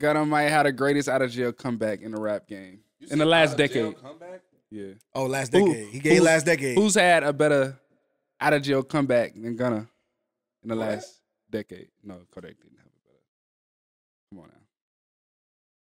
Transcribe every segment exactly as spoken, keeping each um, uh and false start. Gunna might have the greatest out of jail comeback in the rap game in the last decade. Comeback? Yeah. Oh, last decade. Who, he gave last decade. Who's had a better out of jail comeback than Gunna in the what? last decade? No, Kodak didn't have it better. Come on now.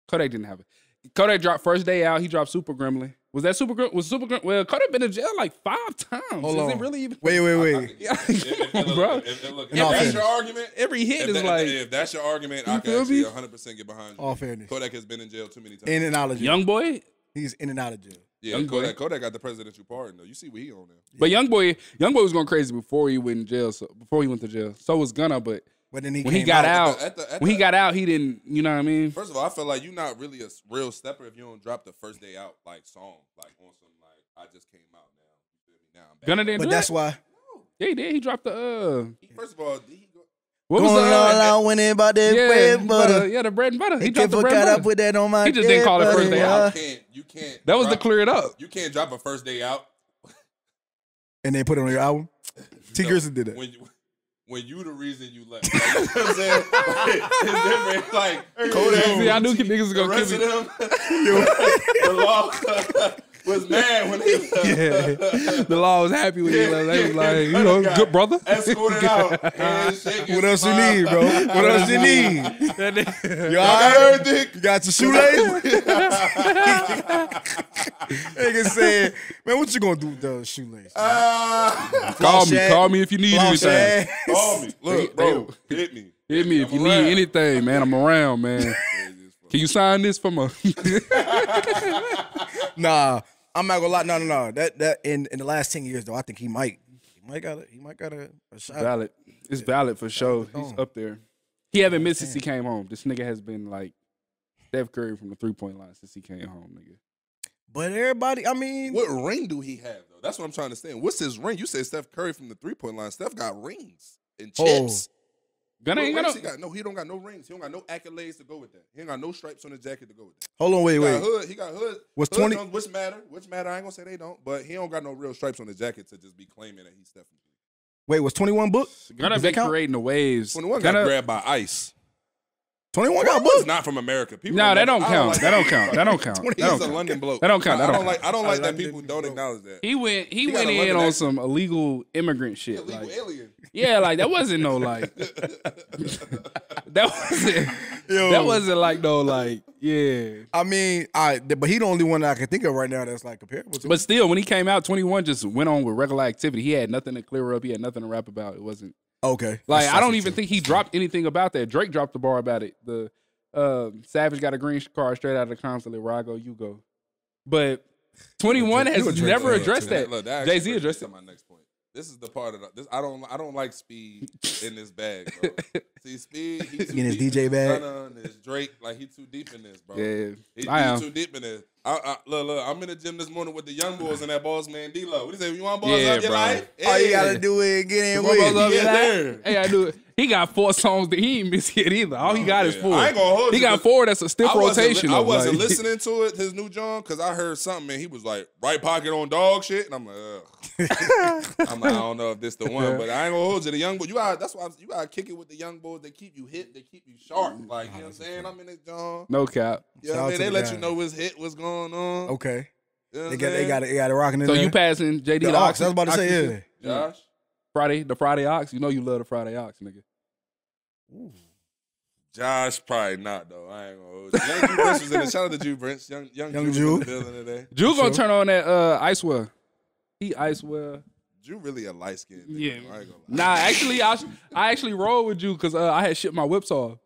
Kodak didn't have it. Kodak dropped first day out. He dropped Super Gremlin. Was that Super Gremlin? Was Super Gremlin? Well, Kodak been in jail like five times. Hold Is on. It really even? Wait, wait, wait. I, I if, if bro. Look, if, look, if that's fairness. your argument, every hit is that, like. If that's your argument, you I can actually one hundred percent get behind you. All fairness. Kodak has been in jail too many times. In and out of jail. Young Boy? He's in and out of jail. Yeah, Young Kodak, Boy. Kodak got the presidential pardon, though. You see what he on there. But Young Boy, Young Boy was going crazy before he went in jail. So Before he went to jail. So was Gunna, but. But then he when he got out, out at the, at the, at when the, he got out, he didn't. You know what I mean? First of all, I feel like you're not really a real stepper if you don't drop the first day out like song, like on some like I just came out now. now I'm back. Gunna didn't. But do that's that. why. No. Yeah, he did. He dropped the. Uh, he, first of all, did he go? What was the? All I that bread and butter. Yeah, the bread and butter. He, he dropped the bread and butter. Up with that on my he just didn't call it first day uh, out. You can't. You can't. That was drop, the clear it up. You can't drop a first day out. And then put it on your album. T. Grizzly did that. When you the reason you left. Like, you know what I'm saying? Like, it's different. Like, Kodak. See, I knew niggas was going to kill me. The law was mad when they left. Yeah. The law was happy when yeah, they left. They yeah, was like, you know, guy. good brother. Escorted out. And what else you need, bro? What else you need? You all right? Everything. You got your shoelaces? Nigga said, man, what you gonna do with those shoelaces? Uh, call me, call me if you need anything. Call me, look, bro, hit me, hit me if you need anything, man. I'm around, man. Can you sign this for me? Nah, I'm not gonna lie. No, no, no. That that in in the last ten years though, I think he might, he might got a, he might got a, a shot. Valid, it's valid for sure. He's up there. He haven't missed since he came home. This nigga has been like Steph Curry from the three point line since he came home, nigga. But everybody, I mean. What ring do he have, though? That's what I'm trying to understand. What's his ring? You said Steph Curry from the three-point line. Steph got rings and chips. Oh. Gunna ain't got, he got no. He don't got no rings. He don't got no accolades to go with that. He ain't got no stripes on his jacket to go with that. Hold on, wait, he wait. Hood, he got hood. What's hood twenty? Guns, which matter. Which matter. I ain't going to say they don't. But he don't got no real stripes on his jacket to just be claiming that he's Steph. Wait, was twenty-one booked? Gunna been creating the waves. twenty-one got grabbed by ICE. twenty-one got booked. Not from America. People no, that don't, don't like that don't count. That don't count. That don't count. He's a London bloke. That don't count. That don't I don't count. like. I don't like I that people don't acknowledge that. He went. He, he went in London on accent. some illegal immigrant shit. Illegal like, alien. Yeah, like that wasn't no like. that wasn't. Yo. That wasn't like no like. Yeah. I mean, I. But he the only one that I can think of right now that's like comparable to. But still, when he came out, twenty-one just went on with regular activity. He had nothing to clear up. He had nothing to rap about. It wasn't. Okay. Like, I don't even think he dropped anything about that. Drake dropped the bar about it. The uh, Savage got a green card straight out of the consulate. Where I go, you go. But twenty-one has never addressed that. Jay Z addressed it. My next point. This is the part of the, this. I don't. I don't like Speed in this bag, bro. See, Speed. He in his D J bag. His Drake. Like he too deep in this, bro. Yeah, he, I he am. too deep in this. I, I, look, look. I'm in the gym this morning with the young boys and that boss man D-Lo. What do you say? You want balls yeah, up your bro. life? Hey, all you gotta do is get in with. Balls up your life. Hey, I do it. He got four songs that he ain't miss yet either. All he got oh, is four. I ain't gonna hold he you got four. That's a stiff I rotation. I wasn't like. listening to it, his new John, because I heard something and he was like, right pocket on dog shit. And I'm like, ugh. I'm like, I don't know if this the one, but I ain't gonna hold you. The young boy, you gotta, that's why I'm, you gotta kick it with the young boys. They keep you hit, they keep you sharp. Like, you know what I'm saying? I'm in this John. No cap. You know what I mean? They let guy. you know what's hit, what's going on. Okay. You know they, got, they got it, they got it rocking in so there. So you passing J D the Ox. I was about to say, yeah. Josh? Friday, the Friday Ox. You know you love the Friday Ox, nigga. Ooh. Josh probably not though. I ain't gonna hold you. Young Drew Brents was in the shout out to Drew Brents. Young Young, young Drew was in the building today. Drew gonna sure. turn on that uh ice well. He ice well. Drew really a light skin. Yeah. I ain't gonna lie. Nah, actually I I actually rolled with Drew because uh, I had shipped my whips off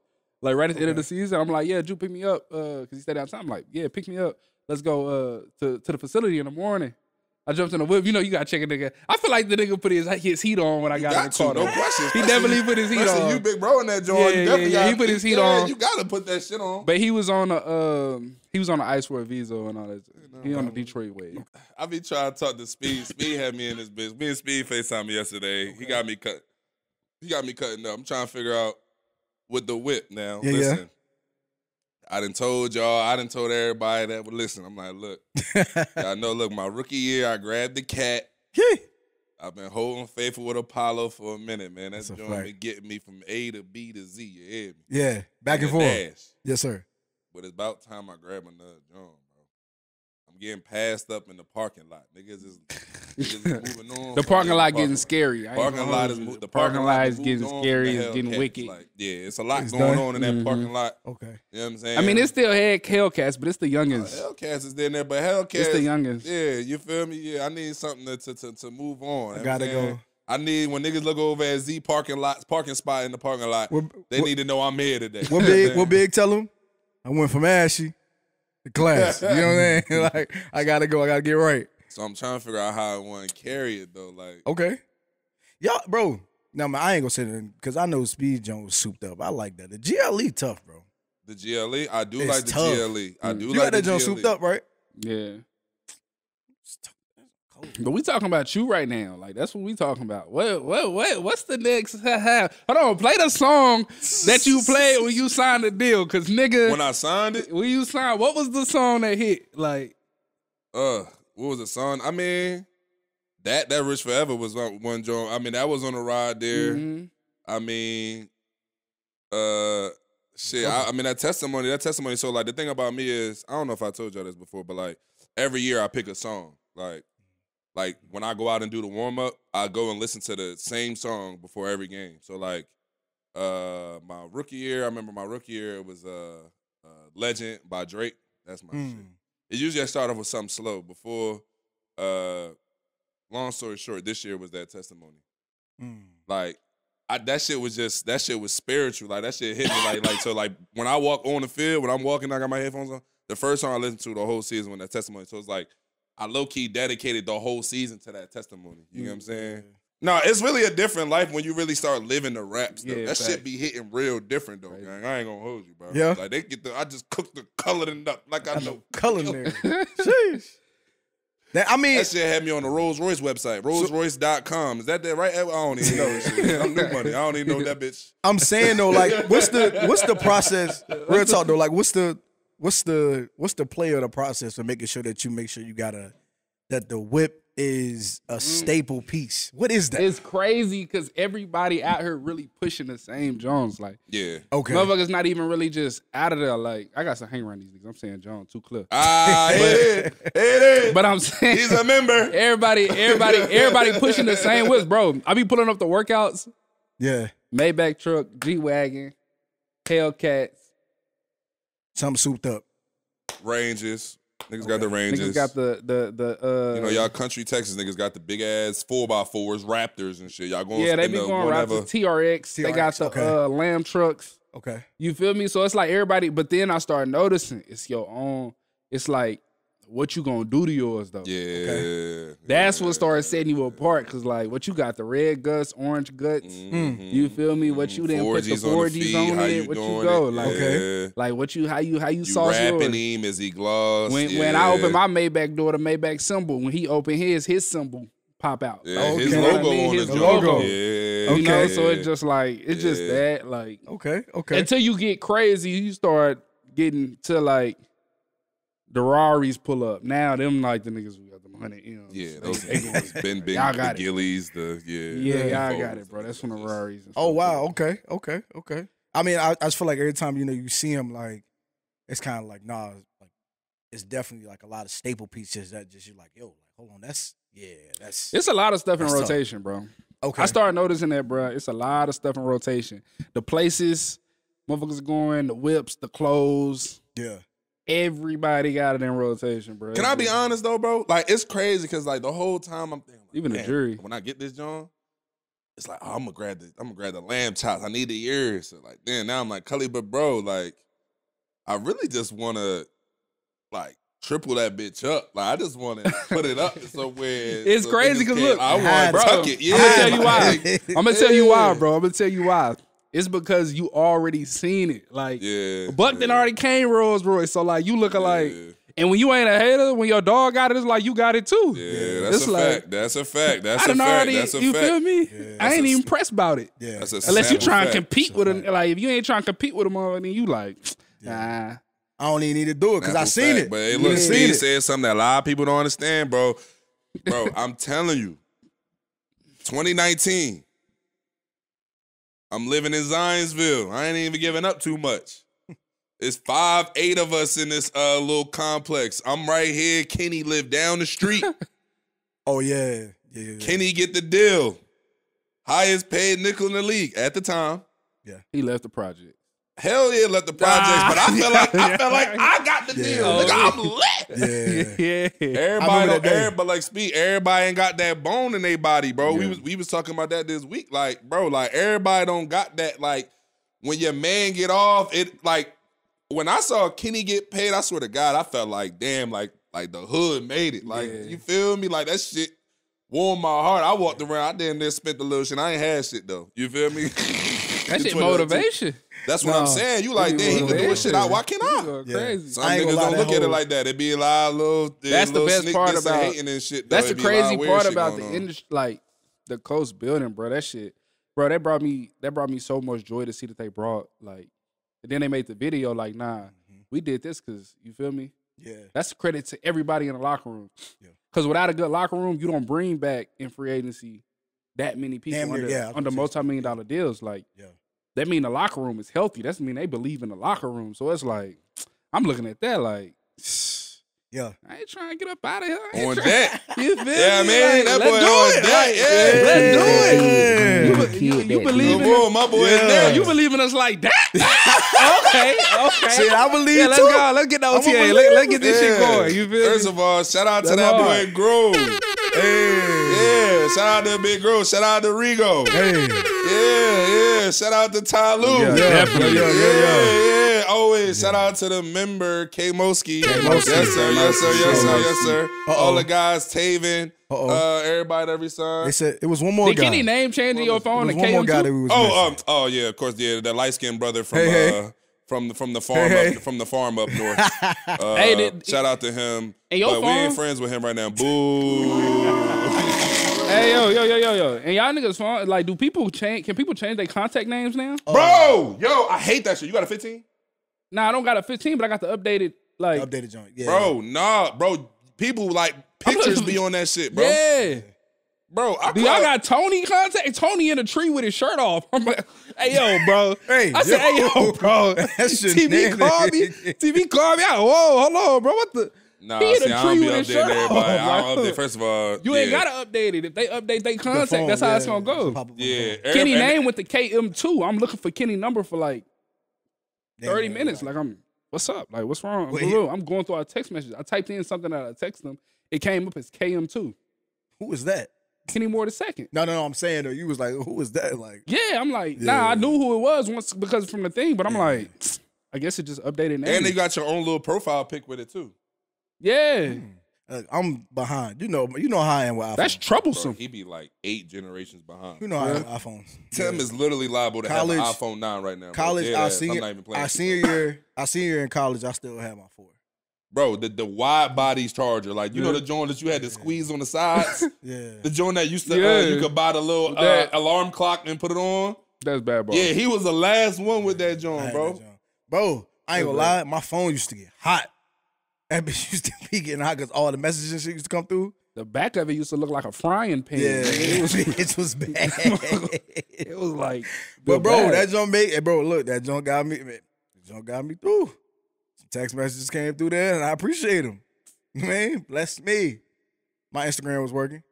like right at the okay. end of the season. I'm like, yeah, Drew, pick me up uh because he stayed outside. I'm like, yeah, pick me up. Let's go uh to to the facility in the morning. I jumped in the whip. You know, you got to check a nigga. I feel like the nigga put his, his heat on when I got, got in the car. No question. He definitely put his heat Especially on. You big bro in that joint. Yeah, you definitely yeah, yeah. Got, he put his heat yeah, on. You got to put that shit on. But he was on a, um, he was on the Ice World Viso and all that. No, he on the Detroit wave. I be trying to talk to Speed. Speed had me in this bitch. Me and Speed FaceTime me yesterday. Okay. He got me cut. He got me cutting up. I'm trying to figure out with the whip now. Yeah, Listen. Yeah. I done told y'all, I done told everybody that. Well, listen, I'm like, look, y'all know, look, my rookie year, I grabbed the cat. Yeah. I've been holding faithful with Apollo for a minute, man. That's, That's joint been getting me from A to B to Z. You hear me? Yeah, back and, and forth. Dash. Yes, sir. but it's about time I grab another drum, bro. I'm getting passed up in the parking lot. Niggas is, niggas is moving on. The parking lot parking getting scary. Parking lot is the parking lot is getting scary. It's getting wicked. Like, yeah, it's a lot it's going done. on in that mm-hmm. parking lot. Okay, you know what I'm saying. I mean, it still had Hellcats, but it's the youngest. Uh, Hellcats is there, there, but Hellcats. It's the youngest. Yeah, you feel me? Yeah, I need something to to to, to move on. I gotta go. I need, when niggas look over at Z parking lots, parking spot in the parking lot, we're, they we're, need to know I'm here today. What big, what big tell them? I went from ashy to class. You know what I'm saying? Like, I got to go. I got to get right. So I'm trying to figure out how I want to carry it, though. Like, okay. Y'all, bro. Now, man, I ain't going to say that because I know Speed Jones was souped up. I like that. The G L E tough, bro. The G L E? I do it's like the tough. G L E. I do you like the G L E. You got that Jones souped up, right? Yeah. But we talking about you right now. Like, that's what we talking about. What, what, what, what's the next? Hold on, play the song that you played when you signed the deal. Cause nigga, when I signed it, when you signed, what was the song that hit? Like, uh, what was the song? I mean, that that Rich Forever was on one joint. I mean, that was on the ride there. Mm-hmm. I mean, uh, shit. I, I mean, that testimony, that testimony. So like, the thing about me is, I don't know if I told y'all this before, but like, every year I pick a song. Like. Like, when I go out and do the warm-up, I go and listen to the same song before every game. So, like, uh, my rookie year, I remember my rookie year, it was uh, uh, Legend by Drake. That's my mm. shit. It usually I start off with something slow. Before, uh, long story short, this year was that Testimony. Mm. Like, I, that shit was just, that shit was spiritual. Like, that shit hit me. like, like, so, like, when I walk on the field, when I'm walking, I got my headphones on, the first song I listened to the whole season was that Testimony. So, it's like, I low-key dedicated the whole season to that testimony. You mm. know what I'm saying? Yeah. No, it's really a different life when you really start living the raps. Though. Yeah, that fact. Shit be hitting real different, though, right. gang. I ain't gonna hold you, bro. Yeah. Like, they get the, I just cook the coloring up like I, I know culinary. Sheesh. That, I mean, that shit had me on the Rolls Royce website, rolls royce dot com. Is that that right? I don't even know this shit. I'm new money. I don't even know that bitch. I'm saying, though, like, what's the what's the process? Real talk, though. Like, what's the... What's the what's the play or the process for making sure that you make sure you got a that the whip is a staple piece? What is that? It's crazy because everybody out here really pushing the same Jones. Like, yeah, okay, motherfuckers not even really just out of there. Like, I got some hang around these niggas. I'm saying Jones too clear. Ah, uh, it is, it is. But I'm saying he's a member. Everybody, everybody, everybody pushing the same whips, bro. I be pulling up the workouts. Yeah, Maybach truck, G wagon, Hellcats. Something souped up. Ranges. Niggas okay. got the ranges. Niggas got the, the, the uh... You know, y'all country Texas niggas got the big-ass four by fours, Raptors and shit. Y'all going... Yeah, they be the going around to T R X. T R X. They got the okay. uh, lamb trucks. Okay. You feel me? So it's like everybody... But then I started noticing it's your own... It's like, what you gonna do to yours, though? Yeah. Okay? That's yeah. what started setting you apart, because, like, what you got, the red guts, orange guts. Mm-hmm. You feel me? What you didn't put the four Gs on, on it, what you go. It. Like, okay. like, what you, how you, how you, you sauce yours. You rapping him, is he gloss? When, yeah. when I open my Maybach door, the Maybach symbol, when he opened his, his symbol pop out. Yeah, like, okay. His logo you know I mean? on his logo. logo. Yeah. Okay. You know, so it's just like, it's yeah. just that, like. Okay, okay. Until you get crazy, you start getting to, like, the Raris pull up. Now them like the niggas who got them one hundred M's. Yeah, those niggas been big. Y'all got the it. Gillies, the, yeah. Yeah, y'all got it, bro. That's from the Raris. Oh, wow. Okay, okay, okay. I mean, I, I just feel like every time, you know, you see them, like, it's kind of like, nah, like, it's definitely like a lot of staple pieces that just you're like, yo, like, hold on, that's, yeah, that's. It's a lot of stuff in rotation, tough. bro. Okay. I started noticing that, bro. It's a lot of stuff in rotation. The places, motherfuckers going, the whips, the clothes. Yeah. Everybody got it in rotation, bro. Can I be honest though, bro? Like, it's crazy because like the whole time I'm thinking, like, even the jury. When I get this John, it's like, oh, I'm gonna grab the, I'm gonna grab the lamb chops. I need the ears. So like, then now I'm like, Cully, but bro, like, I really just wanna like triple that bitch up. Like, I just wanna put it up somewhere. It's so crazy because look, I want to tuck it. Yeah, I'm gonna tell you why. I'm gonna tell you why, bro. I'm gonna tell you why. It's because you already seen it. Like, yeah, Buckton yeah. already came Rolls Royce. So, like, you looking yeah. like, and when you ain't a hater, when your dog got it, it's like, you got it too. Yeah, that's it's a like, fact. That's a fact. That's I a fact. Already, that's a you fact. feel me? Yeah. I ain't a, even pressed about it. Yeah. That's a Unless you try fact. and compete with him. Like, if you ain't trying to compete with him, then you like, yeah. nah. I don't even need to do it because I seen fact. it. But hey, look, Steve said something that a lot of people don't understand, bro. Bro, I'm telling you, twenty nineteen. I'm living in Zionsville. I ain't even giving up too much. It's five, eight of us in this uh, little complex. I'm right here. Kenny live down the street. Oh, yeah. yeah. Kenny get the deal. Highest paid nickel in the league at the time. Yeah. He left the project. Hell yeah, left the projects, ah, but I felt yeah, like I yeah, felt like I got the yeah. deal. Oh, like, yeah. I'm lit. Yeah. yeah. Everybody, everybody like Speed, everybody ain't got that bone in their body, bro. Yeah. We was we was talking about that this week. Like, bro, like everybody don't got that. Like, when your man get off, it like when I saw Kenny get paid, I swear to God, I felt like, damn, like like the hood made it. Like, yeah. you feel me? Like that shit warmed my heart. I walked around, I damn near spent the little shit. I ain't had shit though. You feel me? That shit motivation. That's what no, I'm saying. You like, damn, he can do this shit out. Why can't I? Yeah. Crazy. Some I niggas don't look at it like that. It be a lot of little. That's little the best part about hating and shit. Though. That's the crazy part about the industry, like the coast building, bro. That shit, bro. That brought me. That brought me so much joy to see that they brought like. And then they made the video. Like, nah, mm-hmm. we did this because you feel me. Yeah. That's credit to everybody in the locker room. Yeah. Because without a good locker room, you don't bring back in free agency that many people Damn, under, yeah, under multi-million dollar deals. Like. Yeah. That mean the locker room is healthy. That's mean they believe in the locker room. So it's like, I'm looking at that like, yeah, I ain't trying to get up out of here. I ain't on trying, that. You feel yeah, me? Man, like, that boy on that. Yeah. Yeah. Let's do it. Yeah. You, you, you believe in us. My boy yeah. is there. You believe in us like that? Okay. Okay. Shit, I believe yeah, let's too. Go. Let's get the O T A. Let, let's get this yeah. shit going. You feel First me? Of all, shout out That's to that hard. Boy Grove. Hey. Yeah. Shout out to Big Grove. Shout out to Rigo. Hey. Yeah. Yeah. Shout out to Ty Lue. Yeah, yeah, yeah, yeah, yeah, yeah. Always yeah. shout out to the member K Mosky. Yes, sir. Yes, sir. Yes, sir. Yes, sir. Uh-oh. All the guys, Taven, uh-oh. Uh, everybody, every side. They said it was one more. Did guy. Any name change in your phone? It was one more guy that we was oh, um, oh yeah, of course. Yeah, that light skinned brother from hey, hey. Uh, from the from the farm hey, hey. Up, from the farm up north. Uh, hey, did, shout out to him. But farm? We ain't friends with him right now. Boo. Hey, yo, yo, yo, yo, yo. And y'all niggas phone, like, do people change, can people change their contact names now? Bro, yo, I hate that shit. You got a fifteen? Nah, I don't got a fifteen, but I got the updated, like. Updated joint, yeah. Bro, nah, bro. People, like, pictures be on that shit, bro. Yeah. Bro, I y'all got Tony contact? Tony in a tree with his shirt off. I'm like, hey, yo, bro. Hey, I yo. said, hey, yo, bro. T V called me. T V called me out. Whoa, hold on, bro. What the? Nah, see, I don't be updating everybody. I don't update. First of all, you yeah. ain't gotta update it. If they update their contact, the phone, that's how yeah. it's gonna go. Yeah, Kenny name with the K M two. I'm looking for Kenny number for like thirty damn, minutes. Like I'm, what's up? Like what's wrong? Wait, I'm, I'm going through our text messages. I typed in something that I texted them. It came up as K M two. Who is that? Kenny Moore the second. No, no, no. I'm saying though, you was like, who was that? Like, yeah, I'm like, yeah. nah, I knew who it was once because from the thing, but I'm yeah. like, I guess it just updated name. And they got your own little profile pic with it too. Yeah, hmm. uh, I'm behind. You know, you know how I am with iPhones. That's troublesome. Bro, he be like eight generations behind. You know how yeah. I am iPhones. Tim yeah. is literally liable to college, have an iPhone nine right now. Bro. College, I senior, I senior year, I senior year in college, I still have my four. Bro, the the wide bodies charger, like you yeah. know the joint that you had to squeeze on the sides. yeah, the joint that used to yeah. uh, you could buy the little uh, alarm clock and put it on. That's bad, bro. Yeah, he was the last one with that joint, bro. That joint. Bro, I ain't gonna lie, my phone used to get hot. That bitch used to be getting hot because all the messages and shit used to come through. The back of it used to look like a frying pan. Yeah, it was, it was bad. It was like, but bro, bad. That junk made bro. Look, that junk got me. That junk got me through. Some text messages came through there, and I appreciate them. Man, bless me. My Instagram was working.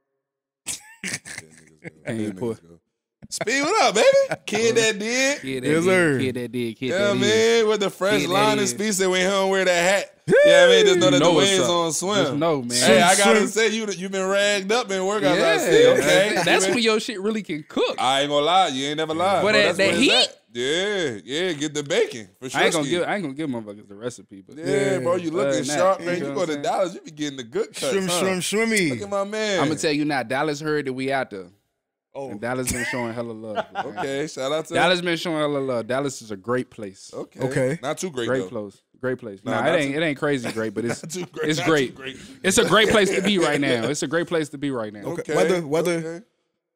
Speed, what up, baby? Kid that did. Kid that yes, did. Sir. Kid that did. Kid yeah, that man, did. With the fresh line and Speed said when he don't wear that hat. Yeah, I mean, just know that know the waves on swim. No, man. Hey, I got to say, you, you've been ragged up in workouts. Yeah. I see, okay? That's when your shit really can cook. I ain't going to lie. You ain't never lied. But that, that heat? Yeah, yeah, get the bacon. For sure. I ain't going to give motherfuckers the recipe. But yeah, yeah, bro, you looking uh, sharp, man. You, you go to Dallas, you be getting the good cuts. Shrim, huh? shrim, shrimmy. Look at my man. I'm going to tell you now, Dallas heard that we out there. Oh. And Dallas been showing hella love. Okay, shout out to Dallas that. Been showing hella love. Dallas is a great place. Okay, okay, not too great. Great though. Place, great place. No, nah, it ain't. Too, it ain't crazy great, but it's too great, it's great. Too great. It's a great place to be right now. It's a great place to be right now. Okay, weather, weather, okay.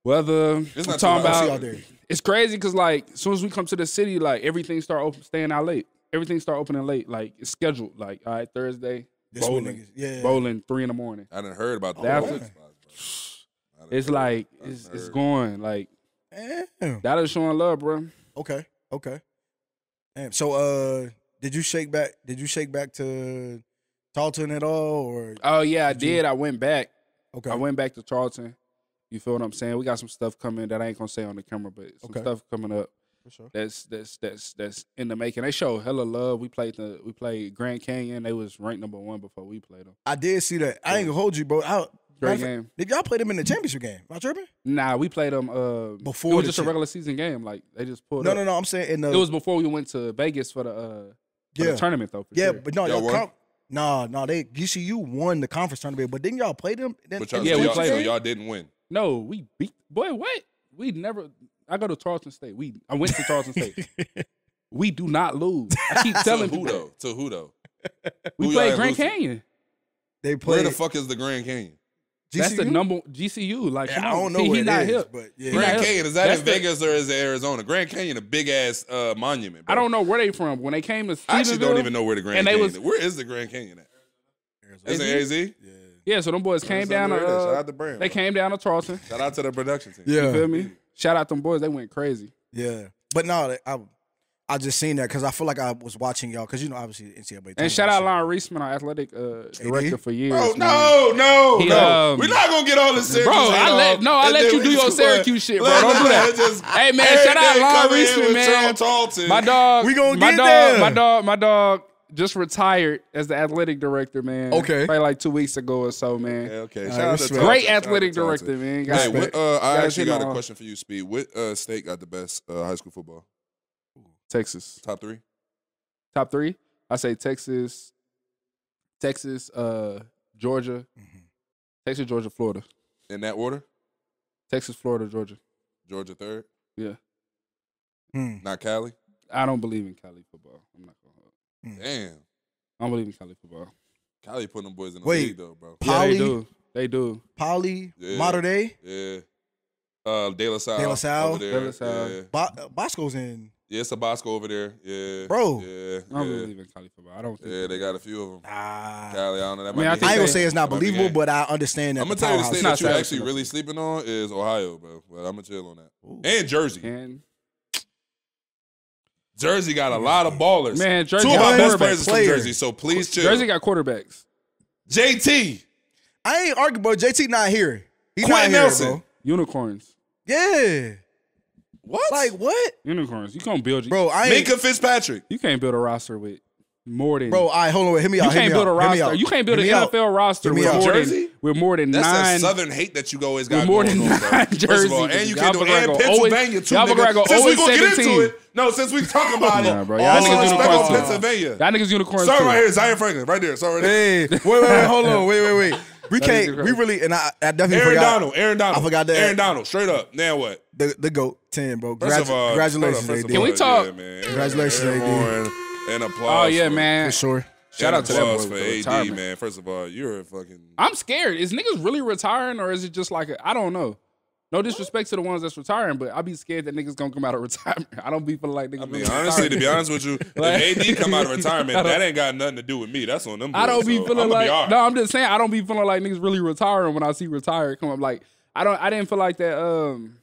weather. It's not talking about. Out there. It's crazy because like as soon as we come to the city, like everything start open, staying out late. Everything start opening late. Like it's scheduled. Like all right, Thursday this bowling, yeah, bowling three in the morning. I done heard about that. It's like, it's, it's going, like, damn. That is showing love, bro. Okay, okay. Damn, so, uh, did you shake back? Did you shake back to Tarleton at all? Or oh yeah, I did. did. I went back. Okay, I went back to Tarleton. You feel what I'm saying? We got some stuff coming that I ain't gonna say on the camera, but some okay. stuff coming up. For sure. That's that's that's that's in the making. They show hella love. We played the we played Grand Canyon. They was ranked number one before we played them. I did see that. Yeah. I ain't gonna hold you, bro. I, Great game. Did y'all play them in the championship game? Am I tripping? Nah, we played them uh, before. It was just a regular season game. Like they just pulled. No, up. no, no. I'm saying in the, it was before we went to Vegas for the, uh, for yeah. the tournament though. For yeah, sure. but no, y'all won. Nah, nah. They G C U won the conference tournament, but didn't y'all play them? Then, but yeah, we played. So y'all didn't win. No, we beat. Boy, what? We never. I go to Tarleton State. We I went to Tarleton State. We do not lose. I keep telling people. Who though? To who though? We who played Grand losing? Canyon. They played. Where the fuck is the Grand Canyon? G C U? That's the number G C U. Like yeah, I don't know he, where he it not is, hip. But yeah. Grand Canyon, is that that's in the, Vegas or is it Arizona? Grand Canyon, a big ass uh, monument. Bro. I don't know where they from. When they came to, I actually don't even know where the Grand Canyon. Was, is. Where is the Grand Canyon at? Arizona. Is it A Z? Yeah. Yeah. So them boys came so down. To, uh, shout out to Brand, They bro. came down to Charleston. Shout out to the production team. Yeah. You feel me? Shout out to them boys. They went crazy. Yeah. But no, I I just seen that because I feel like I was watching y'all because, you know, obviously the N C double A. And shout out Lon Reisman, our athletic uh, director for years. Bro, no, no, he, no. Um, We're not going to get all this Syracuse. Bro, I let, no, I let you do your Syracuse shit, bro. Don't do that. Just, hey, man, shout out Lon Reisman, man. My dog, we gonna my, get dog there. my dog, my dog just retired as the athletic director, man. Okay. Probably like two weeks ago or so, man. Okay, okay. Shout out to Great athletic director, man. Hey, what, uh, I actually got a question for you, Speed. What uh, state got the best uh, high school football? Texas. Top three? Top three? I say Texas, Texas, uh, Georgia, mm-hmm. Texas, Georgia, Florida. In that order? Texas, Florida, Georgia. Georgia third? Yeah. Mm. Not Cali? I don't believe in Cali football. I'm not going to. Mm. Damn. I don't believe in Cali football. Cali putting them boys in the Wait, league, though, bro. Poly, yeah, they do. They do. Poly, yeah. Modern Day? Yeah. Uh, De La Salle. De La Salle. De La Salle. Yeah. Bo uh, Bosco's in. Yeah, it's a Bosco over there. Yeah. Bro. Yeah. I don't yeah. believe in Cali football. I don't think. Yeah, they got a few of them. Ah. Cali, I don't know. That I, mean, I, I ain't going to say it's not believable, but I understand that. I'm going to tell you the state that you're actually really sleeping on is Ohio, bro. But I'm going to chill on that. Ooh. And Jersey. And Jersey got a lot of ballers. Man, Jersey Two of my best players is from Jersey, so please chill. Jersey got quarterbacks. J T. I ain't arguing, bro. J T not here. He's Quentin not Nelson. here, bro. Unicorns. Yeah. What? Like what? Unicorns. You can't build. Bro, I ain't. Minka Fitzpatrick. You can't build a roster with more than. Bro, all right, hold on. Hit me out. You can't build a roster. You can't build an N F L roster with more than with more than nine. That's that Southern hate that you always got going on, bro. First of all, and you can't do it. And Pennsylvania too, nigga. Since we gonna get into it, no, since we talking about it, y'all niggas unicorns. Pennsylvania. Y'all niggas unicorns. Sorry, right here, Zion Franklin, right there. Sorry. Hey, wait, wait, wait, hold on, wait, wait, wait. We can't. We really and I, I definitely Aaron forgot. Donald. Aaron Donald. I forgot that. Aaron Donald. Straight up. Now what? The the goat ten, bro. Gratu first of all, congratulations, A D. Can we talk? Yeah, man. Congratulations, A D. And applause. Oh yeah, for, man. For sure. Shout out to that boy for A D, retirement. Man. First of all, you're a fucking. I'm scared. Is niggas really retiring or is it just like a, I don't know? No disrespect to the ones that's retiring, but I be scared that niggas gonna come out of retirement. I don't be feeling like niggas. I mean, honestly, to be honest with you, like, if A D come out of retirement, that ain't got nothing to do with me. That's on them boys. I don't be so feeling I'm like. Be right. No, I'm just saying I don't be feeling like niggas really retiring when I see retired come up. Like I don't. I didn't feel like that. Um,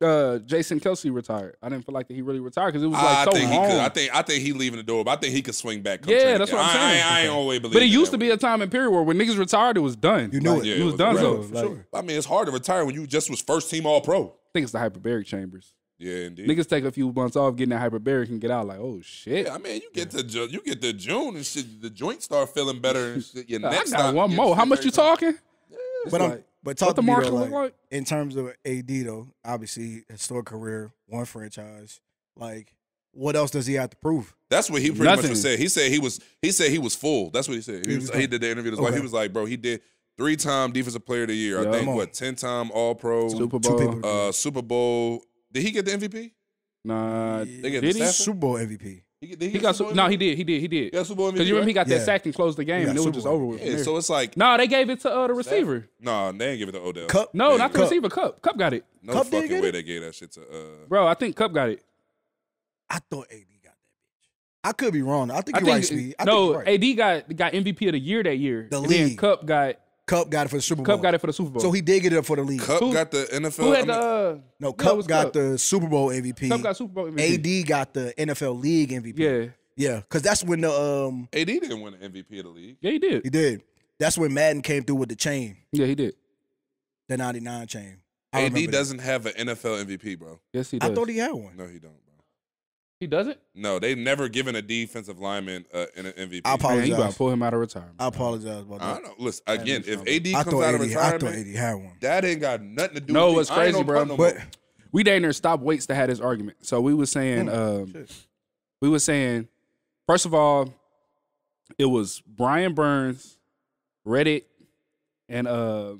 uh, Jason Kelsey retired. I didn't feel like that he really retired because it was like I so think long. He could, I think I think he leaving the door, but I think he could swing back. Come yeah, that's what I'm saying. I, I, I ain't always believe. But it used to be a time in period where when niggas retired, it was done. You knew like, it. Yeah, it was, was done. So like, sure. I mean, it's hard to retire when you just was first team All Pro. I think it's the hyperbaric chambers. Yeah, indeed. Niggas take a few months off, getting that hyperbaric, and get out like, oh shit. Yeah, I mean, you get yeah. to you get to June and shit. The joints start feeling better and shit. Your next I got one more. How much you talking? Yeah, but like, I'm. But talk to me, though, like, like? in terms of A D, though, obviously, historic career, one franchise. Like, what else does he have to prove? That's what he pretty Nothing. much said. He said he was he said he was full. That's what he said. He, he, was, he did the interview. Okay. Like, he was like, bro, he did three-time Defensive Player of the Year. Yo, I think, what, ten-time All-Pro. Super Bowl. Uh, Super Bowl. Did he get the M V P? Nah. They get did the he? Super Bowl M V P. He, did he, he got Super Bowl? No, he did. He did. He did. Because you remember he got yeah. that sack and closed the game, and it was just over with. Yeah, so it's like no, nah, they gave it to uh, the receiver. No, nah, they didn't give it to Odell. Cup? No, not the Cup. receiver. Cup. Cup got it. No Cup fucking way it? they gave that shit to. Uh... Bro, I think Cup got it. I thought A D got that bitch. I could be wrong. I think you're I think, right, Speed. I no, think right. A D got got M V P of the year that year. The and league. Then Cup got. Cup got it for the Super Bowl. Cup got it for the Super Bowl. So he did get it up for the league. Cup Who, got the N F L. Who had I mean, the, uh, no, Cup no, got Cup. the Super Bowl M V P. Cup got Super Bowl M V P. A D got the N F L League M V P. Yeah. Yeah, because that's when the um A D didn't win the M V P of the league. Yeah, he did. He did. That's when Madden came through with the chain. Yeah, he did. The ninety-nine chain. I A D doesn't that. have an N F L M V P, bro. Yes, he does. I thought he had one. No, he don't, bro. He doesn't? No, they've never given a defensive lineman uh, an M V P. I apologize. Man, you about to pull him out of retirement. I apologize about that. I don't, listen, again, if A D comes out of retirement, I thought A D had one. That ain't got nothing to do no, with it. No, it's crazy, bro. No but we didn't even stop weights to have this argument. So we were saying, mm, um, we were saying, first of all, it was Brian Burns, Reddick, and uh,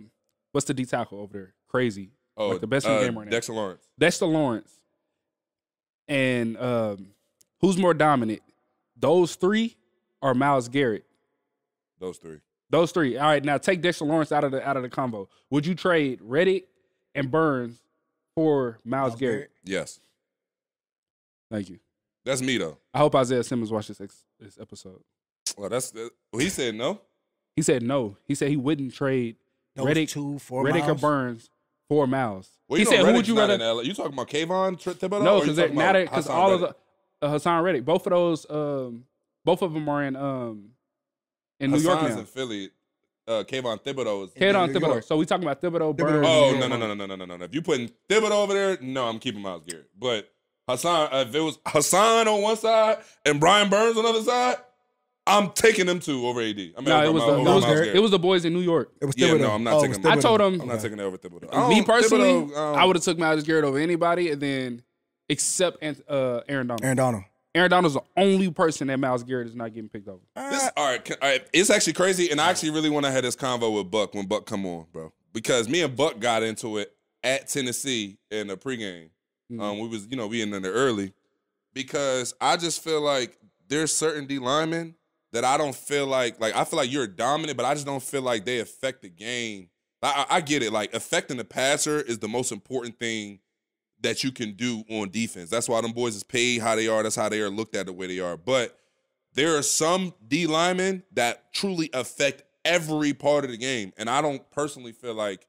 what's the D tackle over there? Crazy. Oh, like the best in the uh, game right now. Dexter Lawrence. Dexter Lawrence. And um, who's more dominant? Those three or Miles Garrett? Those three. Those three. All right, now take Dexter Lawrence out of the out of the combo. Would you trade Reddick and Burns for Miles, Miles Garrett? Garrett? Yes. Thank you. That's me, though. I hope Isaiah Simmons watched this, ex this episode. Well, that's the, he said no? He said no. He said he wouldn't trade Those Reddick, two, four Reddick or Burns. Four miles. Well, he said, Reddick's "Who would you rather?" You talking about Kayvon Thibodeaux? No, because now because all Reddick? of the uh, Haason Reddick, both of those, um, both of them are in um, in New Hasan's York now. In Philly, uh, Kayvon Thibodeaux is Kayvon Thibodeaux. York. So we talking about Thibodeaux, Thibodeaux. Burns. Oh no no no no no no no! If you putting Thibodeaux over there, no, I'm keeping Miles Garrett. But Haason, if it was Haason on one side and Brian Burns on the other side, I'm taking them two over A D. I mean, no, it was, the, over was it was the boys in New York. It was Thibodeaux. Yeah, no, I'm not oh, taking them. I told him. I'm not yeah. taking that over Thibodeaux. Me personally, Thibodeaux, I would have took Miles Garrett over anybody, and then except uh, Aaron Donald. Aaron Donald. Aaron Donald's the only person that Miles Garrett is not getting picked over. Uh, this, all, right, all right, it's actually crazy, and I actually really want to have this convo with Buck when Buck come on, bro, because me and Buck got into it at Tennessee in the pregame. Mm-hmm. um, we was, you know, we in there early because I just feel like there's certain D linemen that I don't feel like, like, I feel like you're dominant, but I just don't feel like they affect the game. I, I get it. Like, affecting the passer is the most important thing that you can do on defense. That's why them boys is paid how they are. That's how they are looked at the way they are. But there are some D linemen that truly affect every part of the game. And I don't personally feel like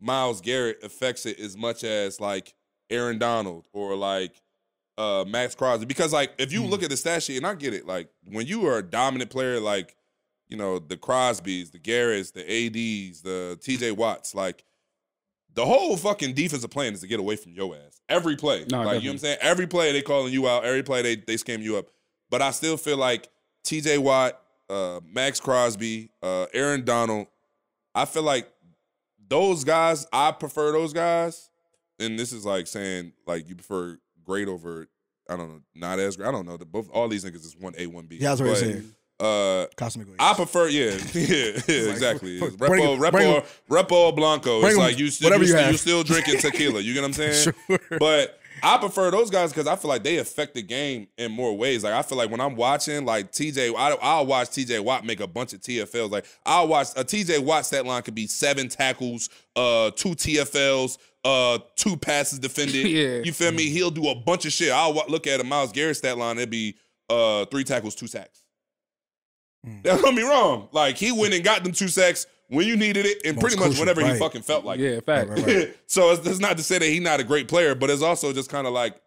Miles Garrett affects it as much as, like, Aaron Donald or, like, Uh, Max Crosby, because like if you mm. look at the stat sheet, and I get it, like when you are a dominant player, like you know the Crosbys, the Garretts, the A Ds, the T J Watts, like the whole fucking defensive plan is to get away from your ass every play. No, like definitely. You know what I'm saying, every play they calling you out, every play they they scam you up. But I still feel like T J Watt, uh, Max Crosby, uh, Aaron Donald, I feel like those guys, I prefer those guys, and this is like saying like you prefer great over, I don't know, not as great. I don't know. The, both all these niggas is one A, one B. Yeah, that's what but, you're saying. Uh, Cosmic Waves. I prefer, yeah, yeah, yeah exactly. Like, repo, him, repo, repo Blanco. It's him, like you, still, you, you, still, you still drinking tequila. You get what I'm saying? Sure. But I prefer those guys because I feel like they affect the game in more ways. Like I feel like when I'm watching, like T J, I, I'll watch T J Watt make a bunch of T F Ls. Like I'll watch a T J Watt stat line could be seven tackles, uh, two T F Ls. Uh, two passes defended. Yeah. You feel me? He'll do a bunch of shit. I'll look at a Miles Garrett stat line. It'd be uh three tackles, two sacks. Mm. That don't be wrong. Like he went and got them two sacks when you needed it, and Most pretty much whenever right. he fucking felt like. Yeah, fact. Right, right, right. So it's, it's not to say that he's not a great player, but it's also just kind of like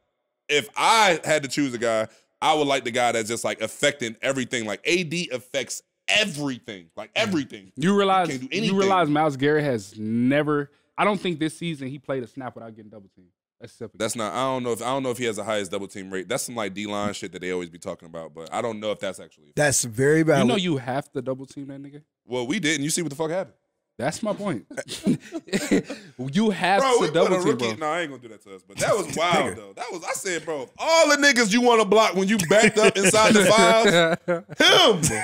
if I had to choose a guy, I would like the guy that's just like affecting everything. Like A D affects everything, like everything. You realize? He can't do anything. You realize Miles Garrett has never. I don't think this season he played a snap without getting double teamed. That's simple. That's not. I don't know if I don't know if he has the highest double team rate. That's some like D line shit that they always be talking about. But I don't know if that's actually. That's very bad. You know you have to double team that nigga. Well, we didn't. You see what the fuck happened. That's my point. You have bro, to we double put a team, rookie. Bro. No, I ain't gonna do that to us. But that was wild though. That was. I said, bro, all the niggas you want to block when you backed up inside the files, him.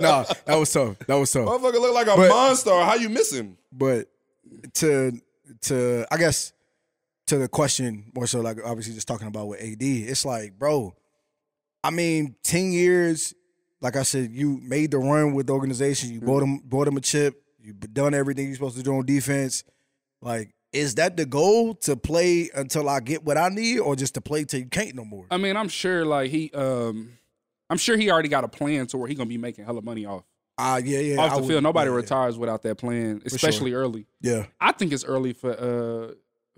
Nah, that was tough. That was tough. Motherfucker look like a but, monster. How you miss him? But to to I guess to the question more so like obviously just talking about with A D. It's like, bro, I mean, ten years. Like I said, you made the run with the organization. You mm-hmm. bought them, bought them a chip. You've done everything you're supposed to do on defense. Like, is that the goal to play until I get what I need, or just to play till you can't no more? I mean, I'm sure like he, um, I'm sure he already got a plan to where he's gonna be making hella money off. Ah, uh, yeah, yeah. Off the I field, would, nobody yeah, retires yeah. without that plan, especially sure. early. Yeah, I think it's early for uh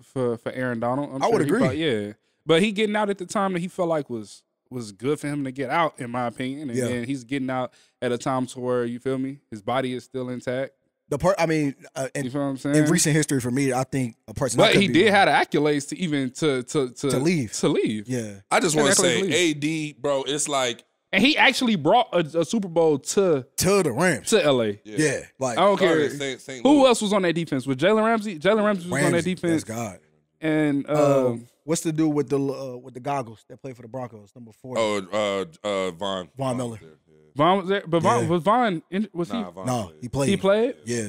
for for Aaron Donald. I'm I sure would agree. Probably, yeah, but he getting out at the time that he felt like was. was good for him to get out, in my opinion. And, yeah. and he's getting out at a time to where, you feel me, his body is still intact. The part, I mean, uh, in, you feel what I'm saying? In recent history for me, I think a person. But he did have the accolades to even to to to, to leave to leave. Yeah, I just want to say, A D, bro, it's like, and he actually brought a, a Super Bowl to to the Rams to L A. Yeah, yeah, like I don't care Saint, Saint who else was on that defense. Was Jalen Ramsey? Jalen Ramsey was Ramsey, on that defense. That's God. And uh, um, what's the dude with the uh, with the goggles that played for the Broncos? Number four. Oh, uh, uh, Von Von Miller. There. Von was there, but Von yeah. was Von. Was nah, he? No, nah, he played. He played. Yeah.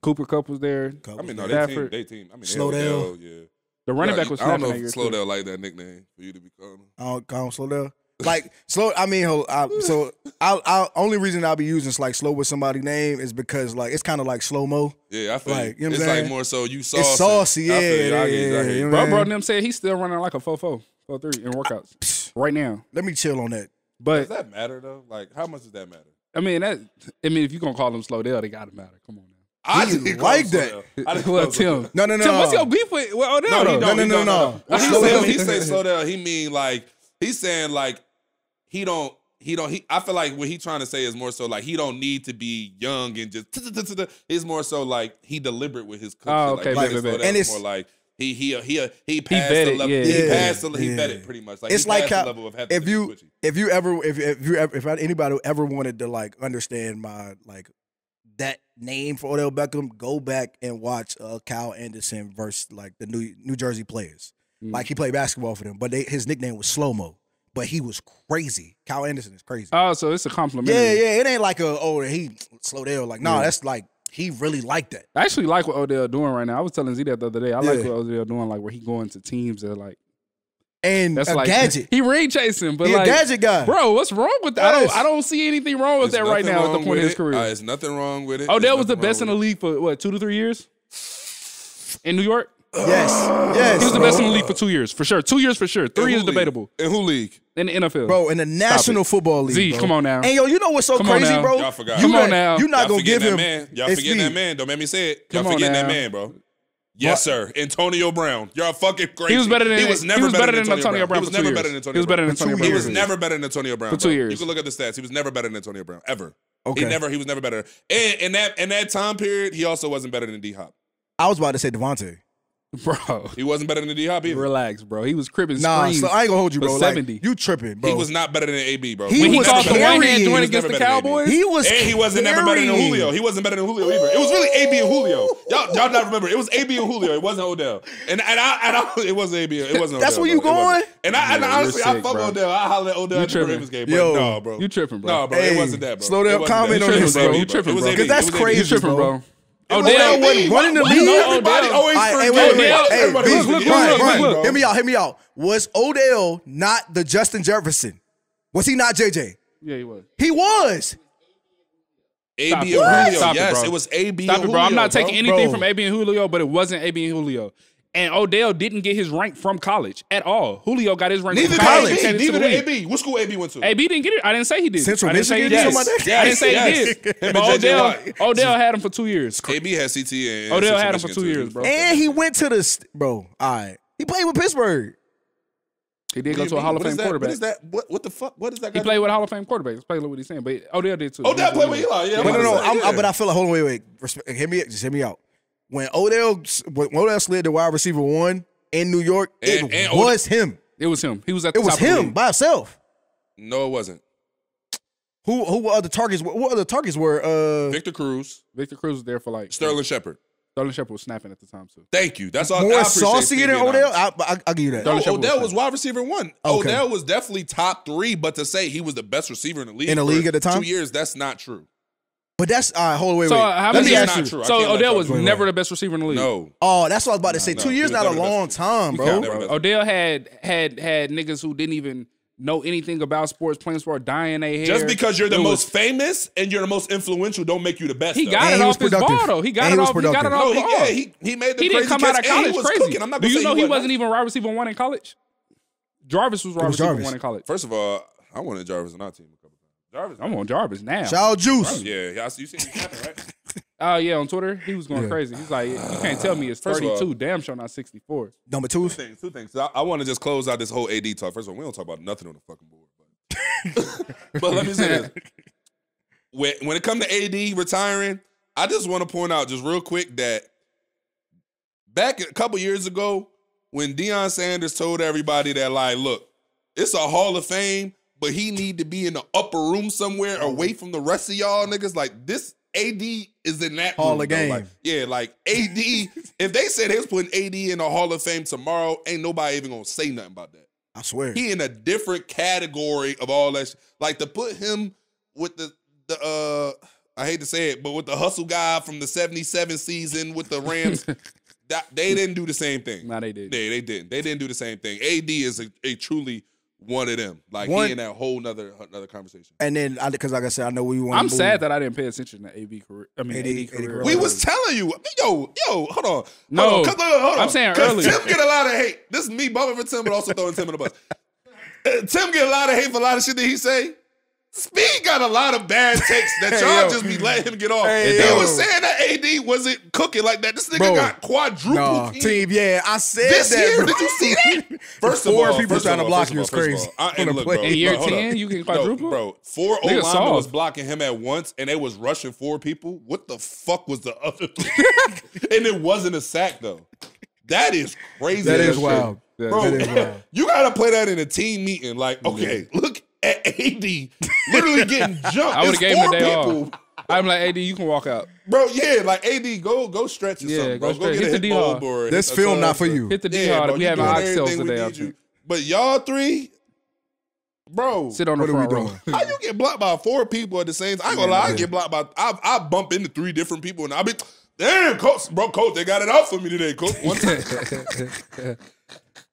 Cooper Kupp was there. Kupp I mean, no, they team, they team. I mean, Slowdale. Yeah. The running back was. I don't know if Slowdale like that nickname for you to be calling. I don't call him Slowdale. Like slow. I mean, I, so I, I only reason I'll be using like slow with somebody's name is because like it's kind of like slow mo. Yeah, I feel like, you know it's like more so you saucy. It's saucy. Yeah, I feel yeah, you. I yeah, yeah you know bro, bro, them said he's still running like a four four, four three in workouts I, right now. Let me chill on that. But does that matter though? Like, how much does that matter? I mean, that. I mean, if you are gonna call him Slowdale, they gotta matter. Come on now. I just like that. I just well, Tim. No, no, no. Tim, what's your beef with well, Odell? No, no, no, no, no, no. When he say he say Slowdale, he mean like he's saying like he don't he don't he. I feel like what he trying to say is more so like he don't need to be young and just. It's more so like he deliberate with his. Oh, okay, and it's more like. He he he he passed he the level. Yeah. He passed the yeah. he vetted pretty much. Like, it's like how, the level of if you if you ever if if you ever, if anybody ever wanted to like understand my like that name for Odell Beckham, go back and watch uh, Kyle Anderson versus like the New New Jersey Players. Mm. Like he played basketball for them, but they, his nickname was Slow Mo. But he was crazy. Kyle Anderson is crazy. Oh, so it's a compliment. Yeah, yeah. It ain't like a oh he Slowdale. Like no, nah, yeah. that's like. He really liked that. I actually like what Odell doing right now. I was telling Z that the other day. I yeah. like what Odell doing, like where he going to teams that like and that's a like gadget. He ring chasing, but he like a gadget guy. Bro, what's wrong with that? Yes. I don't I don't see anything wrong with There's that right now at the point of his career. Uh, There's nothing wrong with it. Odell was the best in the league for what, two to three years? In New York? Yes. Yes. He was the bro. best in the league for two years, for sure. Two years for sure. Three is debatable. In who league? In the N F L. Bro, in the National Football League. Z, bro. Come on now. And yo, you know what's so come crazy, bro? Y'all forgot. You come not, on now. You're not going to give him. Y'all forgetting that man. Don't make me say it. Y'all forgetting that man, bro. Yes, sir. Antonio Brown. Y'all fucking crazy. He was better than He was never better than Antonio Brown. He was never better than Antonio Brown. He was never better than Antonio Brown. For two years. You can look at the stats. He was never better than Antonio Brown, ever. Okay. He never. He was never better. And in that in that time period, he also wasn't better than D. Hop. I was about to say Devontae. Bro, he wasn't better than D. Hop either. Relax, bro. He was cribbing nah, screens. Nah, so I ain't gonna hold you, bro. seventy Like, you tripping, bro. He was not better than A B, bro. He when was he caught the one hand doing against the Cowboys. He was and he wasn't never better than Julio. He wasn't better than Julio either. It was really A B and Julio. Y'all, y'all not remember. It was A B and Julio. It wasn't Odell. And and I, and I it wasn't A B. It wasn't. That's Odell, where you bro. going? And I, and yeah, honestly, sick, I fuck bro. Odell. I hollered Odell at the Ravens game, bro. No, bro. You tripping, bro? No, bro. It wasn't that, bro. Slow down. Comment on this, bro. You tripping, bro? Because that's crazy, bro. Odell wasn't running the league. Everybody always forgets. Hear me out. Hear me out. Was Odell not the Justin Jefferson? Was he not J J? Yeah, he was. He was. A B and Julio. Yes, it was A B and Julio. I'm not taking anything from A B and Julio, but it wasn't A B and Julio. And Odell didn't get his rank from college at all. Julio got his rank neither from college. A B, neither did A B. What school A B went to? A B didn't get it. I didn't say he did. Central Michigan? Yes. I didn't say yes. he did. But Odell, Odell had him for two years. A B had C T and Odell Central had him for two, two years, bro. And he went to the – bro, all right. He played with Pittsburgh. He did what go to a Hall of Fame quarterback. What is that? What, what the fuck? What is that guy? He played with a Hall of Fame quarterback. Let's play what he's saying. But Odell did too. Odell played with Eli. Yeah, no, no, no. But I feel like – hold on, wait, wait. Hear me. Just hear me out. When Odell, when Odell slid to wide receiver one in New York, and, it and was Odell. him. It was him. He was at the it top. It was him of the by himself. No, it wasn't. Who who were other targets? What other targets were? Uh, Victor Cruz. Victor Cruz was there for like Sterling like, Shepard. Sterling Shepard was snapping at the time too. Thank you. That's all. More I saucy than Odell. I, I, I'll give you that. No, Odell was, was wide receiver one. Okay. Odell was definitely top three, but to say he was the best receiver in the league in the league at the time, two years, that's not true. But that's all right, hold on, wait, so, wait. How many that's not true. So Odell was never the best receiver in the league. No. Oh, that's what I was about to say. No, no. Two years not a long time, bro. bro. Odell had had had niggas who didn't even know anything about sports, playing sport, dying their hair. Just because you're the was, most famous and you're the most influential don't make you the best. He got though. it he off his ball, though. He got and it he off. Productive. He got it off. No, he, yeah, he, he made the he crazy didn't come out of college crazy. Cooking. I'm not Do you know he wasn't even wide receiver one in college? Jarvis was wide receiver one in college. First of all, I wanted Jarvis on our team. Jarvis, I'm on Jarvis now. Shout out Juice. Jarvis, yeah, you seen me happen, right? Oh, yeah, on Twitter, he was going yeah. crazy. He's like, you can't tell me it's thirty-two, all, damn sure not sixty-four. Number two? Two things, two things. I, I want to just close out this whole A D talk. First of all, we don't talk about nothing on the fucking board. But, but let me say this. When, when it comes to A D retiring, I just want to point out just real quick that back a couple years ago, when Deion Sanders told everybody that, like, look, it's a Hall of Fame, but he need to be in the upper room somewhere away from the rest of y'all niggas, like, this A D is in that Hall room, of Game. Like, yeah, like, A D, if they said they was putting A D in the Hall of Fame tomorrow, ain't nobody even going to say nothing about that. I swear. He in a different category of all that shit. Like, to put him with the, the uh, I hate to say it, but with the hustle guy from the seventy-seven season with the Rams, they didn't do the same thing. No, they didn't. They, they didn't. They didn't do the same thing. A D is a, a truly one of them. Like, one, he in that whole nother, another conversation. And then, because like I said, I know we want I'm move. sad that I didn't pay attention to A B career. I mean, A D, A D career. We was telling you. Yo, yo, hold on. No. Hold on. Hold on. I'm saying early. Tim get a lot of hate. This is me bumping for Tim, but also throwing Tim in the bus. Tim get a lot of hate for a lot of shit that he say. Speed got a lot of bad takes that y'all hey, just be letting him get off. Hey, they was saying that A D wasn't cooking like that. This nigga bro, got quadruple no, team. Yeah, I said this that. This year, bro. Did you see that? First of all, four people trying to block you is crazy. In year look, ten, you can quadruple? No, bro, four O linemen was blocking him at once, and they was rushing four people. What the fuck was the other three? And it wasn't a sack, though. That is crazy. That, that is wild. That, bro, that is wild. You got to play that in a team meeting. Like, okay, yeah. look. At A D literally getting jumped. I would have gave him a day off. I'm like, A D, you can walk out, bro. Yeah, like A D, go go stretch or yeah, something, bro. Go, go get hit a D-hard. This a film not for you. Hit the D-hard. Yeah, we having oxtails today. But y'all three, bro, sit on the front row. How you get blocked by four people at the same time? I ain't gonna lie, I get blocked by. I I bump into three different people and I be, damn, coach, bro, coach, they got it out for me today, coach. One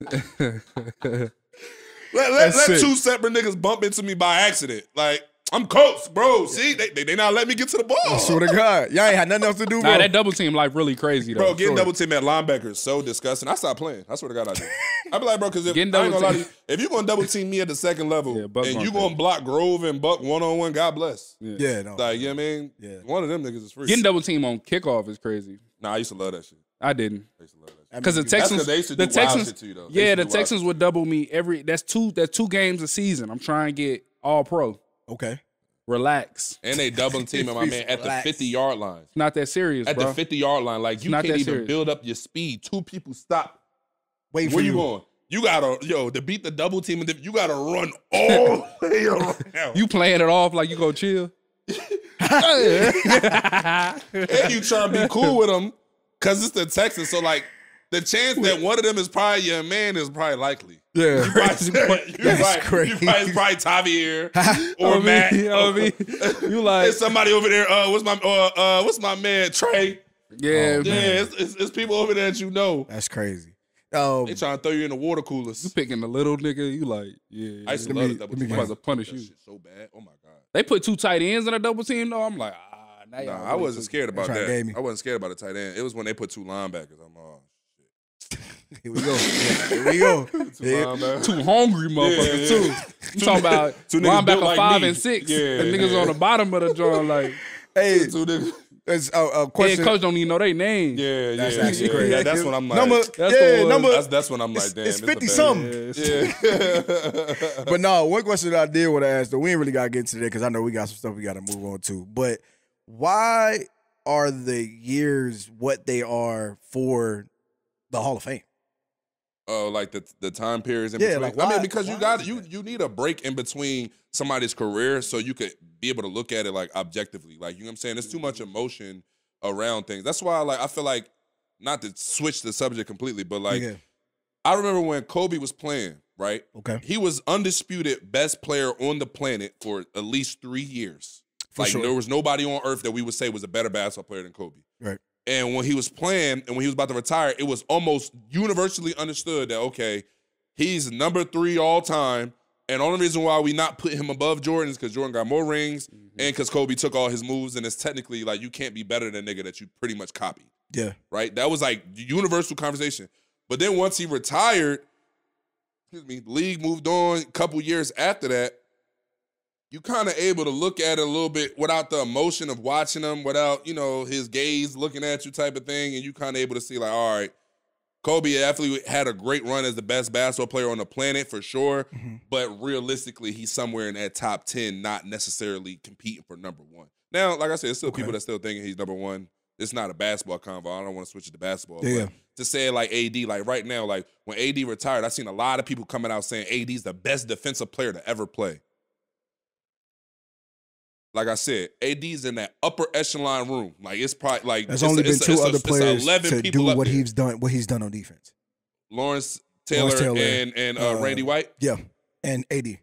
time. Let, let, let two separate niggas bump into me by accident. Like, I'm coached, bro. See, they, they, they not let me get to the ball. I swear to God. Y'all ain't had nothing else to do, bro. Nah, that double team like really crazy, though. Bro, getting sure. double team at linebacker is so disgusting. I stopped playing. I swear to God I did. I be like, bro, because if, you, if you're going to double team me at the second level yeah, and you going to block Grove and Buck one-on-one, God bless. Yeah, yeah no. Like, you know what I mean? Yeah. One of them niggas is free. Getting double team on kickoff is crazy. Nah, I used to love that shit. I didn't. I used to love that shit. Because I mean, the Texans, they used to do the Texans, shit to you, though. They yeah, the Texans shit. would double me every. That's two. That's two games a season. I'm trying to get all pro. Okay, relax. And they double teaming my man at relax. the fifty yard line. It's not that serious. At bro. the fifty yard line, like you can't even serious. build up your speed. Two people stop. Wait, where you going? You gotta yo to beat the double team. You gotta run all the way around. You playing it off like you gonna chill. And you trying to be cool with them because it's the Texans. So like. The chance that one of them is probably your man is probably likely. Yeah. You crazy. Probably, you That's probably, crazy. You probably, it's probably Tavier or oh, Matt. Me, oh, me. You like. There's somebody over there. Uh, what's my uh, uh, what's my man, Trey? Yeah, um, man. Yeah, it's, it's, it's people over there that you know. That's crazy. Um, they trying to throw you in the water coolers. You picking the little nigga. You like, yeah. I used to love the double team. I'm about to punish you. That shit so bad. Oh, my God. They put two tight ends in a double team, though. I'm like, ah. Nah, nah I wasn't scared about that. I wasn't scared about a tight end. It was when they put two linebackers. I'm all. Here we go. Here we go. Yeah. Two hungry motherfuckers, yeah, yeah, yeah. too. You talking about linebacker like five me. and six. Yeah, the niggas yeah. on the bottom of the joint, like, hey, two niggas. It's a, a question. Head coach don't even know their name. Yeah, yeah, that's yeah, actually yeah, crazy. Yeah, that's when I'm like, number, that's yeah, number. That's, that's when I'm like, damn, it's fifty something. Yeah, yeah. But no, one question that I did want to ask, though, we ain't really got to get into that because I know we got some stuff we got to move on to. But why are the years what they are for the Hall of Fame? Oh, like the the time periods in yeah, between. Like why, I mean, because you got you you need a break in between somebody's career so you could be able to look at it like objectively. Like, you know what I'm saying? There's too much emotion around things. That's why like I feel like, not to switch the subject completely, but like yeah. I remember when Kobe was playing, right? Okay. He was undisputed best player on the planet for at least three years. For like sure. There was nobody on earth that we would say was a better basketball player than Kobe. Right. And when he was playing and when he was about to retire, it was almost universally understood that, okay, he's number three all time. And the only reason why we not put him above Jordan is because Jordan got more rings mm-hmm. and because Kobe took all his moves. And it's technically like you can't be better than a nigga that you pretty much copied. Yeah. Right? That was like universal conversation. But then once he retired, excuse me, the league moved on a couple years after that. you kind of able to look at it a little bit without the emotion of watching him, without, you know, his gaze looking at you type of thing, and you kind of able to see, like, all right, Kobe definitely had a great run as the best basketball player on the planet for sure, mm-hmm. but realistically, he's somewhere in that top ten, not necessarily competing for number one. Now, like I said, there's still okay. people that still thinking he's number one. It's not a basketball convo. I don't want to switch it to basketball. Yeah. But to say like A D, like right now, like when A D retired, I've seen a lot of people coming out saying A D's the best defensive player to ever play. Like I said, A D's in that upper echelon room. Like it's probably like there's only been two other players to do what he's done. What he's done on defense, Lawrence Taylor, Lawrence Taylor and and uh, uh, Randy White. Yeah, and A D.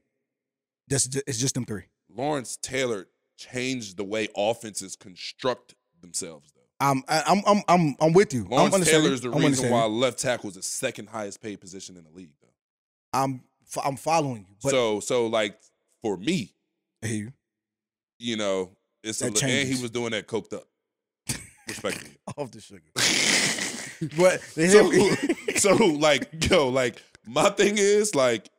That's just, it's just them three. Lawrence Taylor changed the way offenses construct themselves. I'm I'm I'm I'm I'm with you. Lawrence Taylor is the reason why left tackle is the second highest paid position in the league. Though I'm I'm following you. But so so like for me, I hear you. You know, it's a, and he was doing that coked up, respectfully. Off the sugar. But so, so like, yo, like my thing is like,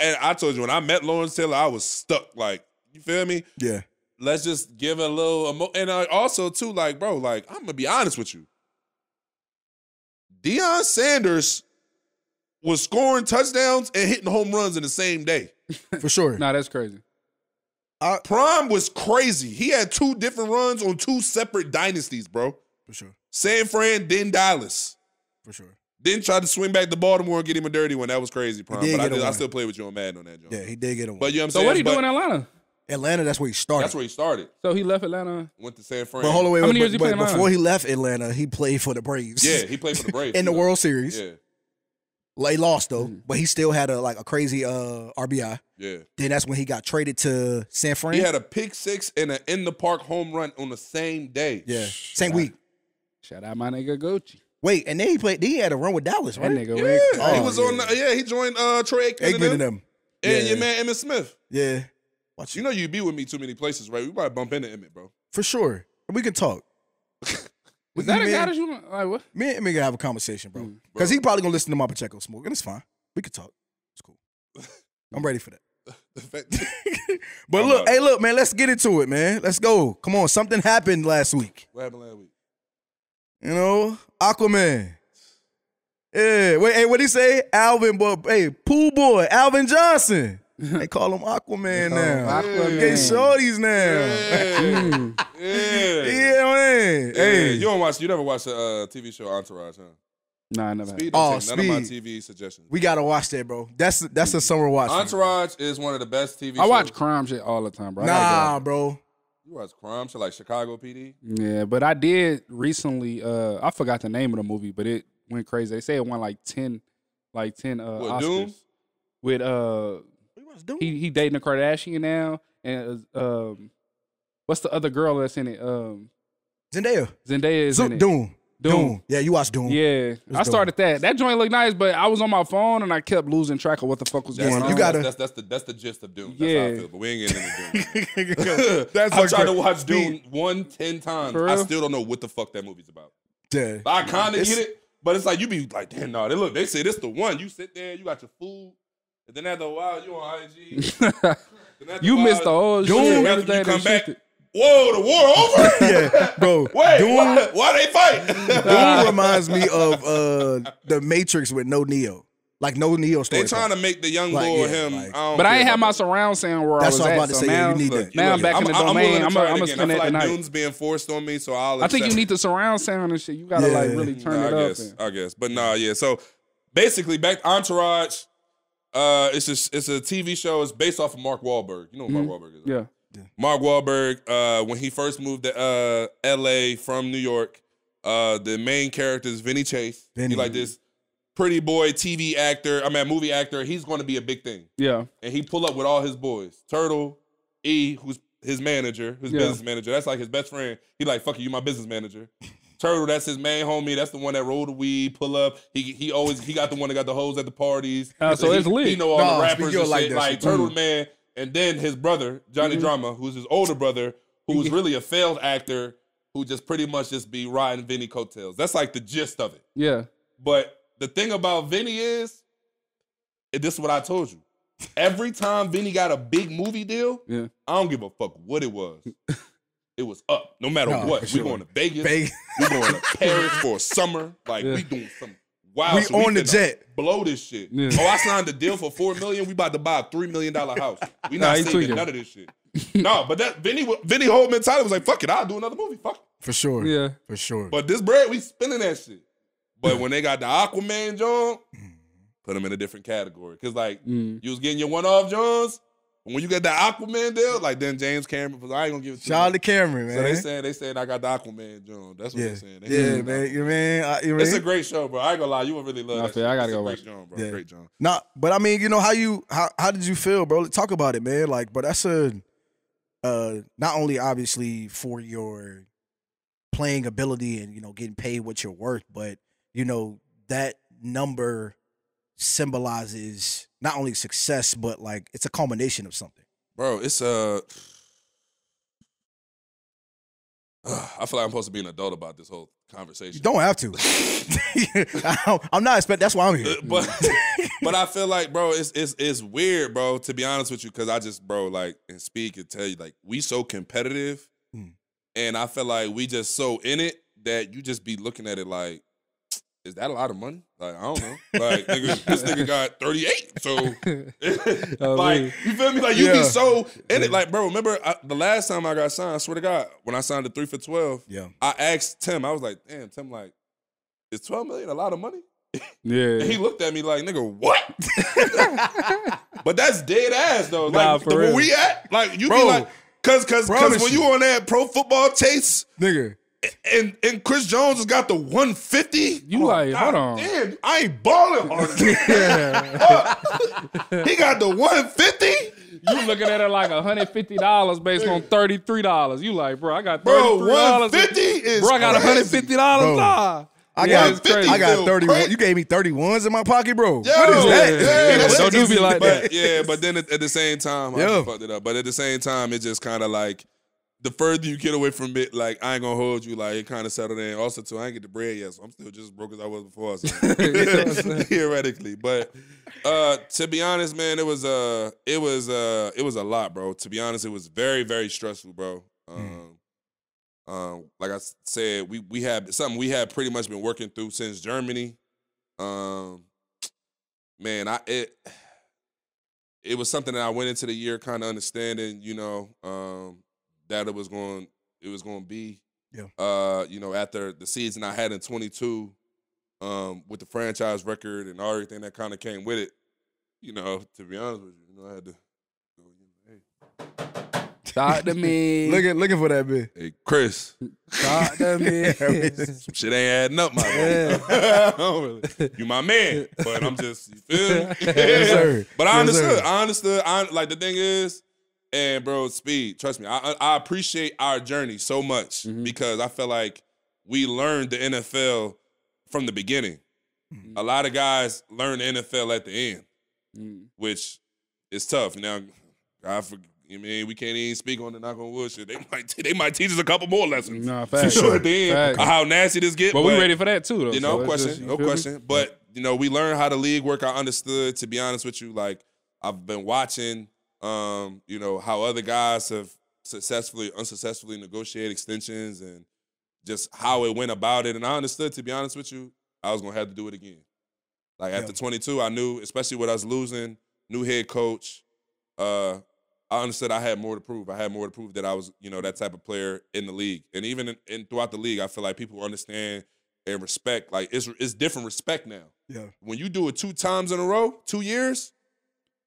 and I told you when I met Lawrence Taylor, I was stuck. Like, you feel me? Yeah. Let's just give it a little, emo and I also too, like, bro, like I'm gonna be honest with you. Deion Sanders was scoring touchdowns and hitting home runs in the same day. For sure. Nah, that's crazy. Uh, Prime was crazy. He had two different runs on two separate dynasties, bro. For sure. San Fran, then Dallas. For sure. Then tried to swing back to Baltimore and get him a dirty one. That was crazy, Prime. But I, did, I still played with you on Madden on that joint. Yeah, he did get a one. But you know what I'm so saying? So what did he but, do in Atlanta? Atlanta, that's where he started. That's where he started. So he left Atlanta. Went to San Fran. But hold away, How many but, years he but played before he left Atlanta, he played for the Braves. Yeah, he played for the Braves. in the know? World Series. Yeah. Like, he lost, though, mm-hmm. but he still had a like a crazy uh, R B I. Yeah. Then that's when he got traded to San Fran. He had a pick six and an in-the-park home run on the same day. Yeah, same Shout week. Out. Shout out my nigga Gucci. Wait, and then he played. Then he had a run with Dallas, right? That nigga, yeah, oh, he was yeah. on. The, yeah, he joined uh, Troy Aikman and them. them. And yeah. your man Emmitt Smith. Yeah. Watch you know you be with me too many places, right? We might bump into Emmitt, bro. For sure. We can talk. Is that a guy that you like? What? Me and me gonna have a conversation, bro. Because mm, he probably gonna listen to my Pacheco smoke, and it's fine. We can talk. It's cool. I'm ready for that. But I'm look, hey, look, man. Let's get into it, man. Let's go. Come on, something happened last week. What happened last week? You know, Aquaman. Yeah. Wait. Hey, what he say? Alvin, boy. Hey, Pool Boy. Alvin Johnson. They call him Aquaman now. Aquaman. Gay shorties now. Yeah. yeah. yeah, man. Yeah. Hey, you don't watch. You never watched the uh, T V show Entourage, huh? Nah, I never. Speed don't oh, take Speed. None of my T V suggestions. We gotta watch that, bro. That's that's a summer watch. Entourage man. Is one of the best T V. I shows. I watch crime shit all the time, bro. I nah, bro. You watch crime shit like Chicago P D? Yeah, but I did recently. Uh, I forgot the name of the movie, but it went crazy. They say it won like ten, like ten uh, what, Oscars Doom? With uh. He he dating a Kardashian now, and um, what's the other girl that's in it? Um, Zendaya. Zendaya is in it. Doom. Doom. Doom. Yeah, you watch Doom. Yeah, I started Doom. that. That joint looked nice, but I was on my phone and I kept losing track of what the fuck was that's going on. You gotta. That's, that's, that's the that's the gist of Doom. That's yeah. how I feel, but we ain't getting into Doom. That's I tried to watch Doom one ten times. I still don't know what the fuck that movie's about. Yeah. I kind of get it, but it's like you be like, damn, no, they look. They say this the one. You sit there, you got your food. And then after a while, you on I G. You while, missed the whole Doom, shit. After you come back, whoa, the war over? Yeah, bro. Wait, Doom, why, why they fight? Doom reminds me of uh, The Matrix with no Neo. Like, no Neo story. They trying to make the young boy like, yeah, him. Like, I but I ain't have my surround sound where that's I was what I'm about at, to so say. Now, you need that. Now I'm back I'm, in the I'm, domain. I'm going to spend it tonight. Doom's being forced on me, so I'll I think you need the surround sound and shit. You got to, like, really turn it up. I guess. But, nah, yeah. So, basically, back to Entourage. Uh, it's a, it's a T V show. It's based off of Mark Wahlberg. You know who mm-hmm. Mark Wahlberg is. Yeah. yeah. Mark Wahlberg, uh, when he first moved to uh, L A from New York, uh, the main character is Vinny Chase. Vinny. He like this pretty boy T V actor. I mean, movie actor. He's going to be a big thing. Yeah. And he pull up with all his boys. Turtle, E, who's his manager, his yeah. business manager. That's like his best friend. He like, fuck you, you my business manager. Turtle, that's his main homie. That's the one that rolled the weed, pull up. He he always he got the one that got the hoes at the parties. Uh, so he, it's lit. He know all no, the rappers and like shit. Like shit. Turtle mm-hmm. man, and then his brother Johnny mm-hmm. Drama, who's his older brother, who's really a failed actor, who just pretty much just be riding Vinny coattails. That's like the gist of it. Yeah. But the thing about Vinny is, and this is what I told you. Every time Vinny got a big movie deal, yeah. I don't give a fuck what it was. It was up, no matter no, what. Sure. We going to Vegas. Vegas. We going to Paris for a summer. Like, yeah. we doing some wild We shit. on we the jet. Blow this shit. Yeah. Oh, I signed a deal for four million dollars. We about to buy a three million dollar house. We not nah, saving none of this shit. No, but that Vinny, Vinny whole mentality was like, fuck it, I'll do another movie. Fuck it. For sure. Yeah. For sure. But this bread, we spending that shit. But when they got the Aquaman, John, put them in a different category. Because, like, mm. you was getting your one-off, Johns. When you get the Aquaman deal, like then James Cameron was, I ain't gonna give it to you. Shout out to Cameron, man. So they saying, they saying I got the Aquaman, John. That's what yeah. they're saying. They yeah, saying, man. You mean, I, you it's mean? a great show, bro. I ain't gonna lie, you would really love it. I gotta it's go watch John, bro. Yeah. Great John. Nah, but I mean, you know, how you how how did you feel, bro? Talk about it, man. Like, but that's a uh, not only obviously for your playing ability and you know getting paid what you're worth, but you know that number symbolizes not only success, but like it's a culmination of something. Bro, it's a. Uh, I feel like I'm supposed to be an adult about this whole conversation. You don't have to. I don't, I'm not expecting. That's why I'm here. Uh, but but I feel like, bro, it's it's it's weird, bro. To be honest with you, because I just, bro, like, and Speed can tell you, like, we so competitive, mm. and I feel like we just so in it that you just be looking at it like, is that a lot of money? Like, I don't know. Like, nigga, this nigga got thirty-eight. So, like, you feel me? Like, you yeah. be so in it. Like, bro, remember I, the last time I got signed, I swear to God, when I signed the three for twelve, yeah. I asked Tim, I was like, damn, Tim, like, is twelve million a lot of money? Yeah. And he looked at me like, nigga, what? But that's dead ass, though. Nah, like, where real. we at? Like, you bro, be like, because cause, cause when you on that Pro Football Chase, nigga. And and Chris Jones has got the one fifty. You oh, like, God, hold on. Damn, I ain't balling on it. He got the one fifty? You looking at it like one hundred fifty dollars based on thirty-three dollars. You like, bro, I got thirty-three dollars. Bro, one fifty is Bro, I got crazy. one hundred fifty dollars. Nah. I yeah, got crazy. I got thirty-one. You gave me thirty-ones in my pocket, bro. Yo, what is that? Yeah, yeah, yeah, don't do me like but, that. Yeah, but then at, at the same time, Yo. I just fucked it up. But at the same time, it just kind of like, the further you get away from it, like, I ain't gonna hold you, like, it kind of settled in. Also, too, I ain't get the bread yet, so I'm still just as broke as I was before. So. Theoretically. But uh, to be honest, man, it was, uh, it, was, uh, it was a lot, bro. To be honest, it was very, very stressful, bro. Um, mm. um, like I said, we we had something we had pretty much been working through since Germany. Um, man, I it, it was something that I went into the year kind of understanding, you know, um, that it was going, it was going to be, yeah. uh, you know, after the season I had in twenty-two, um, with the franchise record and everything that kind of came with it, you know, to be honest with you, you know, I had to go, hey. Talk to me. looking, looking for that bitch. Hey, Chris. Talk to me. Some shit ain't adding up, my man. Yeah. really. You my man, but I'm just, you feel me? Yes, sir. But I yes, understood, sir. I understood, I, like, the thing is, and, bro, Speed, trust me, I, I appreciate our journey so much mm-hmm. because I feel like we learned the N F L from the beginning. Mm-hmm. A lot of guys learn the N F L at the end, mm-hmm. which is tough. Now, I forget, I mean, we can't even speak on the knock on wood shit. They might, they might teach us a couple more lessons. Nah, facts. For sure. At the end, facts. How nasty this get. But, but we ready for that, too, though. You know, so question, just, you no question. Me? But, you know, we learned how the league work. I understood, to be honest with you, like, I've been watching – Um, you know, how other guys have successfully, unsuccessfully negotiated extensions and just how it went about it. And I understood, to be honest with you, I was going to have to do it again. Like, yeah. after twenty-two, I knew, especially with us losing, new head coach, uh, I understood I had more to prove. I had more to prove that I was, you know, that type of player in the league. And even in, in, throughout the league, I feel like people understand and respect. Like, it's, it's different respect now. Yeah. When you do it two times in a row, two years,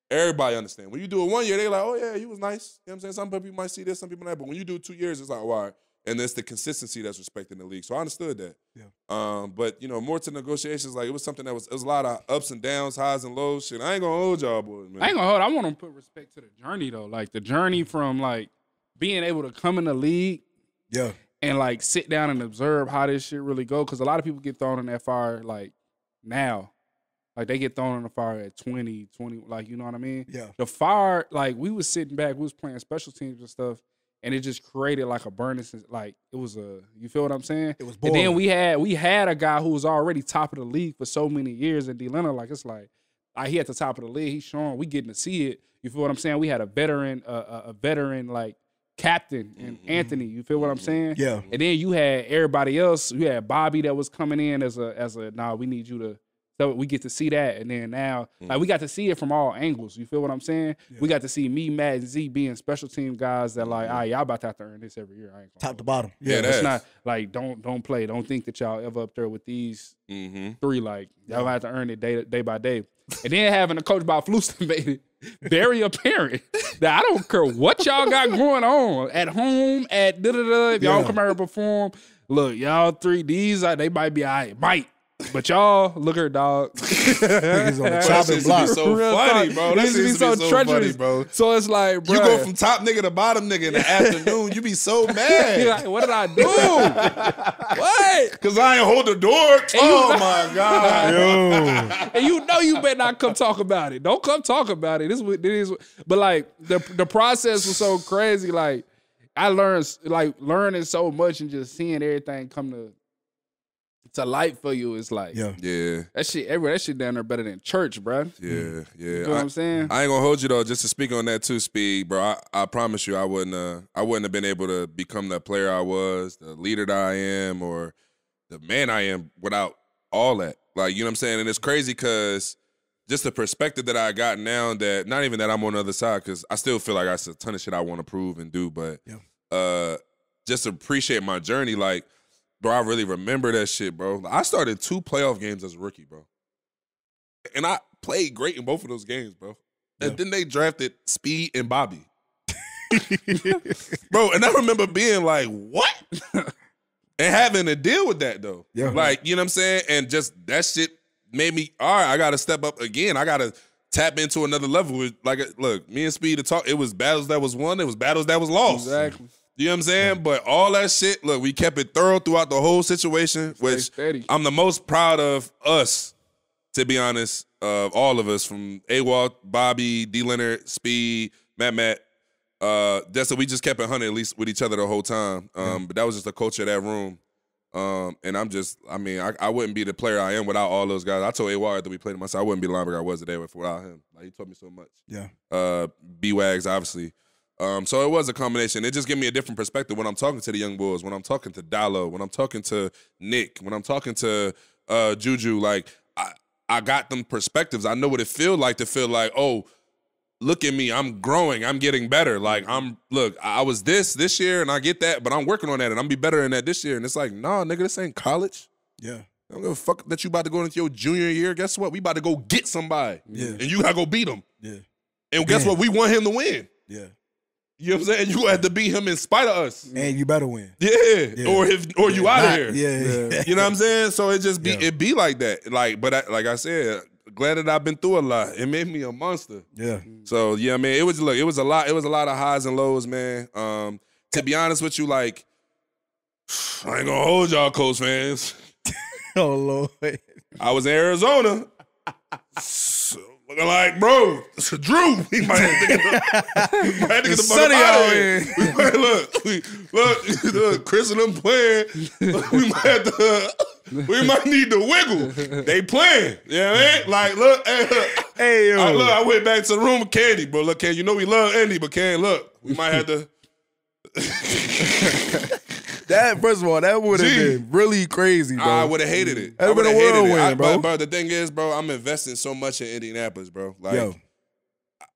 everybody understand. When you do it one year, they like, oh, yeah, you was nice. You know what I'm saying? Some people might see this, some people not. But when you do it two years, it's like, all right. And it's the consistency that's respected in the league. So I understood that. Yeah. Um, but, you know, more to negotiations, like, it was something that was, it was a lot of ups and downs, highs and lows. Shit, I ain't going to hold y'all, boys, man. I ain't going to hold. I want to put respect to the journey, though. Like, the journey from, like, being able to come in the league yeah. and, like, sit down and observe how this shit really go. Because a lot of people get thrown in that fire, like, now. Like, they get thrown in the fire at twenty, twenty, like, you know what I mean? Yeah. The fire, like, we was sitting back, we was playing special teams and stuff, and it just created, like, a burning, like, it was a, you feel what I'm saying? It was boring. And then we had we had a guy who was already top of the league for so many years in D. Leonard, like, it's like, Like, he at the top of the league. He's showing. We getting to see it. You feel what I'm saying? We had a veteran, uh, a veteran like captain and mm-hmm. Anthony. You feel what I'm saying? Yeah. And then you had everybody else. You had Bobby that was coming in as a as a. Nah, we need you to. So we get to see that, and then now, mm. like we got to see it from all angles. You feel what I'm saying? Yeah. We got to see me, Matt, and Z being special team guys that like, all right, y'all about to have to earn this every year. I ain't gonna Top to bottom. Yeah, yeah that's it not like don't don't play. Don't think that y'all ever up there with these mm-hmm. three. Like y'all yeah. have to earn it day day by day. And then having a coach by Flewston made it very apparent that I don't care what y'all got going on at home at da da da. If y'all yeah. come out and perform, look, y'all three D's. They might be all right. Might. But y'all, look her, dog. Niggas on the chopping block. So real funny, bro. That seems to be so treacherous, bro. So it's like, bro, you go from top nigga to bottom nigga in the afternoon. You be so mad. Like, what did I do? What? Because I ain't hold the door. And oh my god. Yo. And you know you better not come talk about it. Don't come talk about it. This is what this is. What, but like the the process was so crazy. Like I learned, like learning so much and just seeing everything come to. To light for you is like yeah. yeah that shit everywhere that shit down there better than church, bro. Yeah, yeah. You know what I, I'm saying? I ain't gonna hold you though. Just to speak on that too, Speed, bro. I, I promise you, I wouldn't. Uh, I wouldn't have been able to become the player I was, the leader that I am, or the man I am without all that. Like you know what I'm saying? And it's crazy because just the perspective that I got now that not even that I'm on the other side because I still feel like I said a ton of shit I want to prove and do, but yeah. uh, just appreciate my journey, like. Bro, I really remember that shit, bro. I started two playoff games as a rookie, bro. And I played great in both of those games, bro. And yeah. then they drafted Speed and Bobby. Bro, and I remember being like, what? And having to deal with that, though. Yeah, like, you know what I'm saying? And just that shit made me, all right, I got to step up again. I got to tap into another level. Like, look, me and Speed to talk, it was battles that was won. It was battles that was lost. Exactly. You know what I'm saying? But all that shit, look, we kept it thorough throughout the whole situation, which I'm the most proud of us, to be honest, of all of us, from AWOL, Bobby, D. Leonard, Speed, Matt Matt. Uh, that's that we just kept it one hundred at least with each other the whole time. Um, yeah. But that was just the culture of that room. Um, and I'm just, I mean, I, I wouldn't be the player I am without all those guys. I told AWOL after we played him, I said I wouldn't be the linebacker I was today without him. Like, he taught me so much. Yeah. Uh, B-Wags, obviously. Um, so it was a combination. It just gave me a different perspective when I'm talking to the young boys, when I'm talking to Dallo, when I'm talking to Nick, when I'm talking to uh, Juju. Like, I, I got them perspectives. I know what it feel like to feel like, oh, look at me. I'm growing. I'm getting better. Like, I'm, look, I was this this year, and I get that, but I'm working on that, and I'm be better than that this year. And it's like, nah, nigga, this ain't college. Yeah. I don't give a fuck that you about to go into your junior year. Guess what? We about to go get somebody. Yeah. And you got to go beat him. Yeah. And guess Damn. what? We want him to win. Yeah. You know what I'm saying? You had to beat him in spite of us. And you better win. Yeah. yeah. Or if or yeah. you out of here. Yeah, yeah. You know what I'm saying? So it just be yeah. it be like that. Like, but I, like I said, glad that I've been through a lot. It made me a monster. Yeah. So yeah, man, it was look, it was a lot, it was a lot of highs and lows, man. Um, to be honest with you, like, I ain't gonna hold y'all Colts fans. Oh Lord. I was in Arizona. So, like, bro, Drew, he might have to get the, he might have to get the fuck out of here. We might, look, we, look, look, Chris and them playing. We might have to, we might need to wiggle. They playing, you know what I mean? Like, look, hey, look, hey, yo. I, look, I went back to the room with Candy, bro. Look, Candy, you know we love Andy, but Candy, look, we might have to. That, first of all, that would have been really crazy, bro. I would have hated it. That would have been a whirlwind, bro. But, but the thing is, bro, I'm investing so much in Indianapolis, bro. Like, Yo.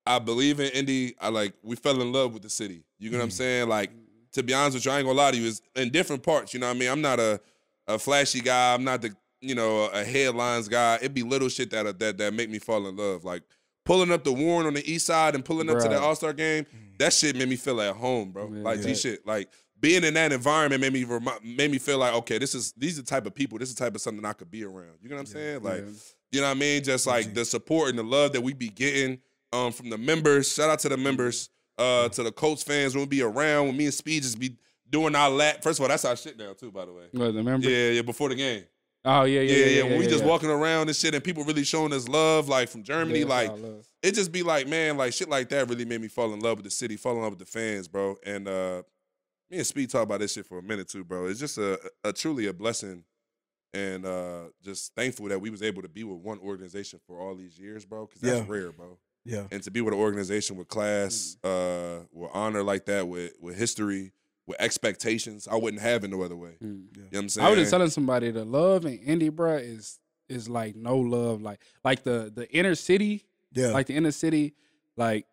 I believe in Indy. I like, we fell in love with the city. You know mm. what I'm saying? Like, to be honest with you, I ain't gonna lie to you. It's in different parts, you know what I mean? I'm not a, a flashy guy. I'm not the, you know, a headlines guy. It'd be little shit that, that, that make me fall in love. Like, pulling up to Warren on the east side and pulling up right. to that All-Star game, that shit made me feel at home, bro. Man, like, yeah. G shit, like, being in that environment made me made me feel like, okay, this is these are the type of people, this is the type of something I could be around. You know what I'm yeah, saying? Like, yeah. you know what I mean? Just like the support and the love that we be getting um, from the members. Shout out to the members, uh, to the Colts fans when we be around, when me and Speed just be doing our lap. First of all, that's our shit now too, by the way. Well, the members? Yeah, yeah, before the game. Oh, yeah, yeah, yeah. yeah, yeah when yeah, we yeah, just yeah. walking around and shit and people really showing us love, like from Germany, yeah, like it just be like, man, like shit like that really made me fall in love with the city, fall in love with the fans, bro. And uh Me and Speed talk about this shit for a minute too, bro. It's just a, a truly a blessing and uh, just thankful that we was able to be with one organization for all these years, bro, because that's yeah. rare, bro. Yeah. And to be with an organization with class, mm. uh, with honor like that, with with history, with expectations, I wouldn't have it no other way. Mm. Yeah. You know what I'm saying? I was just telling somebody the love in Indy, bro, is is like no love. Like like the the inner city, yeah. like the inner city, like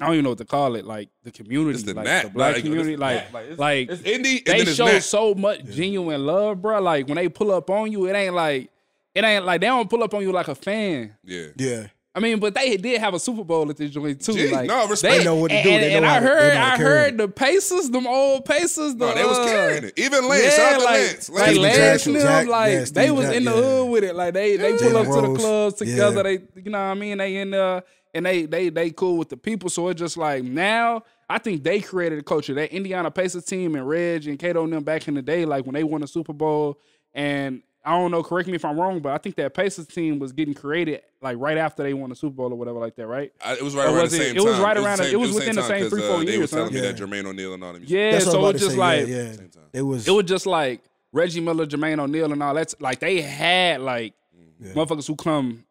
I don't even know what to call it. Like the community, the like nat, the black like, community, you know, like like, it's, like it's Indy, they it's show nat. so much yeah. genuine love, bro. Like when they pull up on you, it ain't like it ain't like they don't pull up on you like a fan. Yeah, yeah. I mean, but they did have a Super Bowl at this joint too. Gee, like, no, respect. They know what to do. And, they know and how, I heard, they know I heard the Pacers, them old Pacers. The, no, they was carrying it. Even Lance, yeah, shout out like, to Lance, Lance, like, Lance Jackson, them, Jack, like yes, they was Jack, in the yeah. hood with it. Like they, they yeah. pull up Rose. to the clubs together. Yeah. They, you know what I mean? They in the and they, they, they cool with the people. So it's just like now, I think they created a culture. That Indiana Pacers team and Reg and Kato and them back in the day, like when they won the Super Bowl and. I don't know, correct me if I'm wrong, but I think that Pacers team was getting created like right after they won the Super Bowl or whatever like that, right? I, it was right or around was the same it, time. It was right it was around, same, it was within the same, the same three, four uh, years. They were telling huh? me yeah. that Jermaine O'Neal and all them. Yeah, That's so it was just say, like, yeah, yeah. Same time. It, was, it was just like Reggie Miller, Jermaine O'Neal and all that. Like they had like yeah. motherfuckers who come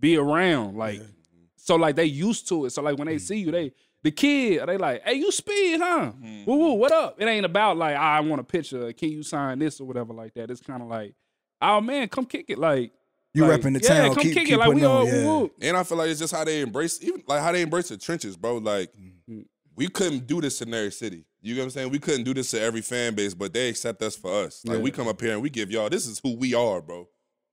be around. Like, yeah. so like they used to it. So like when they mm. see you, they, the kid, they like, hey, you Speed, huh? Mm. Woo, woo, what up? It ain't about like, ah, I want a picture. Can you sign this or whatever like that? It's kind of like, oh man, come kick it like you like, repping the yeah, town. Yeah, come keep, kick keep it like we all. Yeah. And I feel like it's just how they embrace, even like how they embrace the trenches, bro. Like mm-hmm. we couldn't do this in their city. You know what I'm saying? We couldn't do this to every fan base, but they accept us for us. Like yeah. we come up here and we give y'all. This is who we are, bro.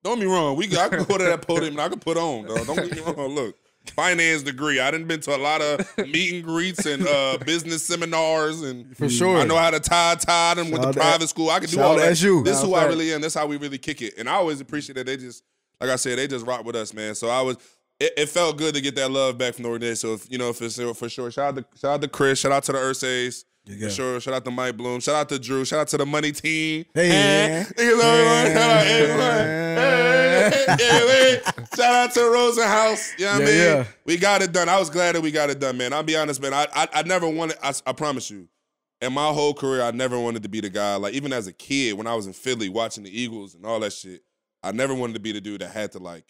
Don't be wrong. We I can go to that podium and I can put on. Though. Don't get me wrong. Look, finance degree. I done been to a lot of meet and greets and uh, business seminars, and for sure, I know how to tie tie them with the private school. I can do all that. This is who I really am. That's how we really kick it. And I always appreciate that they just, like I said, they just rock with us, man. So I was, it, it felt good to get that love back from the organization. So if, you know, for for sure, shout out to shout out to Chris, shout out to the Ursays. For sure, shout out to Mike Bloom, shout out to Drew, shout out to the Money Team. Hey, shout out to Rosenhaus. You know what yeah, I mean? Yeah. We got it done. I was glad that we got it done, man. I'll be honest, man. I I, I never wanted. I, I promise you, in my whole career, I never wanted to be the guy. Like even as a kid, when I was in Philly watching the Eagles and all that shit, I never wanted to be the dude that had to like.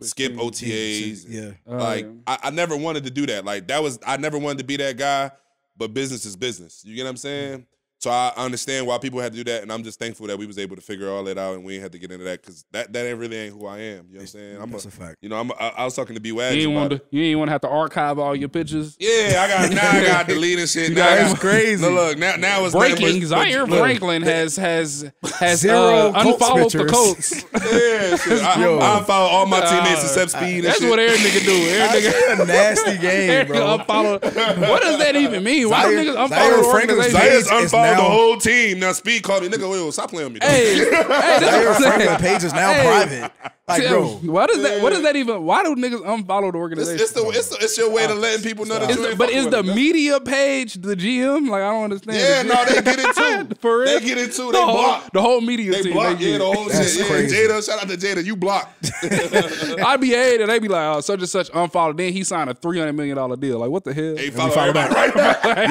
Skip O T As. Yeah. Oh, like yeah. I, I never wanted to do that. Like that was I never wanted to be that guy, but business is business. You get what I'm saying? Mm. So I understand why people had to do that, and I'm just thankful that we was able to figure all that out and we ain't had to get into that because that, that really ain't who I am. You know what I'm saying? I'm That's a, a fact. You know, I'm a, I, I was talking to B. Wags. You ain't want to you ain't want to have to archive all your pictures. Yeah, I got now I got deleting shit. Now I got, crazy. Look, look, now now it's breaking. Much, Zaire look, Franklin look, has has has zero uh, unfollowed the Colts. Yeah, shit. I, I unfollow all my teammates uh, except Speed. And that's shit. What every nigga do. Every nigga a nasty game, bro. What does that even mean? Why do niggas unfollow organizations? The whole team. Now Speed called me, nigga, wait, stop playing with me. Hey, hey Zaire Franklin page is now hey. private. Like, See, bro. Why does that, what does that even, why do niggas unfollow the organization? It's, it's, the, it's, the, it's your way to letting people know that it's you ain't But is the them. media page the G M? Like, I don't understand. Yeah, no, they get it too. For real? They get it too. They the block. Whole, the whole media they team. Block. They block, yeah, the whole That's shit. Crazy. Yeah, Jada, shout out to Jada, you blocked. I be hated, and they be like, oh, such and such unfollowed. Then he signed a three hundred million dollar deal. Like, what the hell? Hey, follow, follow back right back.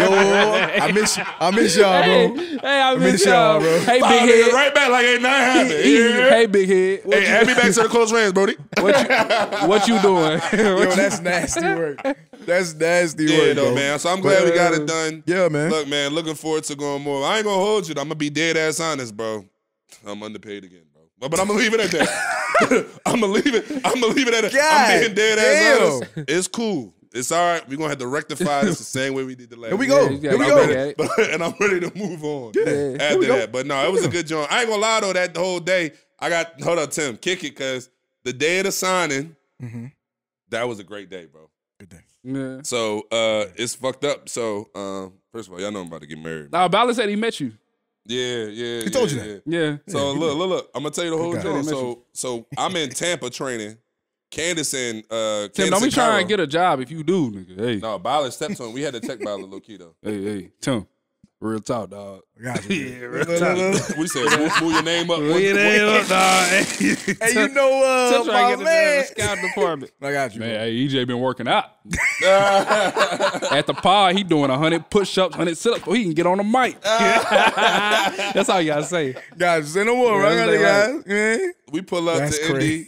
Yo, I miss you. I miss y'all. Hey, hey, I miss y'all, bro. Hey, big head, right back like ain't nothing happened. Hey, big head. Hey, add me back to the close range, Brody. What you, what you doing? What Yo, you that's nasty work. That's nasty yeah, work, Yeah, no, man. So I'm glad but, we got it done. Yeah, man. Look, man, looking forward to going more. I ain't gonna hold you. I'm gonna be dead ass honest, bro. I'm underpaid again, bro. But, but I'm gonna leave it at that. I'm gonna leave it. I'm gonna leave it at that. I'm being dead damn. ass honest. It's cool. It's all right. We're going to have to rectify this the same way we did the last Here we go. Yeah, Here we go. But, and I'm ready to move on yeah. after that. But, no, it was a good joint. I ain't going to lie, though, that the whole day. I got, hold up, Tim, kick it, because the day of the signing, mm-hmm. that was a great day, bro. Good day. Yeah. So uh, it's fucked up. So, um, first of all, y'all know I'm about to get married. Nah, Ballard said he met you. Yeah, yeah. He yeah, told you yeah. that. Yeah. So, yeah, look, look, look. I'm going to tell you the whole joint. So, so I'm in Tampa training. Candace and uh, Tim, Candace don't be trying to get a job if you do, nigga. Hey. No, Ballard steps on. We had to check Ballard low key though. Hey, hey, Tim. Real talk, dog. Gotcha. Yeah, real talk. We said move, move your name up. Move your name up, dog. Hey, hey, you know, uh, my man. Scout department. I got you, man. Hey, E J been working out. At the pod, he doing a hundred push-ups, hundred sit-ups. He can get on the mic. That's all you gotta say. Guys, say no more, right, guys? Yeah. We pull up That's to M D.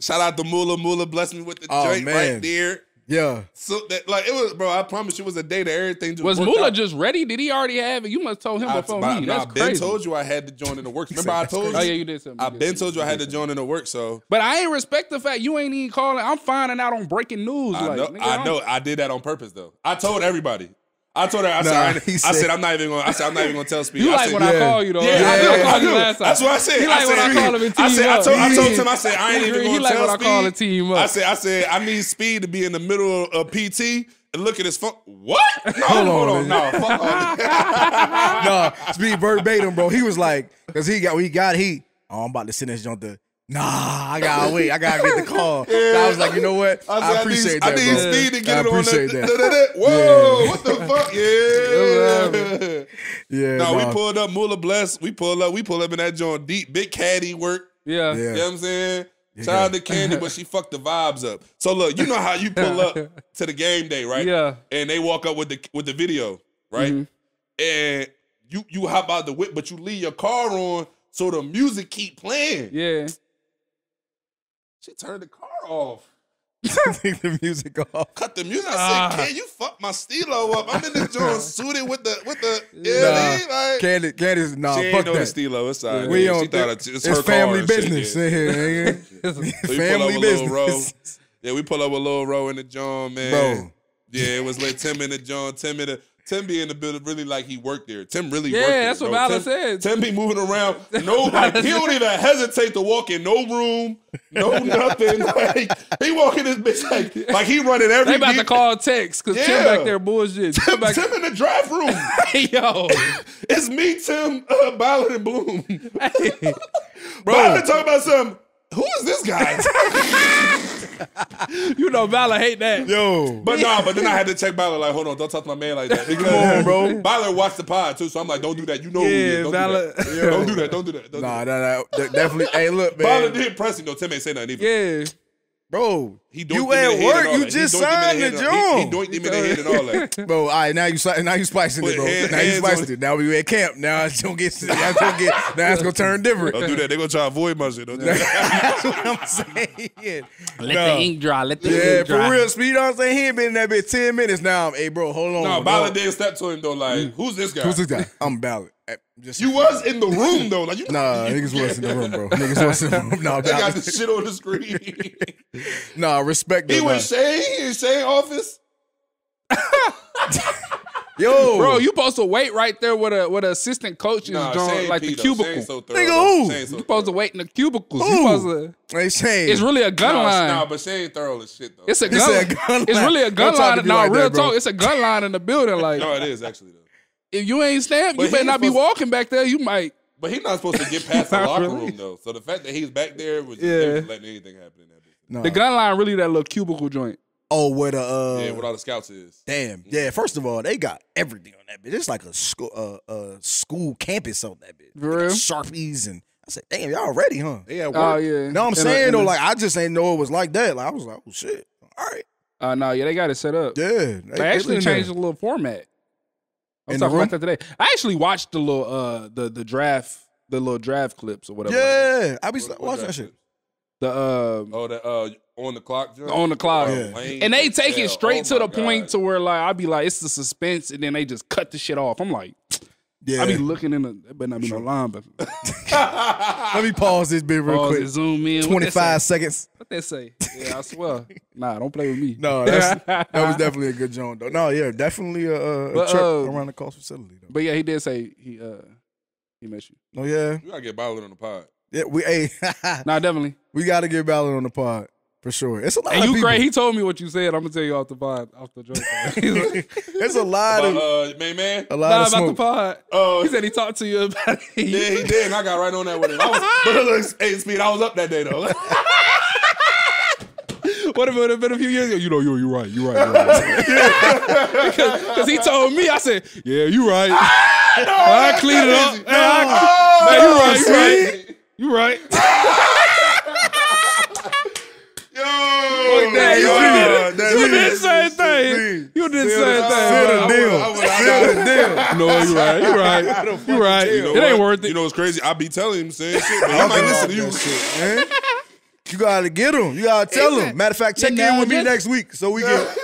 Shout out to Moolah. Moolah blessed me with the oh, drink man. right there. Yeah. So that, like, it was, bro, I promise you, it was a day that everything just was Moolah out. just ready? Did he already have it? You must have told him I, before I, me. That's I, I crazy. I been told you I had to join in the works. Remember I told you? Oh, yeah, you did something. I been told you I had to join in the works, so. But I ain't respect the fact you ain't even calling. I'm finding out on breaking news. I, like, know, nigga, I, I know. I did that on purpose, though. I told everybody. I told her, I, nah, said, I, said, I said, I'm not even going to, I said, I'm not even going to tell Speed. You I like said, when yeah. I call you, though. Yeah, yeah, I, yeah, I, yeah, I do. Last time. That's what I said. He I like said, when I call him and team I said, up. I told, I told him, I said, I ain't even going to like tell Speed. He like when I call a team up. I said, I said, I need Speed to be in the middle of P T and look at his phone. What? No, hold, hold on, on. No, fuck on. Nah, Speed verbatim, bro. He was like, because he got, we got heat. Oh, I'm about to send this junk to. Nah, I gotta wait. I gotta get the call. Yeah. So I was like, you know what? I, I, I appreciate need, that, I need bro. Speed to get I it on that. that. Da, da, da. Whoa, yeah. What the fuck? Yeah. yeah no, nah. we pulled up. Moolah bless. We pulled up. We pulled up in that joint deep. Big Caddy work. Yeah. yeah. You know what I'm saying? Yeah. Shout out to Candy, but she fucked the vibes up. So look, you know how you pull up to the game day, right? Yeah. And they walk up with the with the video, right? Mm-hmm. And you you hop out the whip, but you leave your car on so the music keep playing. Yeah. She turned the car off. Take the music off. Cut the music. I said, uh, "Can you fuck my Stilo up? I'm in the joint suited with the with the nah, like Candy, Candy's nah. She fuck ain't that Stilo. It's all right. We on. She thought it's, it's, it's her family car business. Yeah, so family pull up business. A row. Yeah, we pull up a little row in the joint, man. Bro. Yeah, it was like Tim in the joint. Tim in the. Tim be in the building really like he worked there. Tim really yeah, worked there. Yeah, that's what Valor said. Tim be moving around. No, like, he don't even hesitate to walk in no room, no nothing. Like, he walking this bitch like, like he running every. They about to call text because yeah. Tim back there bullshit. Tim, back Tim in the draft room. Hey, yo. It's me, Tim, uh, Ballard, and Bloom. Hey, bro. Ballard talking about something. Who is this guy? You know Valor hate that. Yo. But nah, but then I had to check Valor like, hold on, don't talk to my man like that. Come on, bro. Valor watched the pod too, so I'm like, don't do that. You know yeah, who he is. Don't, Valor. Do yeah, don't do that. Don't do that. Don't nah, do that. Nah, nah, definitely. Hey, look, man. Valor did press him though. Tim ain't say nothing either. Yeah. Bro, he you at work. You just signed the joint. He, he doinked him in the head and all that. Bro, all right, now you now you spicing it, bro. Hand, now you spicing it. Now we at camp. Now it's gonna get. Now it's gonna, get, now it's gonna turn different. Don't do that. They gonna try to avoid my shit. Don't do that. That's what I'm saying. Yeah. Let no. the ink dry. Let the yeah, ink dry. Yeah, for real. Speed. You know what I'm saying? He ain't been in that bit ten minutes now. I'm, hey, bro, hold on. No, Ballard did step to him though. Like, mm. who's this guy? Who's this guy? I'm Ballard. Just you was in the room though, like you. Nah, niggas was in the room, bro. Niggas was in the room. Nah, they got the shit on the screen. Nah, respect. He was Shane. He in Shane's office. Yo, bro, you supposed to wait right there with a with an assistant coach nah, is drawing like P, the though. Cubicle. So thorough, nigga, who? So you supposed to wait in the cubicles? Who? You supposed to? Hey, Shane. It's really a gun no, line. Nah, but Shane thorough as shit though. It's a gun. It's, a gun line. It's really a gun line. Nah, like real that, talk. It's a gun line in the building. Like, no, it is actually though. If you ain't stabbed, you better not be walking back there. You might. But he's not supposed to get past the locker room, though. So the fact that he's back there was just yeah. letting anything happen in that business. No. The gun line really that little cubicle joint. Oh, where the... Uh, yeah, what all the scouts is. Damn. Yeah, first of all, they got everything on that bitch. It's like a school, uh, uh, school campus on that bitch. For real? Sharpies and... I said, damn, y'all ready, huh? They at work. Oh, yeah. No, I'm and saying, I, though, like, I just ain't know it was like that. Like, I was like, oh, shit. All right. Uh, no, yeah, they got it set up. Yeah. They, they actually changed the little format. I'm talking about that today. I actually watched the little uh the the draft the little draft clips or whatever. Yeah, like I be what, watching that shit. The um oh the uh on the clock job? On the clock, yeah. And they take yeah. it straight oh to the God. point to where like I be like it's the suspense, and then they just cut the shit off. I'm like, yeah. I be looking in the but not be no line, but let me pause this bit real pause quick. Zoom in. Twenty five seconds. What they say? Yeah, I swear. Nah, don't play with me. No, that's, that was definitely a good joint though. No, yeah, definitely a, a but, trip uh, around the coast facility though. But yeah, he did say he uh he missed you. Oh yeah, you gotta get Ballard on the pod. Yeah, we hey. Nah, definitely. We gotta get Ballard on the pod. For sure. It's a lot and of you people. Craig, he told me what you said. I'm going to tell you off the pod, off the joke. It's a lot about, of... Uh, man, man. A lot nah, of smoke. about the pod. Uh, he said he talked to you about it. Yeah, he did, and I got right on that with him. I was, but look, hey, Speed, I was up that day, though. What if it would have been a few years ago? You know, you're, you're right. You're right. Because right. he told me, I said, yeah, you're right. Ah, no, I cleaned it up. No, hey, I, no, man, you're right. You're right. You're right. Yo, oh, that, yo, that, you did the same thing. You did the same thing. Sit a deal. Sit a deal. No, you're right. You're right. You're right. You know it ain't worth it. You know what's crazy? I be telling him saying shit, but he might listen to you. Shit, man. You gotta get him. You gotta tell him. Matter of fact, check you know, in with me next week so we get.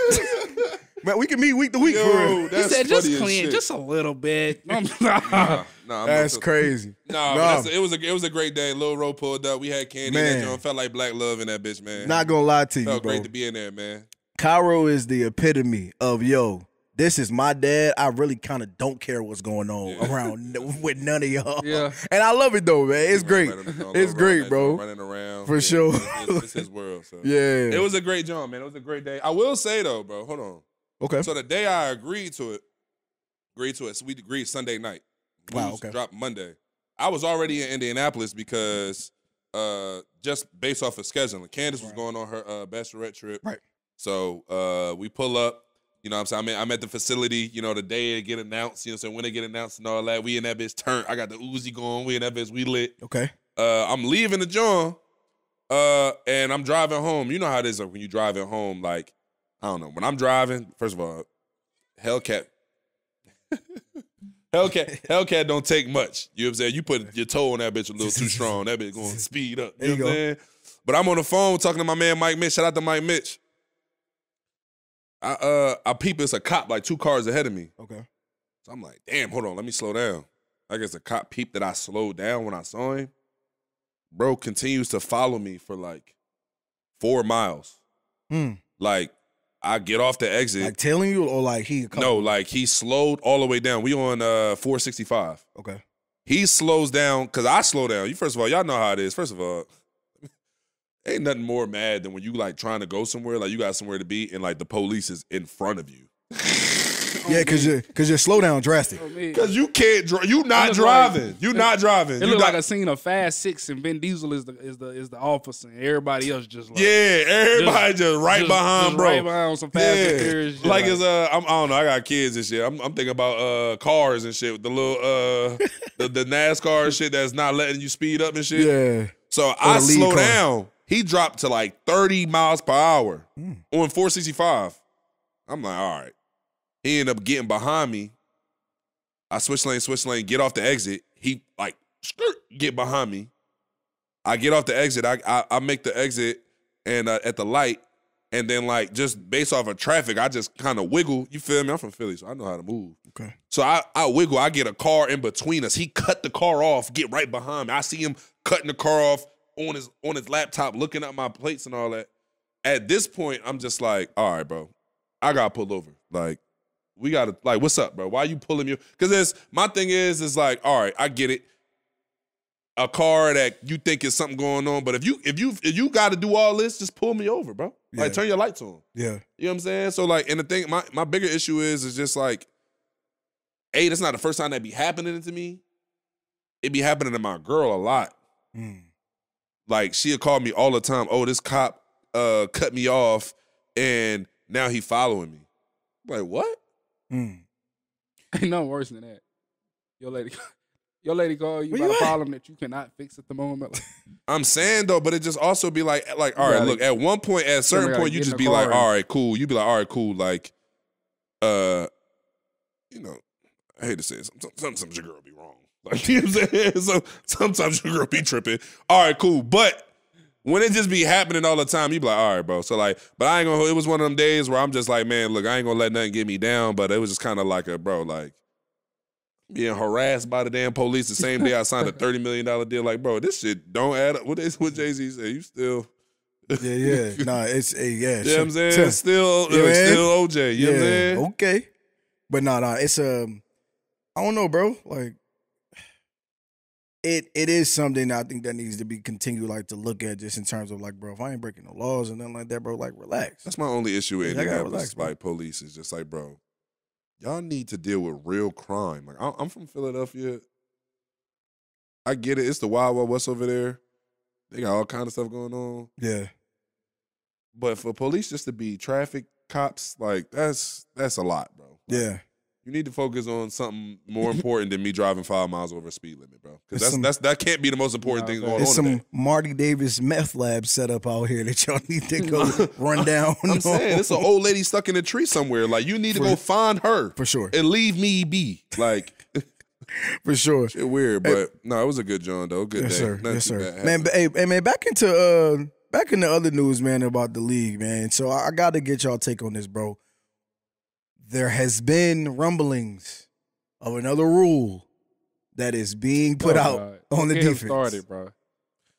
Man, we can meet week to week. Yo, for real. He said just clean, just a little bit. nah, nah, nah, that's crazy. Nah, nah. But that's a, it was a it was a great day. Lil Ro pulled up. We had candy. Man. That joint felt like black love in that bitch, man. Not gonna lie to you, felt bro. Great to be in there, man. Cairo is the epitome of yo. This is my dad. I really kind of don't care what's going on yeah. around with none of y'all. Yeah, and I love it though, man. It's great. Right it's great, bro. Running around for yeah, sure. It's, it's, it's his world. So. Yeah, it was a great job, man. It was a great day. I will say though, bro. Hold on. Okay. So the day I agreed to it, agreed to it, so we agreed Sunday night. Wow, okay. Dropped Monday. I was already in Indianapolis because uh, just based off of scheduling, Candace right. was going on her uh, bachelorette trip. Right. So uh, we pull up, you know what I'm saying? I'm, in, I'm at the facility, you know, the day it get announced, you know what I'm saying? When it get announced and all that, we in that bitch turn. I got the Uzi going. We in that bitch, we lit. Okay. Uh, I'm leaving the joint, uh, and I'm driving home. You know how it is when you driving home, like, I don't know. When I'm driving, first of all, Hellcat, Hellcat, Hellcat don't take much. You know what I'm saying? You put your toe on that bitch a little too strong. That bitch going to speed up. You know what I'm saying? But I'm on the phone talking to my man Mike Mitch. Shout out to Mike Mitch. I uh I peep it's a cop like two cars ahead of me. Okay. So I'm like, damn, hold on, let me slow down. I guess a cop peeped that I slowed down when I saw him. Bro continues to follow me for like four miles. Mm. Like. I get off the exit. Like telling you or like he? No, like he slowed all the way down. We on uh, four sixty-five. Okay. He slows down because I slow down. You first of all, y'all know how it is. First of all, ain't nothing more mad than when you like trying to go somewhere, like you got somewhere to be and like the police is in front of you. Yeah, because you're, you're slow down drastic. Because you can't drive. You not driving. Like, you not driving. It you look not, like a scene of Fast Six and Vin Diesel is the is the, is the officer and everybody else just like. Yeah, everybody just, just right just, behind, just bro. Right behind some Fast yeah. and Furious. Like, like it's, uh, I'm, I don't know, I got kids and shit. I'm, I'm thinking about uh, cars and shit with the little, uh, the, the NASCAR shit that's not letting you speed up and shit. Yeah. So or I slow car. down. He dropped to like thirty miles per hour mm. on four sixty-five. I'm like, all right. He ended up getting behind me. I switch lane, switch lane, get off the exit. He like, skirt, get behind me. I get off the exit. I I, I make the exit and uh, at the light. And then like just based off of traffic, I just kind of wiggle. You feel me? I'm from Philly, so I know how to move. Okay. So I, I wiggle. I get a car in between us. He cut the car off, get right behind me. I see him cutting the car off on his, on his laptop, looking at my plates and all that. At this point, I'm just like, all right, bro. I got pulled over. Like. We got to, like, what's up, bro? Why you pulling me? Because it's, my thing is, it's like, all right, I get it. A car that you think is something going on, but if you if you, if you got to do all this, just pull me over, bro. Yeah. Like, turn your lights on. Yeah. You know what I'm saying? So, like, and the thing, my, my bigger issue is, is just like, A, that's not the first time that be happening to me. It be happening to my girl a lot. Mm. Like, she'll call me all the time, oh, this cop uh, cut me off, and now he following me. I'm like, what? Mm. Ain't nothing worse than that. Your lady, your lady call you about a problem that you cannot fix at the moment. Like, I'm saying though, but it just also be like, like, all right, look, at one point, at a certain point, you just be like, all right, cool. You be like, all right, cool. Like, uh, you know, I hate to say it, sometimes your girl be wrong. Like, you know what I'm saying? So sometimes your girl be tripping. All right, cool, but. When it just be happening all the time, you be like, all right, bro. So, like, but I ain't gonna, it was one of them days where I'm just like, man, look, I ain't gonna let nothing get me down, but it was just kind of like a, bro, like, being harassed by the damn police the same day I signed a thirty million dollar deal. Like, bro, this shit don't add up. What is what Jay Z said? You still. Yeah, yeah. Nah, it's, a yeah. You know what I'm saying? It's still, yeah, it's still O J. You yeah. know what I'm saying? Okay. But nah, nah, it's, um, I don't know, bro. Like, It it is something I think that needs to be continued, like to look at just in terms of like, bro, if I ain't breaking no laws and nothing like that, bro, like relax. That's my only issue with Indianapolis, like police is just like, bro, y'all need to deal with real crime. Like I, I'm from Philadelphia, I get it. It's the Wild Wild West over there. They got all kind of stuff going on. Yeah, But for police just to be traffic cops, like, that's that's a lot, bro. Like, yeah. You need to focus on something more important than me driving five miles over a speed limit, bro. Because that's, that's, that can't be the most important thing going on. There's some Marty Davis meth lab set up out here that y'all need to go run down. I'm saying, it's an old lady stuck in a tree somewhere. Like, you need to go find her. For sure. And leave me be. Like... For sure. Shit weird, but hey, no, it was a good John though. Good yes, day. Sir. Yes, sir. Man, but, hey, hey, man, back into uh, back into other news, man, about the league, man. So I, I got to get y'all take on this, bro. There has been rumblings of another rule that is being put oh, out God. on the defense. Started, bro.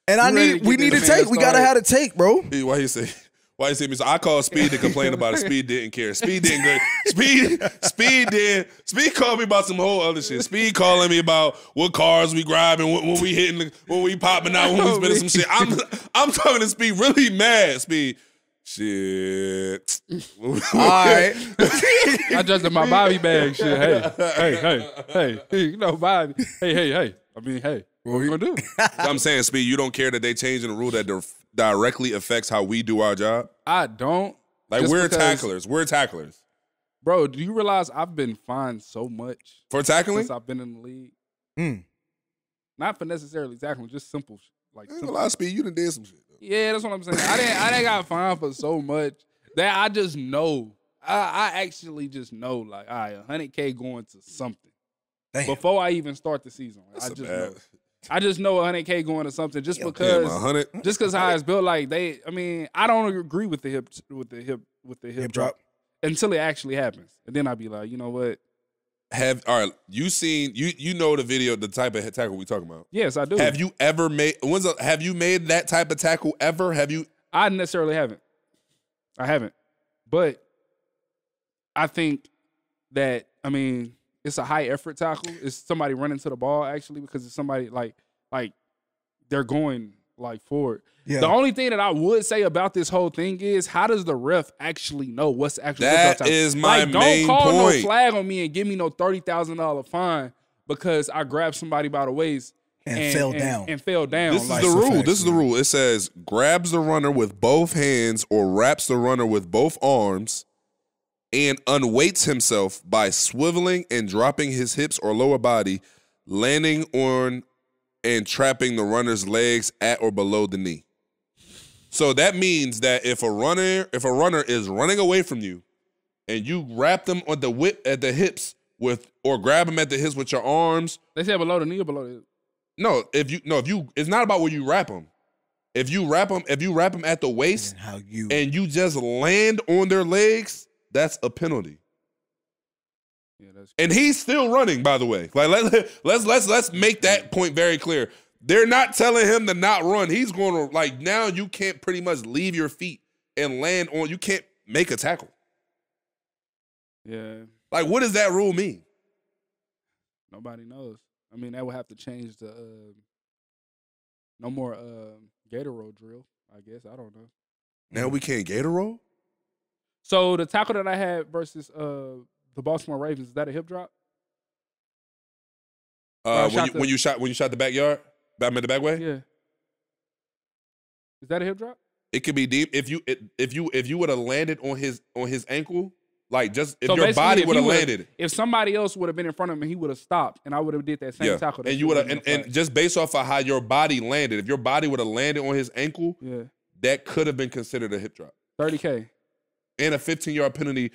And you I need we need a take. Started. We gotta have a take, bro. Why you say? Why you see me? So I called Speed to complain about it. Speed didn't care. Speed didn't care. Speed, Speed did. Speed called me about some whole other shit. Speed calling me about what cars we grabbing, what, what we hitting, the, what we popping out, when we spinning some shit. I'm, I'm talking to Speed really mad. Speed, shit. All right. I just in my Bobby bag shit. Hey, hey, hey, hey, hey. You know Bobby. Hey, hey, hey. I mean, hey. What are you gonna do? I'm saying, Speed, you don't care that they changing the rule that they're directly affects how we do our job? I don't. Like, Just we're because, tacklers. We're tacklers. Bro, do you realize I've been fined so much? For tackling? Since I've been in the league. Mm. Not for necessarily tackling, just simple shit. Like, simple a lot of Speed, you done did some shit, though. Yeah, that's what I'm saying. I didn't I didn't got fined for so much that I just know. I, I actually just know, like, all right, one hundred K going to something. Damn. Before I even start the season. Like, I just bad. know. I just know one hundred K going to something just Yo, because damn, just because how it's built, like they. I mean, I don't agree with the hip with the hip with the hip, hip drop until it actually happens, and then I'd be like, you know what? Have all right? You seen you you know the video, the type of tackle we talking about? Yes, I do. Have you ever made? When's a, have you made that type of tackle ever? Have you? I necessarily haven't. I haven't, but I think that I mean. It's a high effort tackle. It's somebody running to the ball actually because it's somebody like like they're going like forward. Yeah. The only thing that I would say about this whole thing is how does the ref actually know what's actually that is my like, main point. Don't call point. no flag on me and give me no thirty thousand dollar fine because I grabbed somebody by the waist and, and fell and, down and fell down. This like, is the rule. Facts, this man. is the rule. It says grabs the runner with both hands or wraps the runner with both arms. And unweights himself by swiveling and dropping his hips or lower body, landing on and trapping the runner's legs at or below the knee. So that means that if a runner, if a runner is running away from you, and you wrap them on the whip at the hips with, or grab them at the hips with your arms. They say below the knee or below the hip. No, if you no, if you, it's not about where you wrap them. If you wrap them, if you wrap them at the waist, and, how you, and you just land on their legs. That's a penalty. Yeah, that's and he's still running, by the way. Like let, let's let's let's make that point very clear. They're not telling him to not run. He's going to like now you can't pretty much leave your feet and land on. You can't make a tackle. Yeah. Like what does that rule mean? Nobody knows. I mean, that would have to change the uh, no more uh, gator roll drill. I guess I don't know. Now we can't gator roll. So the tackle that I had versus uh, the Baltimore Ravens, is that a hip drop? Uh, when, you, the, when you shot when you shot the backyard, I mean the back way. Yeah, is that a hip drop? It could be deep if you it, if you if you would have landed on his on his ankle, like just if so your body would have landed. If somebody else would have been in front of him, and he would have stopped, and I would have did that same yeah. tackle. That and you would have and, and just based off of how your body landed, if your body would have landed on his ankle, yeah. that could have been considered a hip drop. thirty K. And a fifteen-yard penalty,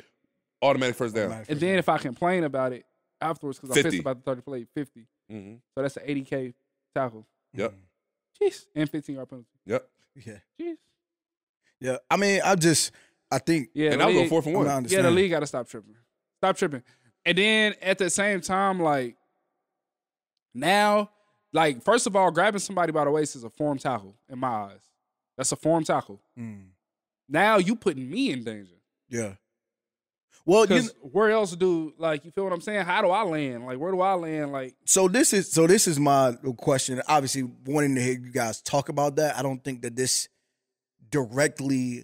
automatic first down. Automatic first and then down. If I complain about it afterwards, because I'm pissed about the thirty play, fifty. Mm-hmm. So that's an eighty K tackle. Yep. Jeez. And fifteen-yard penalty. Yep. Yeah. Jeez. Yeah. I mean, I just, I think. Yeah, and I'll go four for one. I yeah, the league got to stop tripping. Stop tripping. And then at the same time, like, now, like, first of all, grabbing somebody by the waist is a form tackle in my eyes. That's a form tackle. Mm. Now you putting me in danger. Yeah. Well, you, where else do like you feel what I'm saying? How do I land? Like where do I land? Like so this is so this is my question. Obviously, wanting to hear you guys talk about that. I don't think that this directly.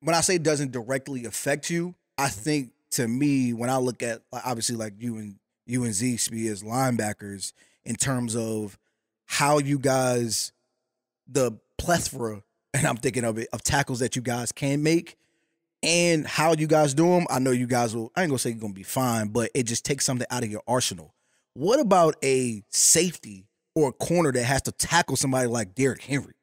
When I say doesn't directly affect you, I think to me when I look at obviously like you and you and Z Speed as linebackers in terms of how you guys the plethora and I'm thinking of it, of tackles that you guys can make and how you guys do them. I know you guys will, I ain't going to say you're going to be fine, but it just takes something out of your arsenal. What about a safety or a corner that has to tackle somebody like Derrick Henry?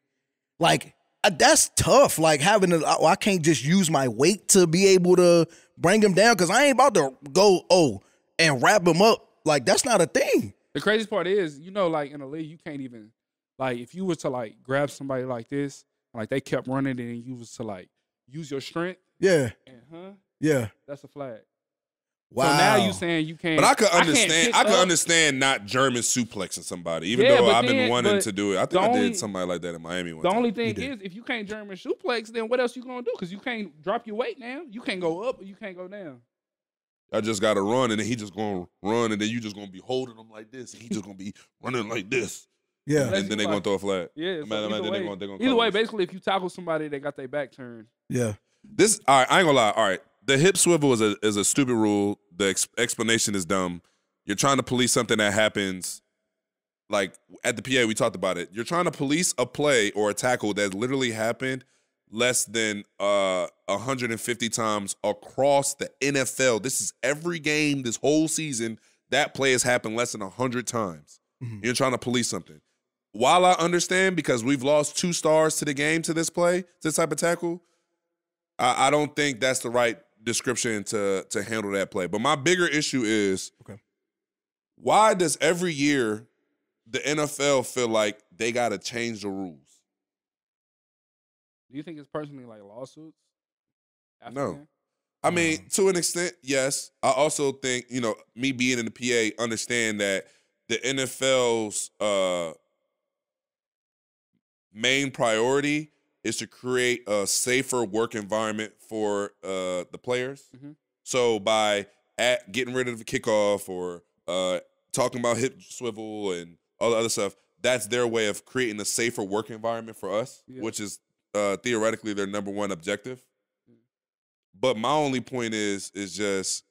Like, that's tough. Like, having a, I can't just use my weight to be able to bring him down because I ain't about to go, oh, and wrap him up. Like, that's not a thing. The craziest part is, you know, like, in a league, you can't even, like, if you were to, like, grab somebody like this, like, they kept running and you was to, like, use your strength. Yeah. And, huh? Yeah. That's a flag. Wow. So now you saying you can't. But I could understand. I, I could understand not German suplexing somebody, even yeah, though I've then, been wanting to do it. I think only, I did somebody like that in Miami one The time. Only thing is, if you can't German suplex, then what else you going to do? Because you can't drop your weight now. You can't go up or you can't go down. I just got to run, and then he just going to run, and then you just going to be holding him like this. And he just going to be running like this. Yeah. And, and then they're like, going to throw a flag. Yeah. So matter, either matter, way, they're gonna, they're gonna either way basically, if you tackle somebody, they got their back turned. Yeah. This, all right, I ain't going to lie. All right. The hip swivel is a is a stupid rule. The ex explanation is dumb. You're trying to police something that happens, like at the P A, we talked about it. You're trying to police a play or a tackle that literally happened less than uh, one hundred fifty times across the N F L. This is every game this whole season. That play has happened less than one hundred times. Mm-hmm. You're trying to police something. While I understand, because we've lost two stars to the game to this play, this type of tackle, I, I don't think that's the right description to to handle that play. But my bigger issue is, okay, why does every year the N F L feel like they got to change the rules? Do you think it's personally like lawsuits? After no. That? I mean, um, to an extent, yes. I also think, you know, me being in the P A, understand that the N F L's uh, main priority is to create a safer work environment for uh, the players. Mm-hmm. So by at getting rid of the kickoff or uh, talking about hip swivel and all the other stuff, that's their way of creating a safer work environment for us, yeah, which is uh, theoretically their number one objective. Mm-hmm. But my only point is, is just,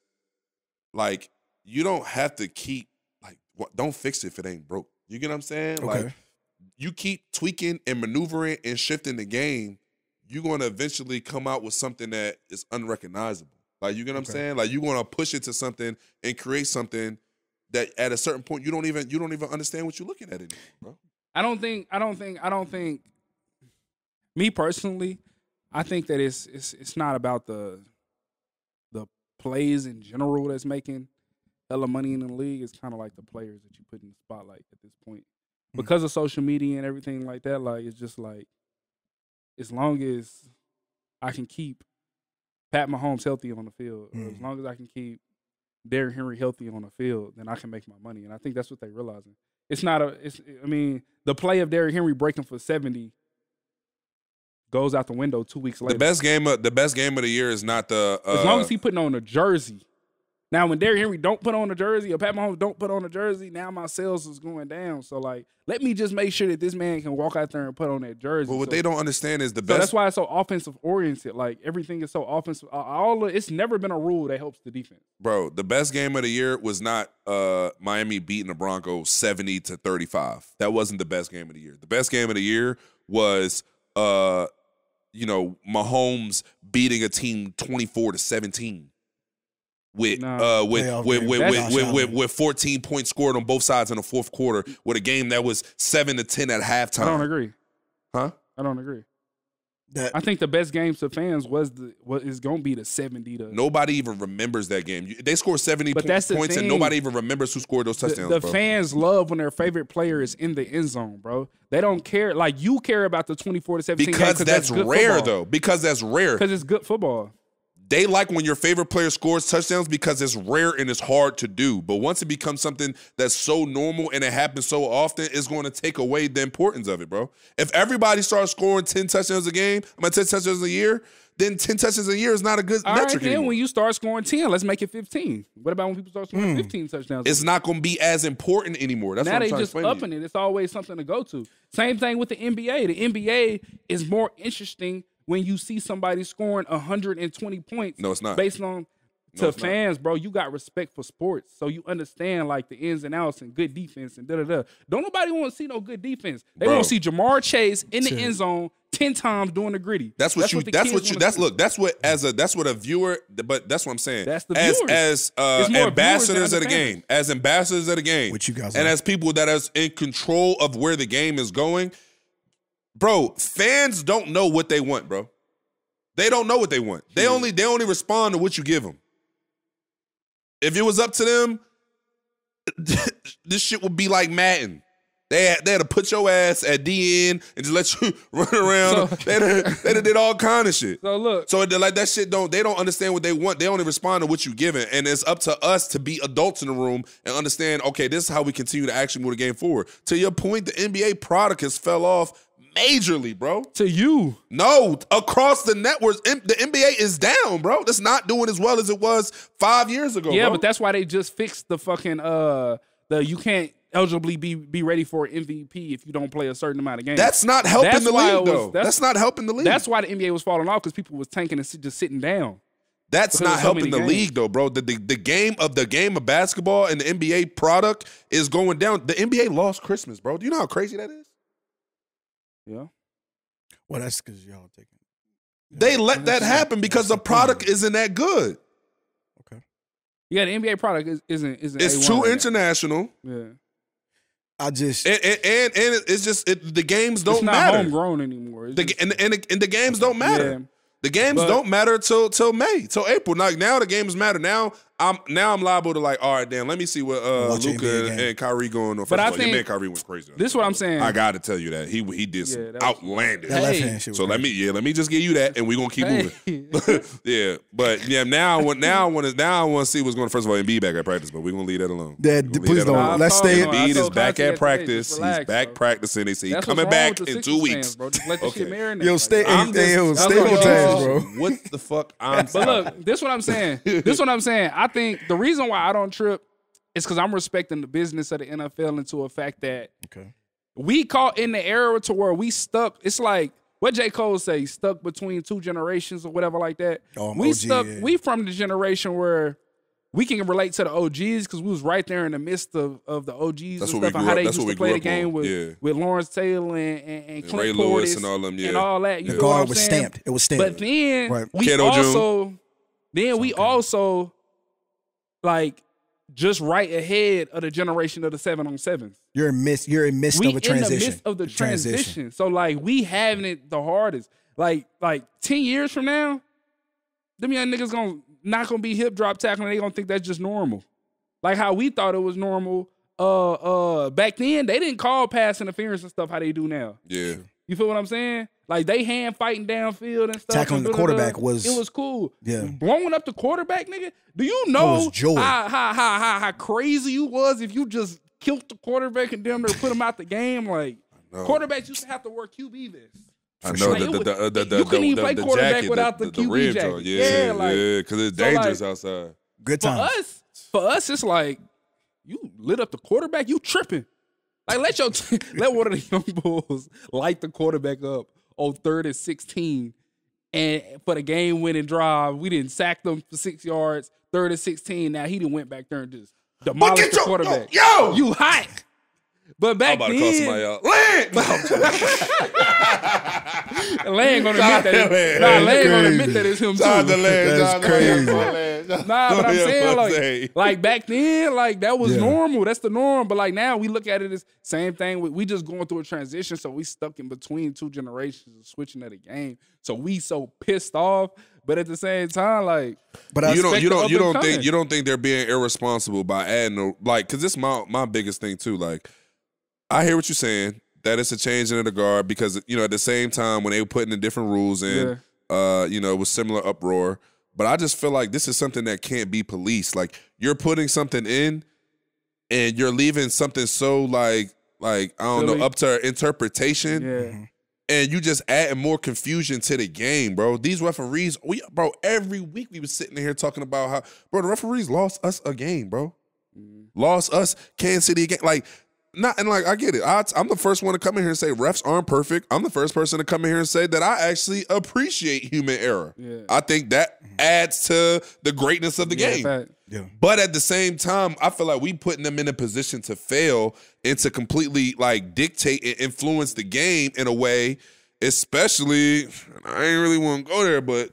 like, you don't have to keep, like, don't fix it if it ain't broke. You get what I'm saying? Okay. Like, you keep tweaking and maneuvering and shifting the game, you're going to eventually come out with something that is unrecognizable. Like, you get what okay. I'm saying? Like, you're going to push it to something and create something that at a certain point you don't even you don't even understand what you're looking at anymore, bro. I don't think I don't think I don't think me personally, I think that it's it's it's not about the the plays in general that's making hella money in the league. It's kind of like the players that you put in the spotlight at this point. Because of social media and everything like that, like, it's just like, as long as I can keep Pat Mahomes healthy on the field, or mm. as long as I can keep Derrick Henry healthy on the field, then I can make my money. And I think that's what they're realizing. It's not a, it's, I mean, the play of Derrick Henry breaking for seventy goes out the window two weeks later. The best game of the best game of the year is not the uh, as long as he putting on a jersey. Now, when Derrick Henry don't put on a jersey or Pat Mahomes don't put on a jersey, now my sales is going down. So, like, let me just make sure that this man can walk out there and put on that jersey. But what so, they don't understand is the best. So that's why it's so offensive-oriented. Like, everything is so offensive. All of, it's never been a rule that helps the defense. Bro, the best game of the year was not uh, Miami beating the Broncos seventy to thirty-five. That wasn't the best game of the year. The best game of the year was, uh, you know, Mahomes beating a team twenty-four to seventeen. With, nah, uh, with, with, with, with, with, with, with fourteen points scored on both sides in the fourth quarter with a game that was seven to ten at halftime. I don't agree. Huh? I don't agree. That, I think the best game to fans was the what is going to be the seventy to. Nobody even remembers that game. You, they scored seventy but po that's the points thing. And nobody even remembers who scored those touchdowns. The, the bro. fans love when their favorite player is in the end zone, bro. They don't care. Like, you care about the twenty-four to seventeen because game, that's, that's good rare, football. though. Because that's rare. Because it's good football. They like when your favorite player scores touchdowns because it's rare and it's hard to do. But once it becomes something that's so normal and it happens so often, it's going to take away the importance of it, bro. If everybody starts scoring ten touchdowns a game, I mean, ten touchdowns a year, then ten touchdowns a year is not a good All metric right, then anymore. When you start scoring ten, let's make it fifteen. What about when people start scoring mm. fifteen touchdowns? It's not going to be as important anymore. That's now what I'm they just upping it. It's always something to go to. Same thing with the N B A. The N B A is more interesting when you see somebody scoring one hundred twenty points. No, it's not. Based on to no, fans, not. bro, you got respect for sports. So you understand, like, the ins and outs and good defense and da-da-da. Don't nobody want to see no good defense. They want to see Jamar Chase in the end zone, ten times doing the gritty. That's what that's you. What that's what you. That's look. That's what as a. That's what a viewer. But that's what I'm saying. That's the viewers. As as uh, ambassadors of the fans. game. As ambassadors of the game. What you guys and like. as people that are in control of where the game is going. Bro, fans don't know what they want, bro. They don't know what they want. They hmm. only they only respond to what you give them. If it was up to them, this shit would be like Madden. They had, they had to put your ass at D N and just let you run around. So, they done, they done did all kind of shit. So look, so like that shit don't they don't understand what they want. They only respond to what you giving, and it's up to us to be adults in the room and understand. Okay, this is how we continue to actually move the game forward. To your point, the N B A product has fell off majorly, bro. To you, no, across the networks, the N B A is down, bro. That's not doing as well as it was five years ago. Yeah, bro. But that's why they just fixed the fucking uh the you can't. Eligibly be be ready for an M V P if you don't play a certain amount of games. That's not helping that's the league, was, though. That's, that's not helping the league. That's why the N B A was falling off, because people was tanking and just sitting down. That's not helping the league, though, bro. The, the the game of the game of basketball and the N B A product is going down. The N B A lost Christmas, bro. Do you know how crazy that is? Yeah. Well, that's because y'all taking. They let that happen because the product isn't that good. Okay. Yeah, the N B A product is, isn't isn't. It's too international. Yeah. I just and, and and and it's just it, the games don't it's not matter. Homegrown anymore. It's the, just, and, and and the games don't matter. Yeah. The games but, don't matter till till May, till April. Like now, the games matter. Now I'm now I'm liable to like, all right, damn. Let me see what uh, Luka and, and Kyrie going on. But I think man, Kyrie went crazy. This is what I'm saying. I got to tell you that he he did some yeah, that outlandish. That left hand shit. So let me yeah, let me just give you that, and we are gonna keep hey. moving. yeah, but yeah, now I want now I want to now I want to see what's going. First of all, Embiid back at practice, but we are gonna leave that alone. That please don't. Alone. Let's stay. Embiid is back at practice. Relax, he's back bro. practicing. They say he's coming back in two weeks. Yo, stay stay on task, bro. What the fuck? I'm. But look, this what I'm saying. This what I'm saying. I think the reason why I don't trip is because I'm respecting the business of the N F L into a fact that okay. we caught in the era to where we stuck. It's like what J. Cole say, stuck between two generations or whatever like that. Oh, we O G, stuck. Yeah. We from the generation where we can relate to the O Gs because we was right there in the midst of, of the O Gs that's and stuff and how up, they used to play the game on. with yeah. with Lawrence Taylor and, and, and Clint Ray Lewis and all them, yeah. and all that. You the know guard what I'm was saying? stamped. It was stamped. But then right. we Kato also June. then Something. we also. Like, just right ahead of the generation of the seven on sevens. You're in midst. You're in midst we of a transition. We in the midst of the, the transition. transition. So like, we having it the hardest. Like, like ten years from now, them young niggas gonna not gonna be hip drop tackling. They gonna think that's just normal. Like how we thought it was normal. Uh, uh, back then they didn't call pass interference and stuff how they do now. Yeah. You feel what I'm saying? Like they hand fighting downfield and stuff. Tackling and the quarterback was it was cool. Yeah, blowing up the quarterback, nigga. Do you know how, how how how how crazy you was if you just killed the quarterback and damn near put him out the game? Like quarterbacks used to have to wear Q B vests. I know like, the, the, the, the, the you couldn't even play the, quarterback jacket, without the, the, the Q B jacket. On. Yeah, yeah, like, yeah, because it's so dangerous like, outside. Good time for us. For us, it's like you lit up the quarterback. You tripping? Like let your let one of the young bulls light the quarterback up. Oh, third and sixteen, and for the game-winning drive, we didn't sack them for six yards. Third and sixteen. Now he didn't went back there and just demolished the your, quarterback. Yo, yo, you hot. But back then, I'm about then, to call somebody out. Land. Land gonna admit that. It's, nah, Land gonna admit that it's him too. Land, that's crazy. Land. Nah, but I'm saying like, say. like back then, like that was yeah. normal. That's the norm. But like now, we look at it as same thing. We, we just going through a transition, so we stuck in between two generations of switching of the game. So we so pissed off. But at the same time, like, but I you don't, you don't, you don't think, you don't think they're being irresponsible by adding a, like, because this is my my biggest thing too, like. I hear what you're saying, that it's a change in the guard because, you know, at the same time when they were putting the different rules in, yeah. uh, you know, it was similar uproar. But I just feel like this is something that can't be policed. Like, you're putting something in and you're leaving something so, like, like I don't Silly. know, up to interpretation. Yeah. And you just adding more confusion to the game, bro. These referees, we, bro, every week we was sitting here talking about how, bro, the referees lost us a game, bro. Mm. Lost us Kansas City again. Like, Not and like I get it. I, I'm the first one to come in here and say refs aren't perfect. I'm the first person to come in here and say that I actually appreciate human error. Yeah. I think that adds to the greatness of the yeah, game. Yeah. But at the same time, I feel like we putting them in a position to fail and to completely like dictate and influence the game in a way. especially, I ain't really want to go there, but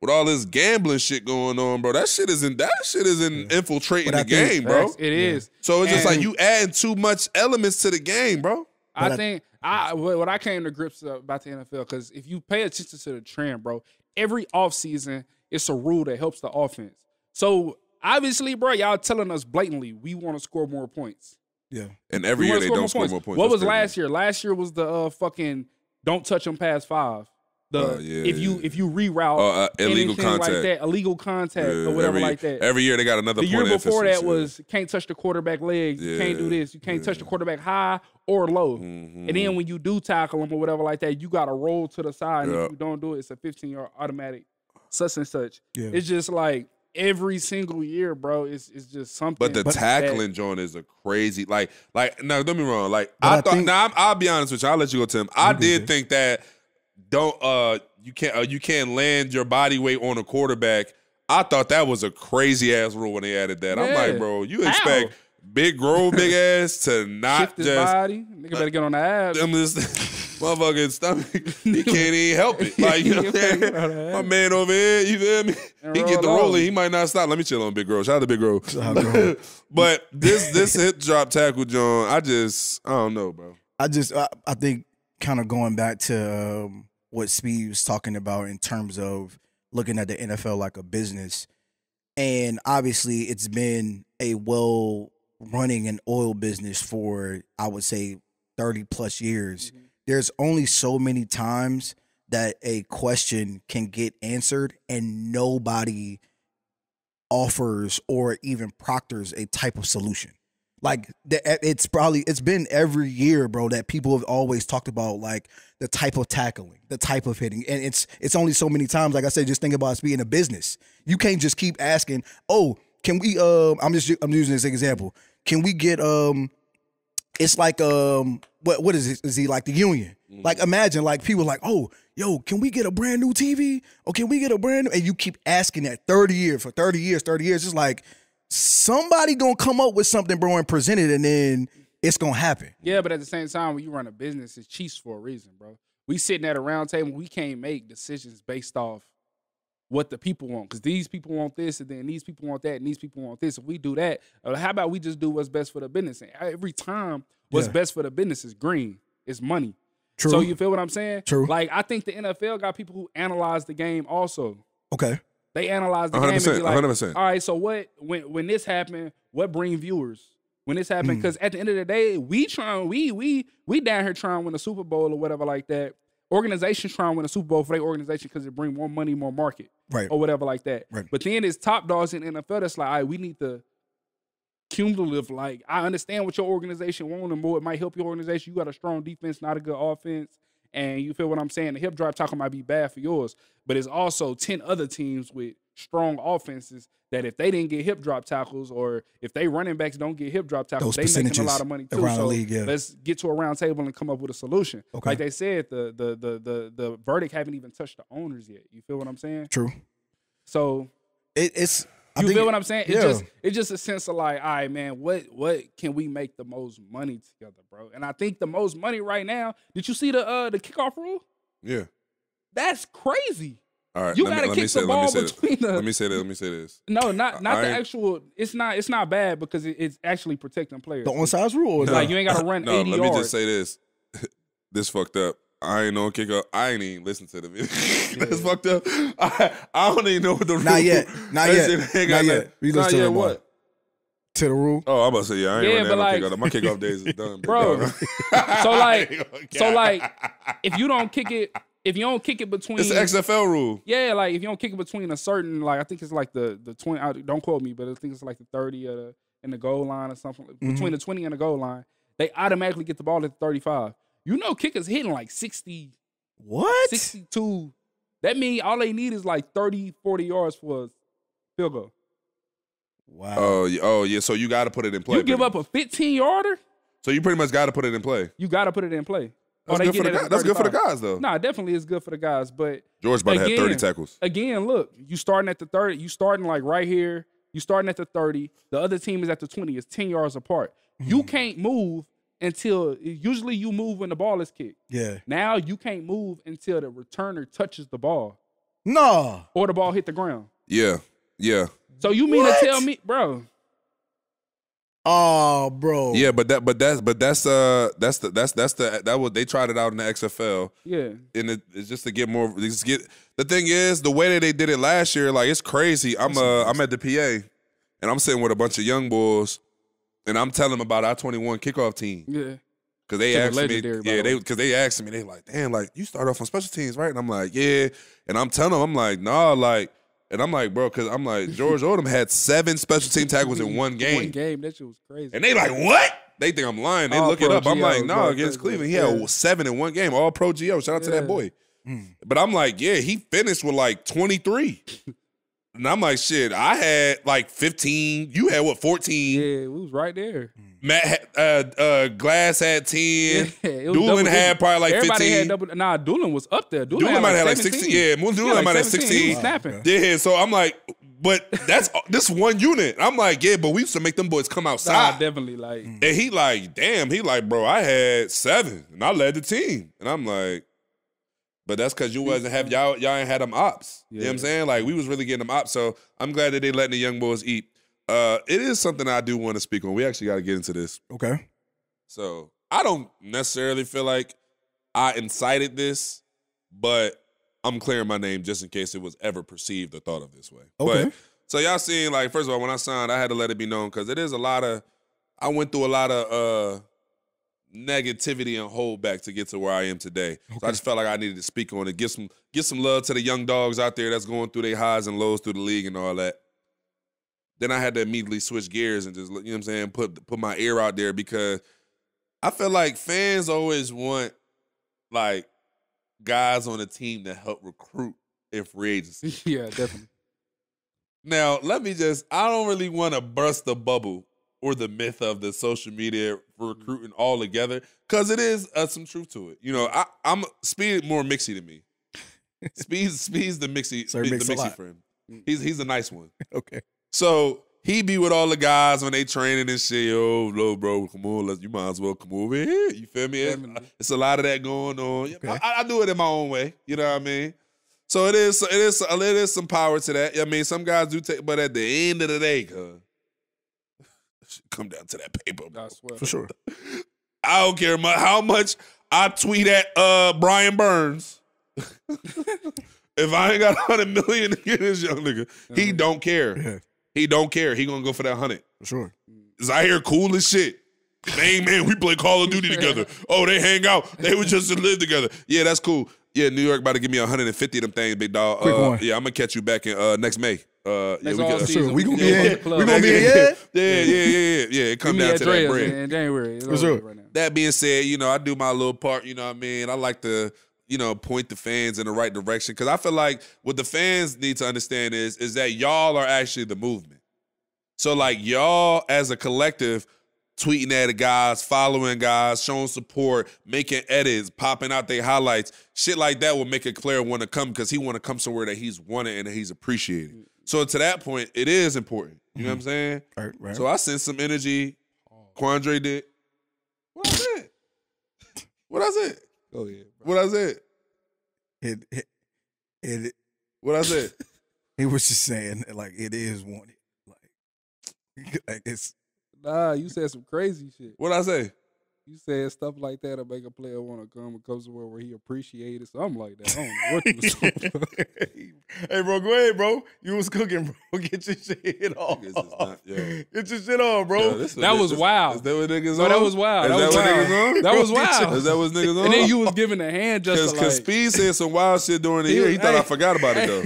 with all this gambling shit going on, bro, that shit isn't that shit isn't yeah. infiltrating the game, bro. It yeah. is. So it's and just like you adding too much elements to the game, bro. I, I think I what I came to grips about the N F L, because if you pay attention to the trend, bro, every offseason it's a rule that helps the offense. So obviously, bro, y'all telling us blatantly we want to score more points. Yeah, and every year they don't score more points. What was last year? Last year was the uh, fucking don't touch them past five. The uh, yeah, if you yeah. if you reroute uh, uh, illegal contact, like that, illegal contact yeah, or whatever every, like that. Every year they got another. The year point before that was can't touch the quarterback legs. Yeah, you can't do this. You can't yeah. touch the quarterback high or low. Mm-hmm. And then when you do tackle them or whatever like that, you got to roll to the side. And yep. if you don't do it, it's a fifteen-yard automatic. Such and such. Yeah. It's just like. Every single year, bro, it's, it's just something. But the but tackling joint is a crazy, like, like. No, don't be wrong. Like, but I, I thought. Now, nah, I'll be honest with you. I'll let you go, Tim. I did think that don't uh you can't uh, you can't land your body weight on a quarterback. I thought that was a crazy ass rule when they added that. Yeah. I'm like, bro, you expect Ow. big grown big ass to not shift his just body? Nigga better get on the abs. I'm just. Motherfucking stomach, he can't even help it. Like, you know what I'm saying? My man over here, you feel me? And he get the rolling, he might not stop. Let me chill on Big Girl. Shout out to Big Girl. But this this hip drop tackle, John, I just, I don't know, bro. I just, I, I think kind of going back to um, what Speed was talking about in terms of looking at the N F L like a business. And obviously it's been a well running an oil business for, I would say, thirty plus years. Mm-hmm. There's only so many times that a question can get answered and nobody offers or even proctors a type of solution. Like, it's probably, it's been every year, bro, that people have always talked about, like, the type of tackling, the type of hitting. And it's it's only so many times, like I said, just think about us being a business. You can't just keep asking, oh, can we, um, I'm just, I'm using this example. Can we get, um, it's like, um, what what is it? Is he like the union? Mm-hmm. Like, imagine, like, people like, oh, yo, can we get a brand new T V? Or can we get a brand new? And you keep asking that thirty years, for thirty years, thirty years. It's like, somebody gonna come up with something, bro, and present it, and then it's gonna happen. Yeah, but at the same time, when you run a business, it's cheats for a reason, bro. We sitting at a round table, we can't make decisions based off what the people want, because these people want this, and then these people want that, and these people want this. If we do that, how about we just do what's best for the business? And every time, what's yeah. best for the business is green. It's money. True. So you feel what I'm saying? True. Like, I think the N F L got people who analyze the game also. Okay. They analyze the one hundred percent, game and be like, one hundred percent. All right, so what, when, when this happened, what bring viewers? When this happened, because mm. at the end of the day, we trying, we, we, we down here trying to win a Super Bowl or whatever like that. Organizations trying to win a Super Bowl for their organization because it bring more money, more market, right, or whatever like that. Right. But then it's top dogs in the N F L that's like, all right, we need to cumulative. Like, I understand what your organization wants and more. It might help your organization. You got a strong defense, not a good offense. And you feel what I'm saying? The hip drop tackle might be bad for yours, but it's also ten other teams with strong offenses that if they didn't get hip drop tackles or if they running backs don't get hip drop tackles, those they making a lot of money too. So league, yeah. let's get to a round table and come up with a solution. Okay. Like they said, the the the the the verdict haven't even touched the owners yet. You feel what I'm saying? True. So it, it's you I think feel what I'm saying? It, yeah. just, it's just a sense of like, all right, man, what what can we make the most money together, bro? And I think the most money right now. Did you see the uh the kickoff rule? Yeah. That's crazy. All right, you gotta me, kick say, the ball between this. the. Let me say this. Let me say this. No, not not I the actual. It's not. It's not bad because it, it's actually protecting players. The onside rule. No. Like you ain't gotta run no, eighty yards. No, let me yards. just say this. This fucked up. I ain't on kick up. I ain't even listen to the video. Yeah. That's fucked up. I, I don't even know what the rule. Not yet. Not yet. Not yet. We not yet. What? More. To the rule? Oh, I'm about to say yeah. I ain't yeah, but like kick my kickoff days is done, bro. So like, so like, if you don't kick it. If you don't kick it between... It's the X F L rule. Yeah, like, if you don't kick it between a certain, like, I think it's like the, the twenty... Don't quote me, but I think it's like the thirty or the, and the goal line or something. Mm-hmm. Between the twenty and the goal line, they automatically get the ball at the thirty-five. You know kickers hitting like sixty... What? sixty-two. That means all they need is like thirty, forty yards for a field goal. Wow. Oh, oh yeah, so you got to put it in play. You give up a fifteen-yarder? So you pretty much got to put it in play. You got to put it in play. Oh, that's, good for, the that's good for the guys, though. Nah, definitely it's good for the guys. But George about again, to have thirty tackles. Again, look, you starting at the thirty. You starting like right here. You starting at the thirty. The other team is at the twenty. It's ten yards apart. Mm-hmm. You can't move until usually you move when the ball is kicked. Yeah. Now you can't move until the returner touches the ball. No. Or the ball hit the ground. Yeah. Yeah. So you mean what? to tell me, bro? Oh, bro. Yeah, but that, but that's, but that's, uh, that's the, that's, that's the, that was, they tried it out in the X F L. Yeah. And it, it's just to get more, just get, the thing is, the way that they did it last year, like, it's crazy. I'm, uh, I'm at the P A, and I'm sitting with a bunch of young boys, and I'm telling them about our twenty-one kickoff team. Yeah. Cause they asked me, yeah, they, cause they asked me, they like, damn, like, you start off on special teams, right? And I'm like, yeah. And I'm telling them, I'm like, nah, like, and I'm like, bro, because I'm like, George Odom had seven special team tackles in one game. One game. That shit was crazy. And they like, what? They think I'm lying. They all look it up. G O, I'm like, no, nah, against Cleveland, he yeah. had seven in one game. All pro G O. Shout out yeah. to that boy. Mm. But I'm like, yeah, he finished with like twenty-three. And I'm like, shit, I had like fifteen. You had, what, fourteen? Yeah, we was right there. Matt, uh, uh, Glass had ten. Yeah, Doolin had probably like Everybody fifteen. Had double, nah, Doolin was up there. Doolin, Doolin might have like, had like sixteen. Yeah, Doolin yeah, like might have sixteen. Wow, snapping. Yeah, so I'm like, but that's this one unit. I'm like, yeah, but we used to make them boys come outside. Nah, definitely. Like, and he like, damn, he like, bro, I had seven, and I led the team. And I'm like, but that's because you wasn't have y'all y'all ain't had them ops. Yeah. You know what I'm saying? Like, we was really getting them ops. So I'm glad that they letting the young boys eat. Uh, it is something I do want to speak on. We actually got to get into this. Okay. So I don't necessarily feel like I incited this, but I'm clearing my name just in case it was ever perceived or thought of this way. Okay. But, so y'all seen, like, first of all, when I signed, I had to let it be known because it is a lot of, I went through a lot of, uh, negativity and hold back to get to where I am today. Okay. So I just felt like I needed to speak on it. Give some, give some love to the young dogs out there that's going through their highs and lows through the league and all that. Then I had to immediately switch gears and just, you know what I'm saying, put put my ear out there because I feel like fans always want, like, guys on the team to help recruit in free agency. Yeah, definitely. Now, let me just, I don't really want to burst the bubble or the myth of the social media recruiting all together, because it is uh, some truth to it. You know, I, I'm Speed more mixy to me. Speed, Speed's the mixy, so Speed's the mixy friend. He's he's a nice one. Okay. So he be with all the guys when they training and shit. Oh, no, bro, come on, let's, you might as well come over here. You feel me? It's, it's a lot of that going on. Okay. I, I do it in my own way. You know what I mean? So it is. It is. It is some power to that. I mean, some guys do take, but at the end of the day, cuz, come down to that paper, bro. I swear. For sure. I don't care much, how much I tweet at uh, Brian Burns. If I ain't got one hundred million to get this young nigga, he don't care. Yeah. He don't care. He gonna go for that one hundred. For sure. Zaire cool as shit. Dang, man, we play Call of Duty together. Oh, they hang out. They would just live together. Yeah, that's cool. Yeah, New York about to give me one hundred fifty of them things, big dog. Quick uh, one. Yeah, I'm gonna catch you back in uh, next May. Uh, yeah, we gonna sure. we gonna be yeah, in. We gonna be in. Yeah, yeah, yeah, yeah. yeah. It come down to that bread in January. It's For sure. Right now. That being said, you know, I do my little part. You know what I mean? I like to, you know, point the fans in the right direction because I feel like what the fans need to understand is is that y'all are actually the movement. So like y'all as a collective, tweeting at the guys, following guys, showing support, making edits, popping out their highlights, shit like that will make a player want to come because he want to come somewhere that he's wanted and that he's appreciated. Mm-hmm. So to that point, it is important. You know what I'm saying? Right, right. So I sent some energy. Quandre did. What I said? What I said? Oh yeah. Bro. What I said? It, it, it. What I said? He was just saying like it is wanted. Like, like it's. Nah, you said some crazy shit. What I say? You said stuff like that to make a player want to come and come somewhere where he appreciated something like that. I don't know what you was talking about. Hey, bro, go ahead, bro. You was cooking, bro. Get your shit on. Not, yeah. Get your shit on, bro. Yo, that was this, wild. Is that what niggas no, on? That was wild. Is that, that was what wild. niggas on? That was wild. Is that what niggas on? And then you was giving a hand just because like, Speed said some wild shit during the year. He thought hey, I forgot about it, though.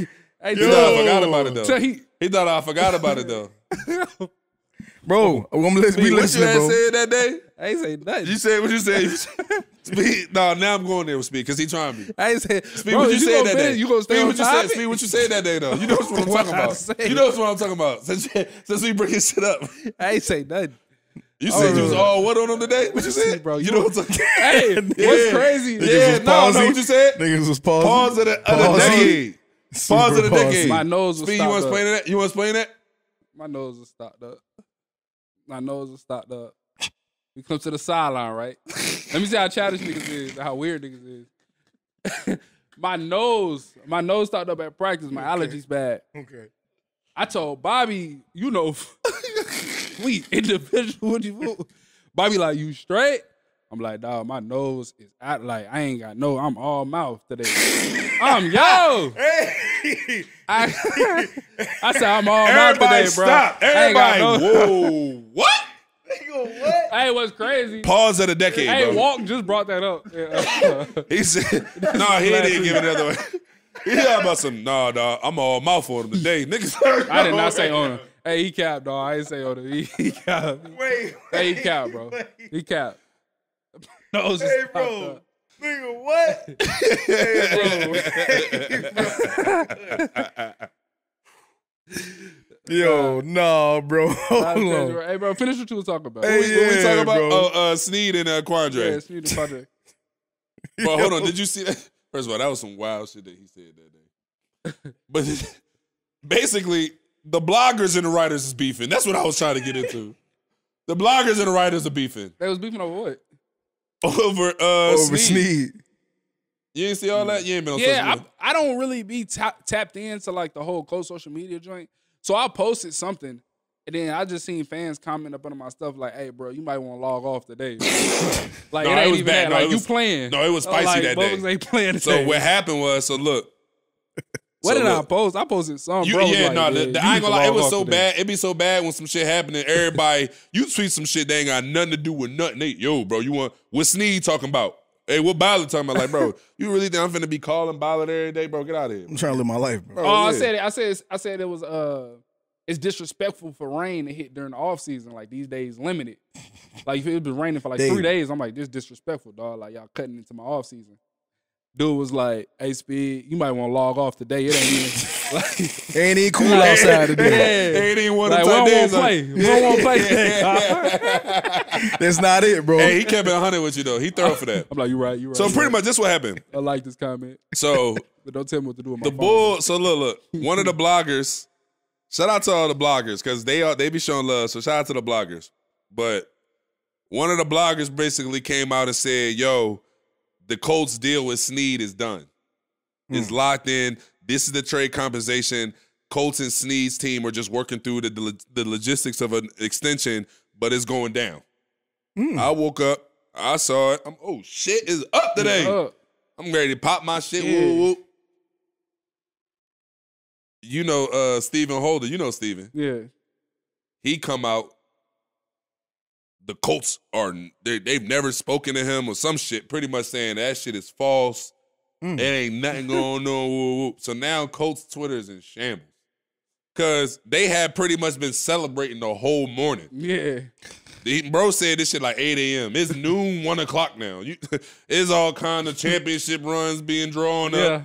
Hey, he yo. thought I forgot about it, though. So he, he thought I forgot about it, though. Bro, I'm listening. What listen, you had bro. said that day? I ain't say nothing. You said what you said. Speed. No, now I'm going there with Speed because he trying me. I ain't saying. Speed, bro, what you, you said that day? You gonna stay Speed, on what topic? You said, Speed, what you said that day though? You know what I'm talking about. Say. You know what I'm talking about. Since, since we bringing shit up, I ain't say nothing. You said oh, you was all what on them today? What you said, bro? You, you know what I'm talking about. Hey, yeah. What's crazy? Niggas yeah, no, no, what you said? Niggas was pausing. Pause of the, of the decade. Pause of the decade. My nose was stopped up. Speed, you want to explain that? You want to explain that? My nose was stopped up. My nose was stopped up. We come to the sideline, right? Let me see how childish niggas is, how weird niggas is. My nose, my nose stopped up at practice. My okay. allergies bad. Okay. I told Bobby, you know, we individual. What you do? Bobby like, you straight? I'm like, dog, my nose is out. Like, I ain't got no, I'm all mouth today. I'm yo. Hey. I, I said, I'm all Everybody mouth today, bro. Stop. Everybody stop. Everybody, whoa. What? What? Hey, what's crazy? Pause of the decade. Hey, bro. Walk just brought that up. Yeah. He said, nah, he didn't give it another way. He talking about some, nah, dog, I'm all mouth on him today. Niggas. I did not say on him. Hey, he capped, dog. I didn't say on him. He, he capped. Wait, wait. Hey, he capped, bro. Wait. He capped. No, hey, bro. Up. Nigga, what? Hey, bro. Yo, nah, bro. Hold on. Hey, bro, finish what you were talking about. Hey, what yeah, we talking about? Oh, uh, Sneed and uh, Quandre. Yeah, Sneed and Quandre. Bro, hold on. Did you see that? First of all, that was some wild shit that he said that day. But basically, the bloggers and the writers is beefing. That's what I was trying to get into. The bloggers and the writers are beefing. They was beefing over what? Over uh, over Sneed. Sneed. You ain't see all that? You ain't been on yeah, social media. Yeah, I, I don't really be ta tapped into like the whole cold social media joint. So I posted something, and then I just seen fans comment up under my stuff like, "Hey, bro, you might want to log off today." Like no, it ain't it was even bad. That. No, like was, you playing? No, it was spicy like, that day. Ain't playing today. So what happened was, so look, what so did look, I post? I posted something. You, bro, yeah, like, no, yeah, the, the, I ain't gonna lie. It was so today. bad. It be so bad when some shit happened and everybody you tweet some shit that ain't got nothing to do with nothing. They, yo, bro, you want what Sneed talking about? Hey, what Ballard talking about? Like, bro, you really think I'm finna be calling Ballard every day, bro? Get out of here. Bro. I'm trying to live my life, bro. Oh, yeah. I said it. I said I said it was uh it's disrespectful for rain to hit during the off season. Like these days limited. Like if it been raining for like Damn. three days, I'm like, this disrespectful, dog. Like y'all cutting into my off season. Dude was like, "Hey, Speed, you might want to log off today. It ain't even like, ain't even cool like, outside today. Yeah. Ain't even one like, of those days. Play. We don't want to play. That's not it, bro. Hey, he kept it one hundred with you though. He thorough for that. I'm like, you right, you right. So you pretty right. much, this what happened. I like this comment. So, but don't tell me what to do with my the phone. bull. So look, look. One of the bloggers. Shout out to all the bloggers because they are they be showing love. So shout out to the bloggers. But one of the bloggers basically came out and said, "Yo, the Colts deal with Sneed is done. Mm. It's locked in. This is the trade compensation. Colts and Sneed's team are just working through the, the, the logistics of an extension, but it's going down." Mm. I woke up. I saw it. I'm, oh, shit is up today. Up. I'm ready to pop my shit. Yeah. Woo, woo. You know uh, Stephen Holder. You know Stephen. Yeah. He come out. The Colts are, they, they've never spoken to him or some shit, pretty much saying that shit is false. Mm. It ain't nothing going on. Woo, woo. So now Colts Twitter is in shambles because they had pretty much been celebrating the whole morning. Yeah. The, bro said this shit like eight A M It's noon, one o'clock now. You, it's all kind of championship runs being drawn yeah. up.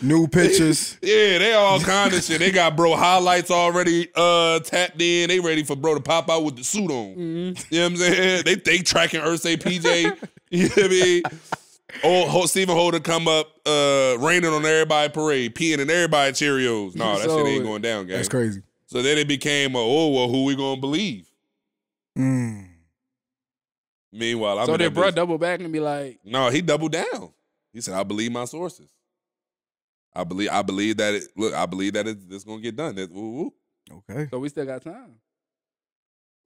New pictures. Yeah, they all kind of shit. They got bro highlights already uh, tapped in. They ready for bro to pop out with the suit on. Mm-hmm. You know what I'm saying? They they tracking Ursay P J. You know what I mean? Old Stephen Holder come up uh, raining on everybody parade, peeing in everybody Cheerios. Nah, that so, shit ain't going down, guys. That's crazy. So then it became a, oh, well, who we gonna believe? Mm. Meanwhile, I'm so did bro business. double back and be like, no, he doubled down. He said, "I believe my sources. I believe I believe that it look, I believe that it, it's gonna get done. That, woo, woo. Okay. So we still got time.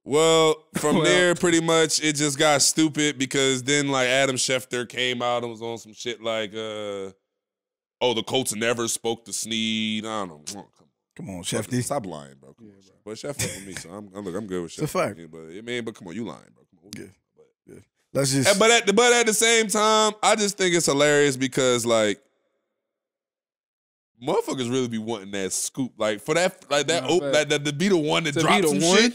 Well, from well. there pretty much it just got stupid because then like Adam Schefter came out and was on some shit like uh oh the Colts never spoke to Sneed. I don't know. Come on, Shefty. Stop lying, bro. Come yeah, on, bro. But Schefter with me, so I'm look, I'm good with Schefter. It's a fact. Yeah, but it man, but come on, you lying, bro. Come on. Yeah. But, yeah. Let's just but at the but at the same time, I just think it's hilarious because like motherfuckers really be wanting that scoop, like for that, like that, no, op, like that to be the one that drops some one, shit.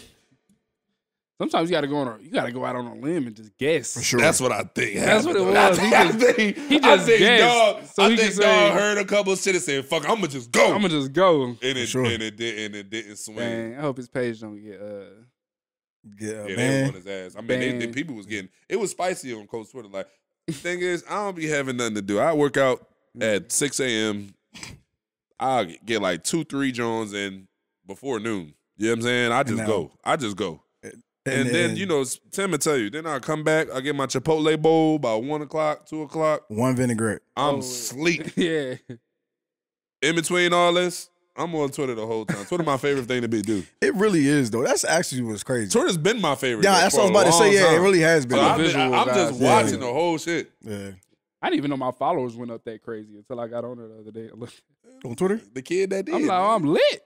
Sometimes you gotta go on, a, you gotta go out on a limb and just guess. For sure, that's what I think. That's happened. what it was. He just, think, he just I think guessed. Dog, so I he think dog say, heard a couple of shit and said, "Fuck, I'm gonna just go. I'm gonna just go." And it, sure. and it didn't, and it didn't swing. Man, I hope his page don't get. Uh, yeah, yeah man. On his ass. I mean, they, they, people was getting it was spicy on Coach Twitter. Like, the thing is, I don't be having nothing to do. I work out at six A M I'll get like two, three Jones in before noon. You know what I'm saying? I just now, go. I just go. And And, and then, then, you know, Tim will tell you. Then I come back. I get my Chipotle bowl by one o'clock, two o'clock. One vinaigrette. I'm oh, sleep. Yeah. In between all this, I'm on Twitter the whole time. Twitter's my favorite thing to be do. It really is, though. That's actually what's crazy. Twitter's been my favorite. Yeah, that's what I was about to say. Yeah, it really has been. So I'm, just, I'm just watching yeah. the whole shit. Yeah. I didn't even know my followers went up that crazy until I got on it the other day. Look. On Twitter? The kid that did. I'm like, oh, I'm lit.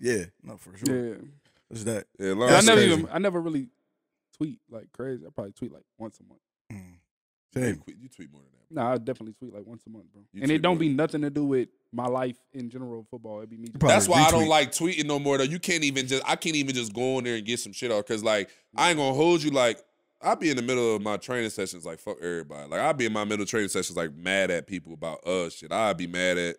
Yeah, no, for sure. Yeah. What's that? Yeah, I never crazy. even, I never really tweet like crazy. I probably tweet like once a month. Mm. Same. You tweet more than that. No, nah, I definitely tweet like once a month, bro. You and it don't be nothing to do with my life in general football. It be me. That's why retweet. I don't like tweeting no more though. You can't even just, I can't even just go on there and get some shit off because like, I ain't gonna hold you like, I be in the middle of my training sessions like fuck everybody. Like I be in my middle of training sessions like mad at people about uh shit. I be mad at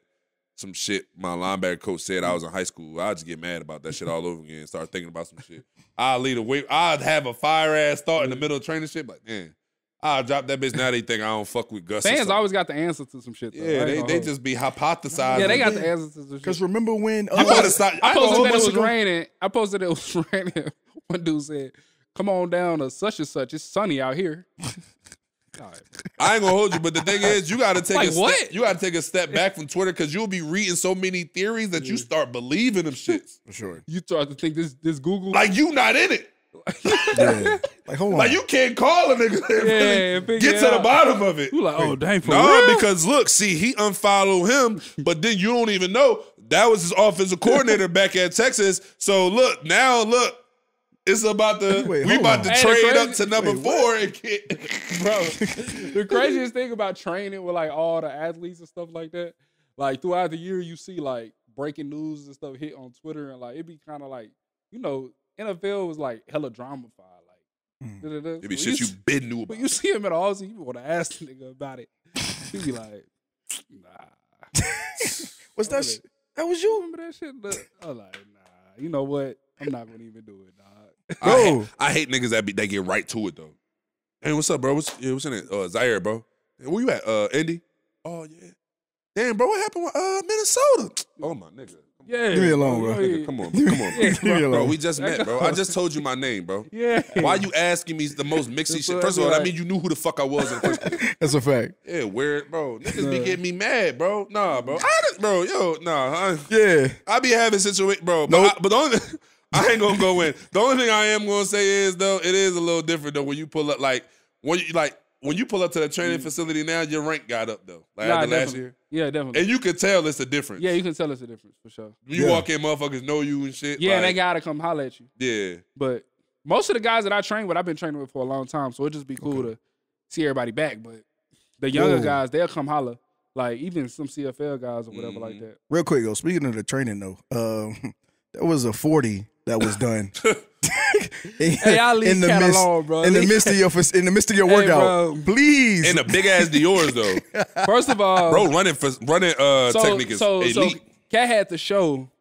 some shit my linebacker coach said I was in high school. I just get mad about that shit all over again and start thinking about some shit. I'll lead a wave. I'd have a fire-ass thought in the middle of training shit. Like, man, I'll drop that bitch. Now they think I don't fuck with Gus. Fans always got the answer to some shit, though. Yeah, they, they just be hypothesizing. Yeah, they got the answer to some shit. Because remember when... Uh, I, posted, I, posted I posted that it was ago. raining. I posted that it was raining. One dude said, come on down to such and such. It's sunny out here. Right. I ain't gonna hold you, but the thing is, you gotta take like a what? Step, you gotta take a step back from Twitter because you'll be reading so many theories that yeah. you start believing them shits. For sure, you start to think this this Google like you not in it. Yeah. Like hold on, like you can't call a nigga and yeah, really get to out. the bottom of it. You like, oh dang, for nah, real? Because look, see, he unfollowed him, but then you don't even know that was his offensive coordinator back at Texas. So look now, look. It's about to, Wait, we about on. to hey, trade up to number Wait, four and get. Bro, the craziest thing about training with like all the athletes and stuff like that, like throughout the year you see like breaking news and stuff hit on Twitter and like it be kind of like, you know, N F L was like hella drama fied. Like, mm. da, da, da. It be so shit you, you been new about. But you see him at all, so you want to ask the nigga about it. You be like, nah. What's that shit? That was you? Remember that shit? Look, I was like, nah, you know what? I'm not going to even do it, nah. I hate, I hate niggas that be that get right to it though. Hey, what's up, bro? What's yeah, what's in it? Uh, Zaire, bro. Hey, where you at? Uh, Indy. Oh yeah. Damn, bro, what happened with uh Minnesota? Oh my nigga. Yeah. Leave me alone, bro. Nigga, come on, bro. Come on, bro. Yeah, bro. Bro, we just met, bro. I just told you my name, bro. Yeah. Why you asking me the most mixy shit? First of all, I mean you knew who the fuck I was in the first place. That's a fact. Yeah, weird, bro. Niggas no. be getting me mad, bro. Nah, bro. I just, bro, yo, nah. I, yeah. I be having situation, bro. But nope. I, but the only. I ain't gonna go in. The only thing I am gonna say is though, it is a little different though when you pull up like when you like when you pull up to the training mm. facility now, your rank got up though. Like nah, after last year. Yeah, definitely. And you can tell it's a difference. Yeah, you can tell it's a difference for sure. You yeah. walk in, motherfuckers know you and shit. Yeah, like, and they gotta come holler at you. Yeah. But most of the guys that I train with, I've been training with for a long time, so it'd just be cool okay. to see everybody back. But the younger Ooh. guys, they'll come holler. Like even some C F L guys or whatever mm. like that. Real quick though, speaking of the training though, um, there was a forty that was done. in, hey, I leave in the mist, alone, bro. In the midst of your in the midst of your hey, workout, bro. Please. In the big ass Dior's though. First of all, bro, running for running uh, so, technique is so, elite. So Cat had the show.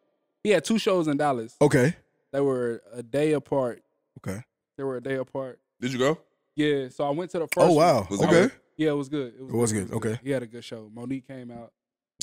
He had two shows in Dallas. Okay. They were a day apart. Okay. They were a day apart. Did you go? Yeah. So I went to the first. Oh wow. One. Was okay. It yeah, it was good. It was, it was good. good. It was okay. Good. He had a good show. Monique came out.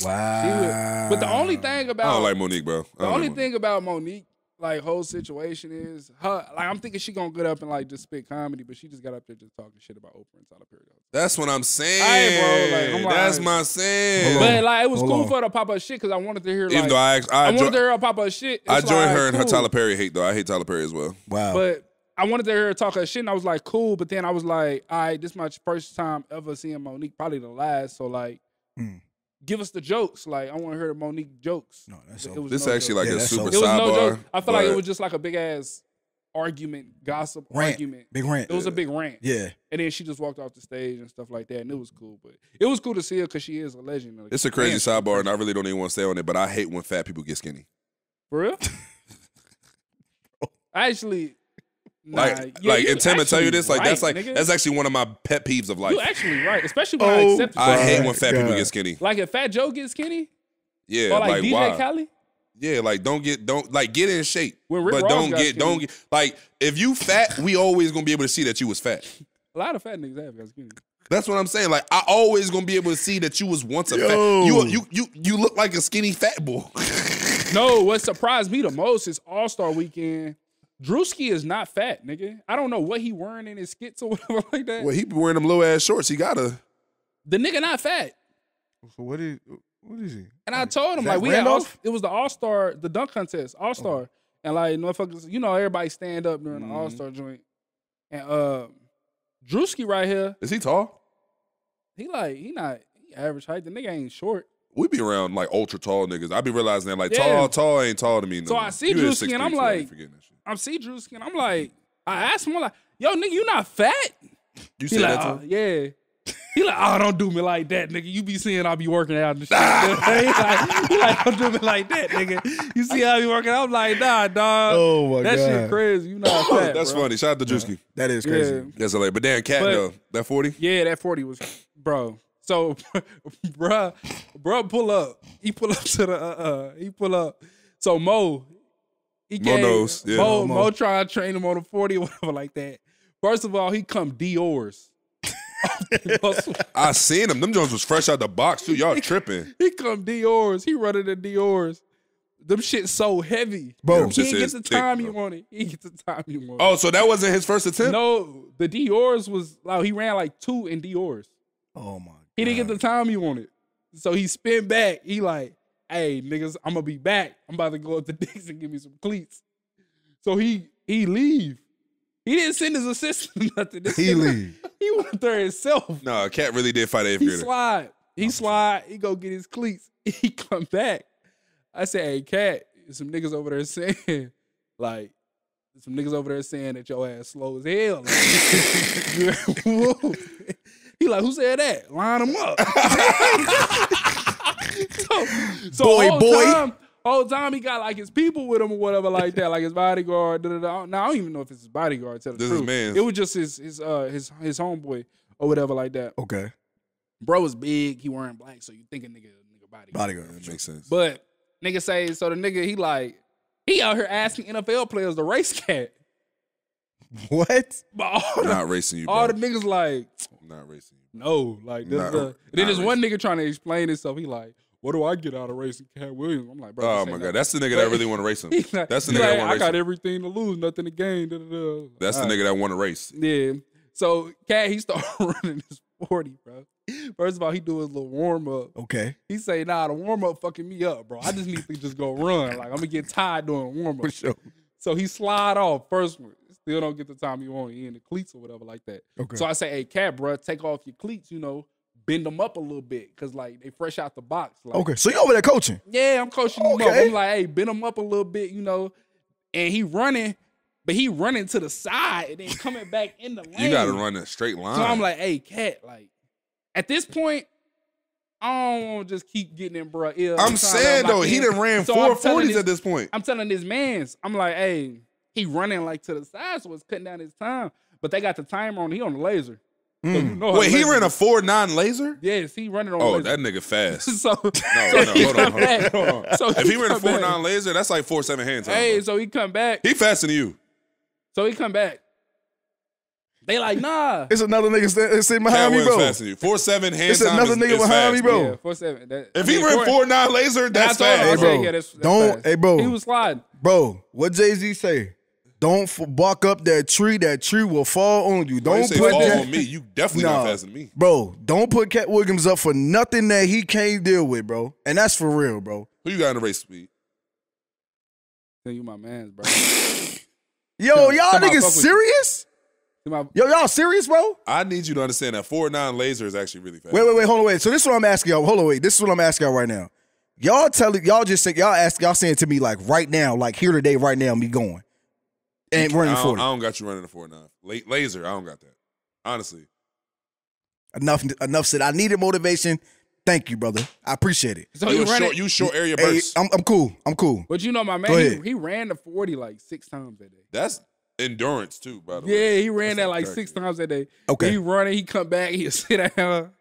Wow. But the only thing about I don't like Monique, bro. The only like thing about Monique, like whole situation is her. Like I'm thinking she gonna get up and like just spit comedy, but she just got up there just talking shit about Oprah and Tyler Perry. That's what I'm saying, right, bro. Like, I'm that's like, my saying. But like it was Hold cool on. for her to pop up shit because I wanted to hear. Like, Even though I, I, I wanted to hear her pop up shit. It's I joined like, her in cool. her Tyler Perry hate though. I hate Tyler Perry as well. Wow. But I wanted to hear her talk her shit, and I was like cool. But then I was like, all right, this is my first time ever seeing Monique, probably the last. So like. Mm. Give us the jokes. Like, I want to hear the Monique jokes. No, that's it was This no actually joke. like yeah, a super sidebar. No I feel like it was just like a big-ass argument, gossip rant. argument. Big rant. It was yeah. a big rant. Yeah. And then she just walked off the stage and stuff like that, and it was cool. But it was cool to see her because she is a legend. Like, it's a crazy man. sidebar, and I really don't even want to stay on it, but I hate when fat people get skinny. For real? I actually... Nah, like, yeah, like, and Tim will tell you this. Like, right, that's like, nigga. that's actually one of my pet peeves of life. You actually right, especially when oh, I accept. It. I hate when fat God. people get skinny. Like, if Fat Joe gets skinny, yeah, or like, like D J why? Khaled, yeah, like don't get don't like get in shape, but Ross don't get skinny. don't get like if you fat, we always gonna be able to see that you was fat. A lot of fat niggas have got skinny. That's what I'm saying. Like, I always gonna be able to see that you was once a Yo. fat. You you you you look like a skinny fat boy. No, what surprised me the most is All Star Weekend. Drewski is not fat, nigga. I don't know what he wearing in his skits or whatever like that. Well, he be wearing them low-ass shorts. He gotta. The nigga not fat. So what is, what is he? And I told him, like, we had all, it was the All-Star, the dunk contest, All-Star. Oh. And, like, motherfuckers, you know, everybody stand up during mm-hmm. the All-Star joint. And uh, Drewski right here. Is he tall? He, like, he not he average height. The nigga ain't short. We be around, like, ultra-tall niggas. I be realizing that, like, yeah. tall, tall ain't tall to me. No. So I see Drewski, and I'm like, I see Drewski, and I'm like, I asked him, I'm like, yo, nigga, you not fat? You said like, that to oh, yeah. He like, oh, don't do me like that, nigga. You be seeing I be working out and shit. He, like, he like, don't do me like that, nigga. You see how I be working out? I'm like, nah, dog. Oh, my that God. That shit crazy. You not fat, That's bro. funny. Shout out to Drewski. Yeah. That is crazy. Yeah. That's hilarious. But damn, Cat, though, that forty? Yeah, that forty was, bro. So, bruh, bruh pull up. He pull up to the, uh-uh. He pull up. So, Mo, he Mo gave, knows. Yeah. Mo, Mo. Mo trying to train him on a forty or whatever like that. First of all, he come Dior's. I seen him. Them Jones was fresh out the box too. Y'all tripping. He come Dior's. He running the Dior's. Them shit so heavy. Bro, he didn't get the time he wanted. He didn't get the time he wanted. Oh, so that wasn't his first attempt? No, the Dior's was like he ran like two in Dior's. Oh my God. He didn't get the time he wanted. So he spin back. He like, hey niggas, I'm gonna be back. I'm about to go up to Dicks and give me some cleats. So he he leave. He didn't send his assistant nothing. This he nigga, leave. He went up there himself. Nah, Cat really did fight eighth grader. He slide. He oh, slide. He go get his cleats. He come back. I said, hey, Cat, some niggas over there saying, like, some niggas over there saying that your ass slow as hell. Like, he like, who said that? Line him up. so so boy, whole boy. Time, Whole time he got like his people with him or whatever like that, like his bodyguard. Da, da, da. Now I don't even know if it's his bodyguard. Tell the this truth, is man. It was just his his uh his his homeboy or whatever like that. Okay, bro was big. He wearing black, so you think a nigga nigga bodyguard. Bodyguard, that makes sense. But nigga say so. The nigga he like he out here asking N F L players to race Cat. What? But all the, not racing you. Bro. All the niggas like not racing. You. No, like this. Not, the, then there's one nigga trying to explain himself. He like. What do I get out of racing Cat Williams? I'm like, bro. Oh, my God. That. That's the nigga that really want to race him. Like, that's the nigga like, that want to race I got him. Everything to lose, nothing to gain. Da, da, da. That's all the right. nigga that want to race. Yeah. So, Cat, he started running his forty, bro. First of all, he do his little warm-up. Okay. He say, nah, the warm-up fucking me up, bro. I just need to just go run. Like, I'm going to get tired doing warm-up. For sure. So, he slide off first one. Still don't get the time you want. He in the cleats or whatever like that. Okay. So, I say, hey, Cat, bro, take off your cleats, you know. Bend them up a little bit because, like, they fresh out the box. Like, okay, so you over there coaching? Yeah, I'm coaching okay. them up. I'm like, hey, bend them up a little bit, you know. And he running, but he running to the side and then coming back in the lane. You got to run a straight line. So I'm like, hey, Cat, like, at this point, I don't want to just keep getting in, bro. Yeah, I'm, I'm saying, though, he done ran so four forties at this point. I'm telling this man's, I'm like, hey, he running, like, to the side, so it's cutting down his time. But they got the timer on. He on the laser. So you know Wait, he ran a four nine laser? Yes, he running on oh, laser. Oh, that nigga fast. so, no, so no, hold on, hold on. Hold on. So if he, he ran a four nine laser, that's like four seven hands. Hey, so he come back. He faster than you. So he come back. They like, nah. It's another nigga sitting st behind me, bro. Faster than you. four seven hands. It's another is, nigga is behind fast. me, bro. Yeah, four seven. That, if I mean, he ran four nine laser, that's fast. Hey, bro. Yeah, that's, that's Don't, fast. hey, bro. He was sliding. Bro, what Jay Z say? Don't walk up that tree. That tree will fall on you. Don't put fall that on me. You definitely nah, not faster than me, bro. Don't put Cat Williams up for nothing that he can't deal with, bro. And that's for real, bro. Who you got in the race, Speed? Then you my man's, bro. Yo, y'all niggas serious? My... Yo, y'all serious, bro? I need you to understand that four nine laser is actually really fast. Wait, wait, wait, hold on, wait. So this is what I'm asking y'all. Hold on, wait. This is what I'm asking y'all right now. Y'all telling y'all just say y'all ask y'all saying to me like right now, like here today, right now, me going. Ain't running I forty. I don't got you running a four nine. Laser, I don't got that. Honestly. Enough enough said. I needed motivation. Thank you, brother. I appreciate it. So you short, you short area bursts. Hey, I'm, I'm cool. I'm cool. But you know, my man, he, he ran the forty like six times that day. That's endurance too, by the yeah, way. Yeah, he ran That's that like crazy. six times that day. Okay. He running, he come back, he'll sit down.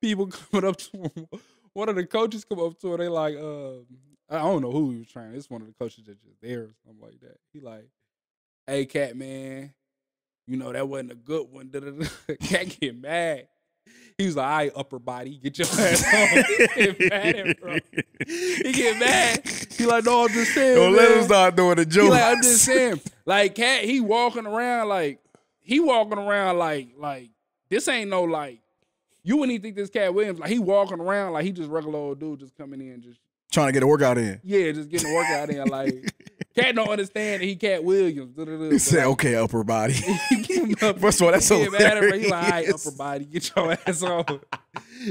People coming up to him. One of the coaches come up to him. They like, uh, I don't know who he was trying. It's one of the coaches that just there or something like that. He like, hey, Cat, man, you know, that wasn't a good one. Da, da, da. Cat get mad. He was like, all right, upper body, get your ass on. He get mad, bro. He get mad. He like, no, I'm just saying. Don't let him start doing the jokes. He like, I'm just saying. Like, Cat, he walking around like, he walking around like, like, this ain't no, like, you wouldn't even think this Cat Williams. Like, he walking around like he just regular old dude just coming in, just trying to get a workout in. Yeah, just getting a workout in. Like, Cat don't understand that he Cat Williams. Da, da, da, he said, like, okay, upper body. up. First of all, that's hilarious. Him, he like, all right, upper body, get your ass on.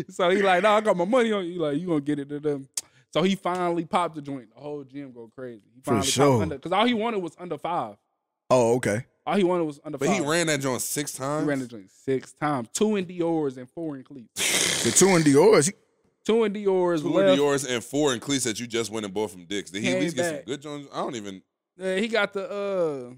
So he like, no, I got my money on you. He like, you gonna get it to them. So he finally popped the joint. The whole gym go crazy. He finally For sure. Because all he wanted was under five. Oh, okay. All he wanted was under but five. But he ran that joint six times? He ran that joint six times. Two in Dior's and four in cleats. The two in Dior's? Two in Dior's. Two in Dior's and four in cleats that you just went and bought from Dick's. Did he at least get some good joints? I don't even. Yeah, he got the uh,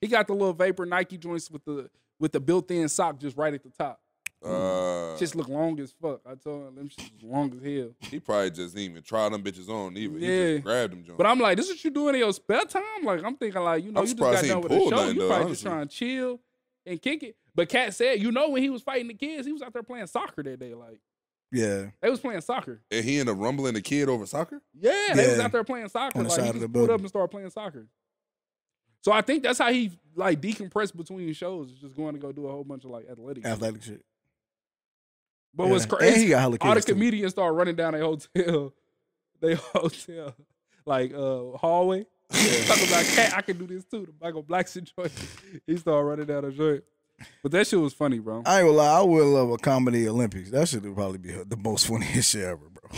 he got the little Vapor Nike joints with the with the built-in sock just right at the top. Uh, shits look long as fuck. I told him them shits was long as hell. He probably just didn't even try them bitches on either. Yeah. He just grabbed them joints. But I'm like, this is what you doing in your spare time? Like, I'm thinking like, you know, I'm you just got done with the show. Nothing, you though, probably honestly. Just trying to chill and kick it. But Cat said, you know, when he was fighting the kids, he was out there playing soccer that day. Like, yeah, they was playing soccer. And he ended up rumbling the kid over soccer? Yeah, yeah, they was out there playing soccer. The like, he just pulled up and started playing soccer. So I think that's how he like decompressed between shows, is just going to go do a whole bunch of like athletic athletic shit. But yeah. What's crazy, all the comedians start running down their hotel, their hotel, like uh, hallway. Yeah. Talking about Cat, I can do this too. The Michael Blackson joint. He started running down the joint. But that shit was funny, bro. I ain't gonna lie, I would love a comedy Olympics. That shit would probably be the most funniest shit ever, bro.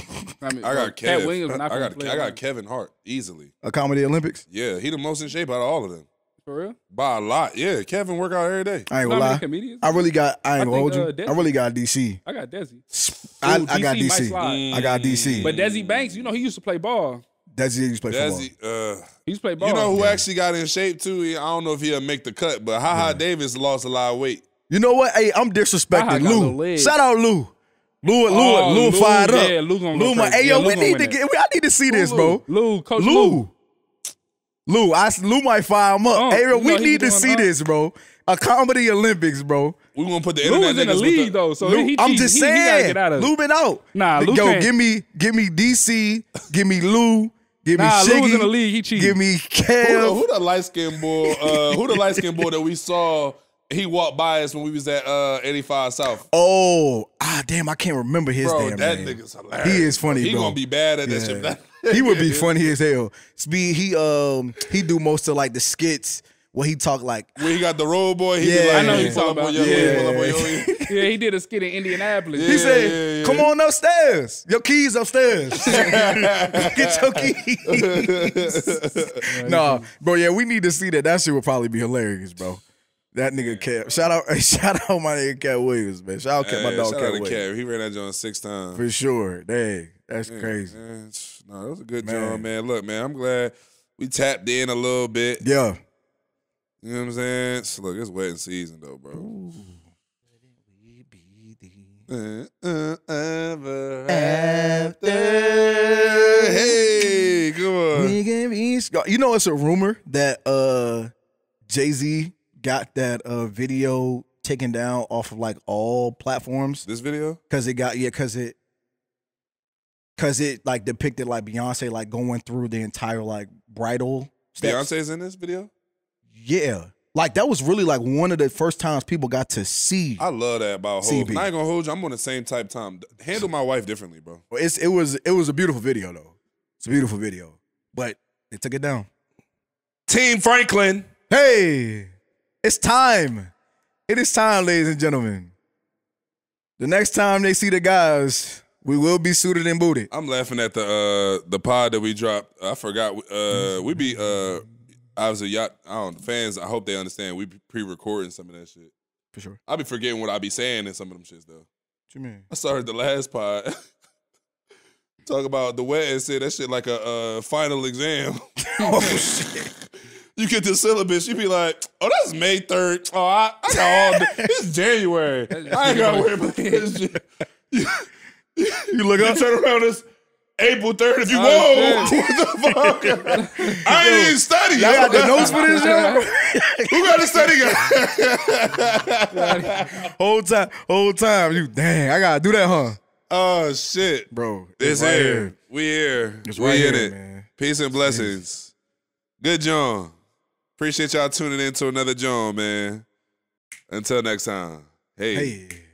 I mean, I got Cat Williams. I got I got Kevin Hart easily. A comedy Olympics? Yeah, he the most in shape out of all of them. For real? By a lot, yeah. Kevin work out every day. I ain't gonna lie. I really got. I ain't I gonna hold uh, you. I really got D C. I got Desi. I, Ooh, I got D C. Mm. I got D C. But Desi Banks, you know, he used to play ball. Desi used to play Desi, football. Uh, he used to play ball. You know who yeah. actually got in shape too? I don't know if he'll make the cut, but Ha Ha yeah. Davis lost a lot of weight. You know what? Hey, I'm disrespecting Lou. Shout out Lou. Lou, Lou, oh, Lou, Lou fired yeah, up. Lou gonna Lou, my, hey yeah, yo, Lou we need to get. I need to see Lou, this, bro. Lou, Coach Lou. Lou, I, Lou might fire him up. Aaron, oh, we need to see up. This, bro. A comedy Olympics, bro. We gonna put the Lou's internet in the league the, though. So Lou, he, I'm just he, saying, he get out of Lou been out. Nah, Lou yo, can't. give me, give me D C, give me Lou, give nah, me Shiggy. Nah, Lou was in the league. He cheated. Give me Cal. Who the, the light skinned boy? Uh, who the light skinned boy that we saw? He walked by us when we was at uh, eighty-five South. Oh, ah, damn, I can't remember his name. Bro, that man. Nigga's hilarious. He is funny, he bro. He gonna be bad at yeah. that shit. He would be funny as hell. Speed, he um he do most of like the skits where he talk like when he got the road boy. He yeah, be like, I know he's talking about. Your yeah. Way, your yeah, he did a skit in Indianapolis. Yeah, he said, yeah, yeah. "Come on upstairs, your keys upstairs. Get your keys." Nah, bro, yeah, we need to see that. That shit would probably be hilarious, bro. That nigga Cap. Shout out, shout out my nigga Cat Williams, man. Shout out Cap, my dog Cat Williams. He ran that joint six times. For sure. Dang, that's man, crazy. Man. No, that was a good job, man. Look, man, I'm glad we tapped in a little bit. Yeah. You know what I'm saying? So look, it's wedding season, though, bro. Ooh. Uh, uh, ever after. Hey, come on. You know, it's a rumor that uh, Jay Z got that uh, video taken down off of like all platforms. This video? Cause it got, yeah, cause it, cause it like depicted like Beyonce like going through the entire like bridal steps. Beyonce's in this video? Yeah. Like that was really like one of the first times people got to see. I love that about hoes. I ain't gonna hold you. I'm on the same type time. Handle my wife differently, bro. It's, it was, it was a beautiful video though. It's a beautiful video, but they took it down. Team Franklin. Hey. It's time. It is time, ladies and gentlemen. The next time they see the guys, we will be suited and booted. I'm laughing at the uh, the pod that we dropped. I forgot. Uh, we be, uh, obviously, y'all, I don't, fans, I hope they understand. We be pre-recording some of that shit. For sure. I be forgetting what I be saying in some of them shits, though. What you mean? I started the last pod. Talk about the wet and said that shit like a uh, final exam. Oh, shit. You get the syllabus, you be like, oh, that's May third. Oh, I, I got all day. It's January. I ain't got to worry about this shit. You, you look up, turn around, it's April third. If you oh, whoa, what the fuck? I ain't even study. Y'all got the notes for this shit? Who got the study? Whole time, whole time. You, dang, I got to do that, huh? Oh, shit. Bro, it's, it's right here. here. We here. It's we right in here, it. Man. Peace and blessings. Peace. Good John. Appreciate y'all tuning in to another John, man. Until next time. Hey. Hey.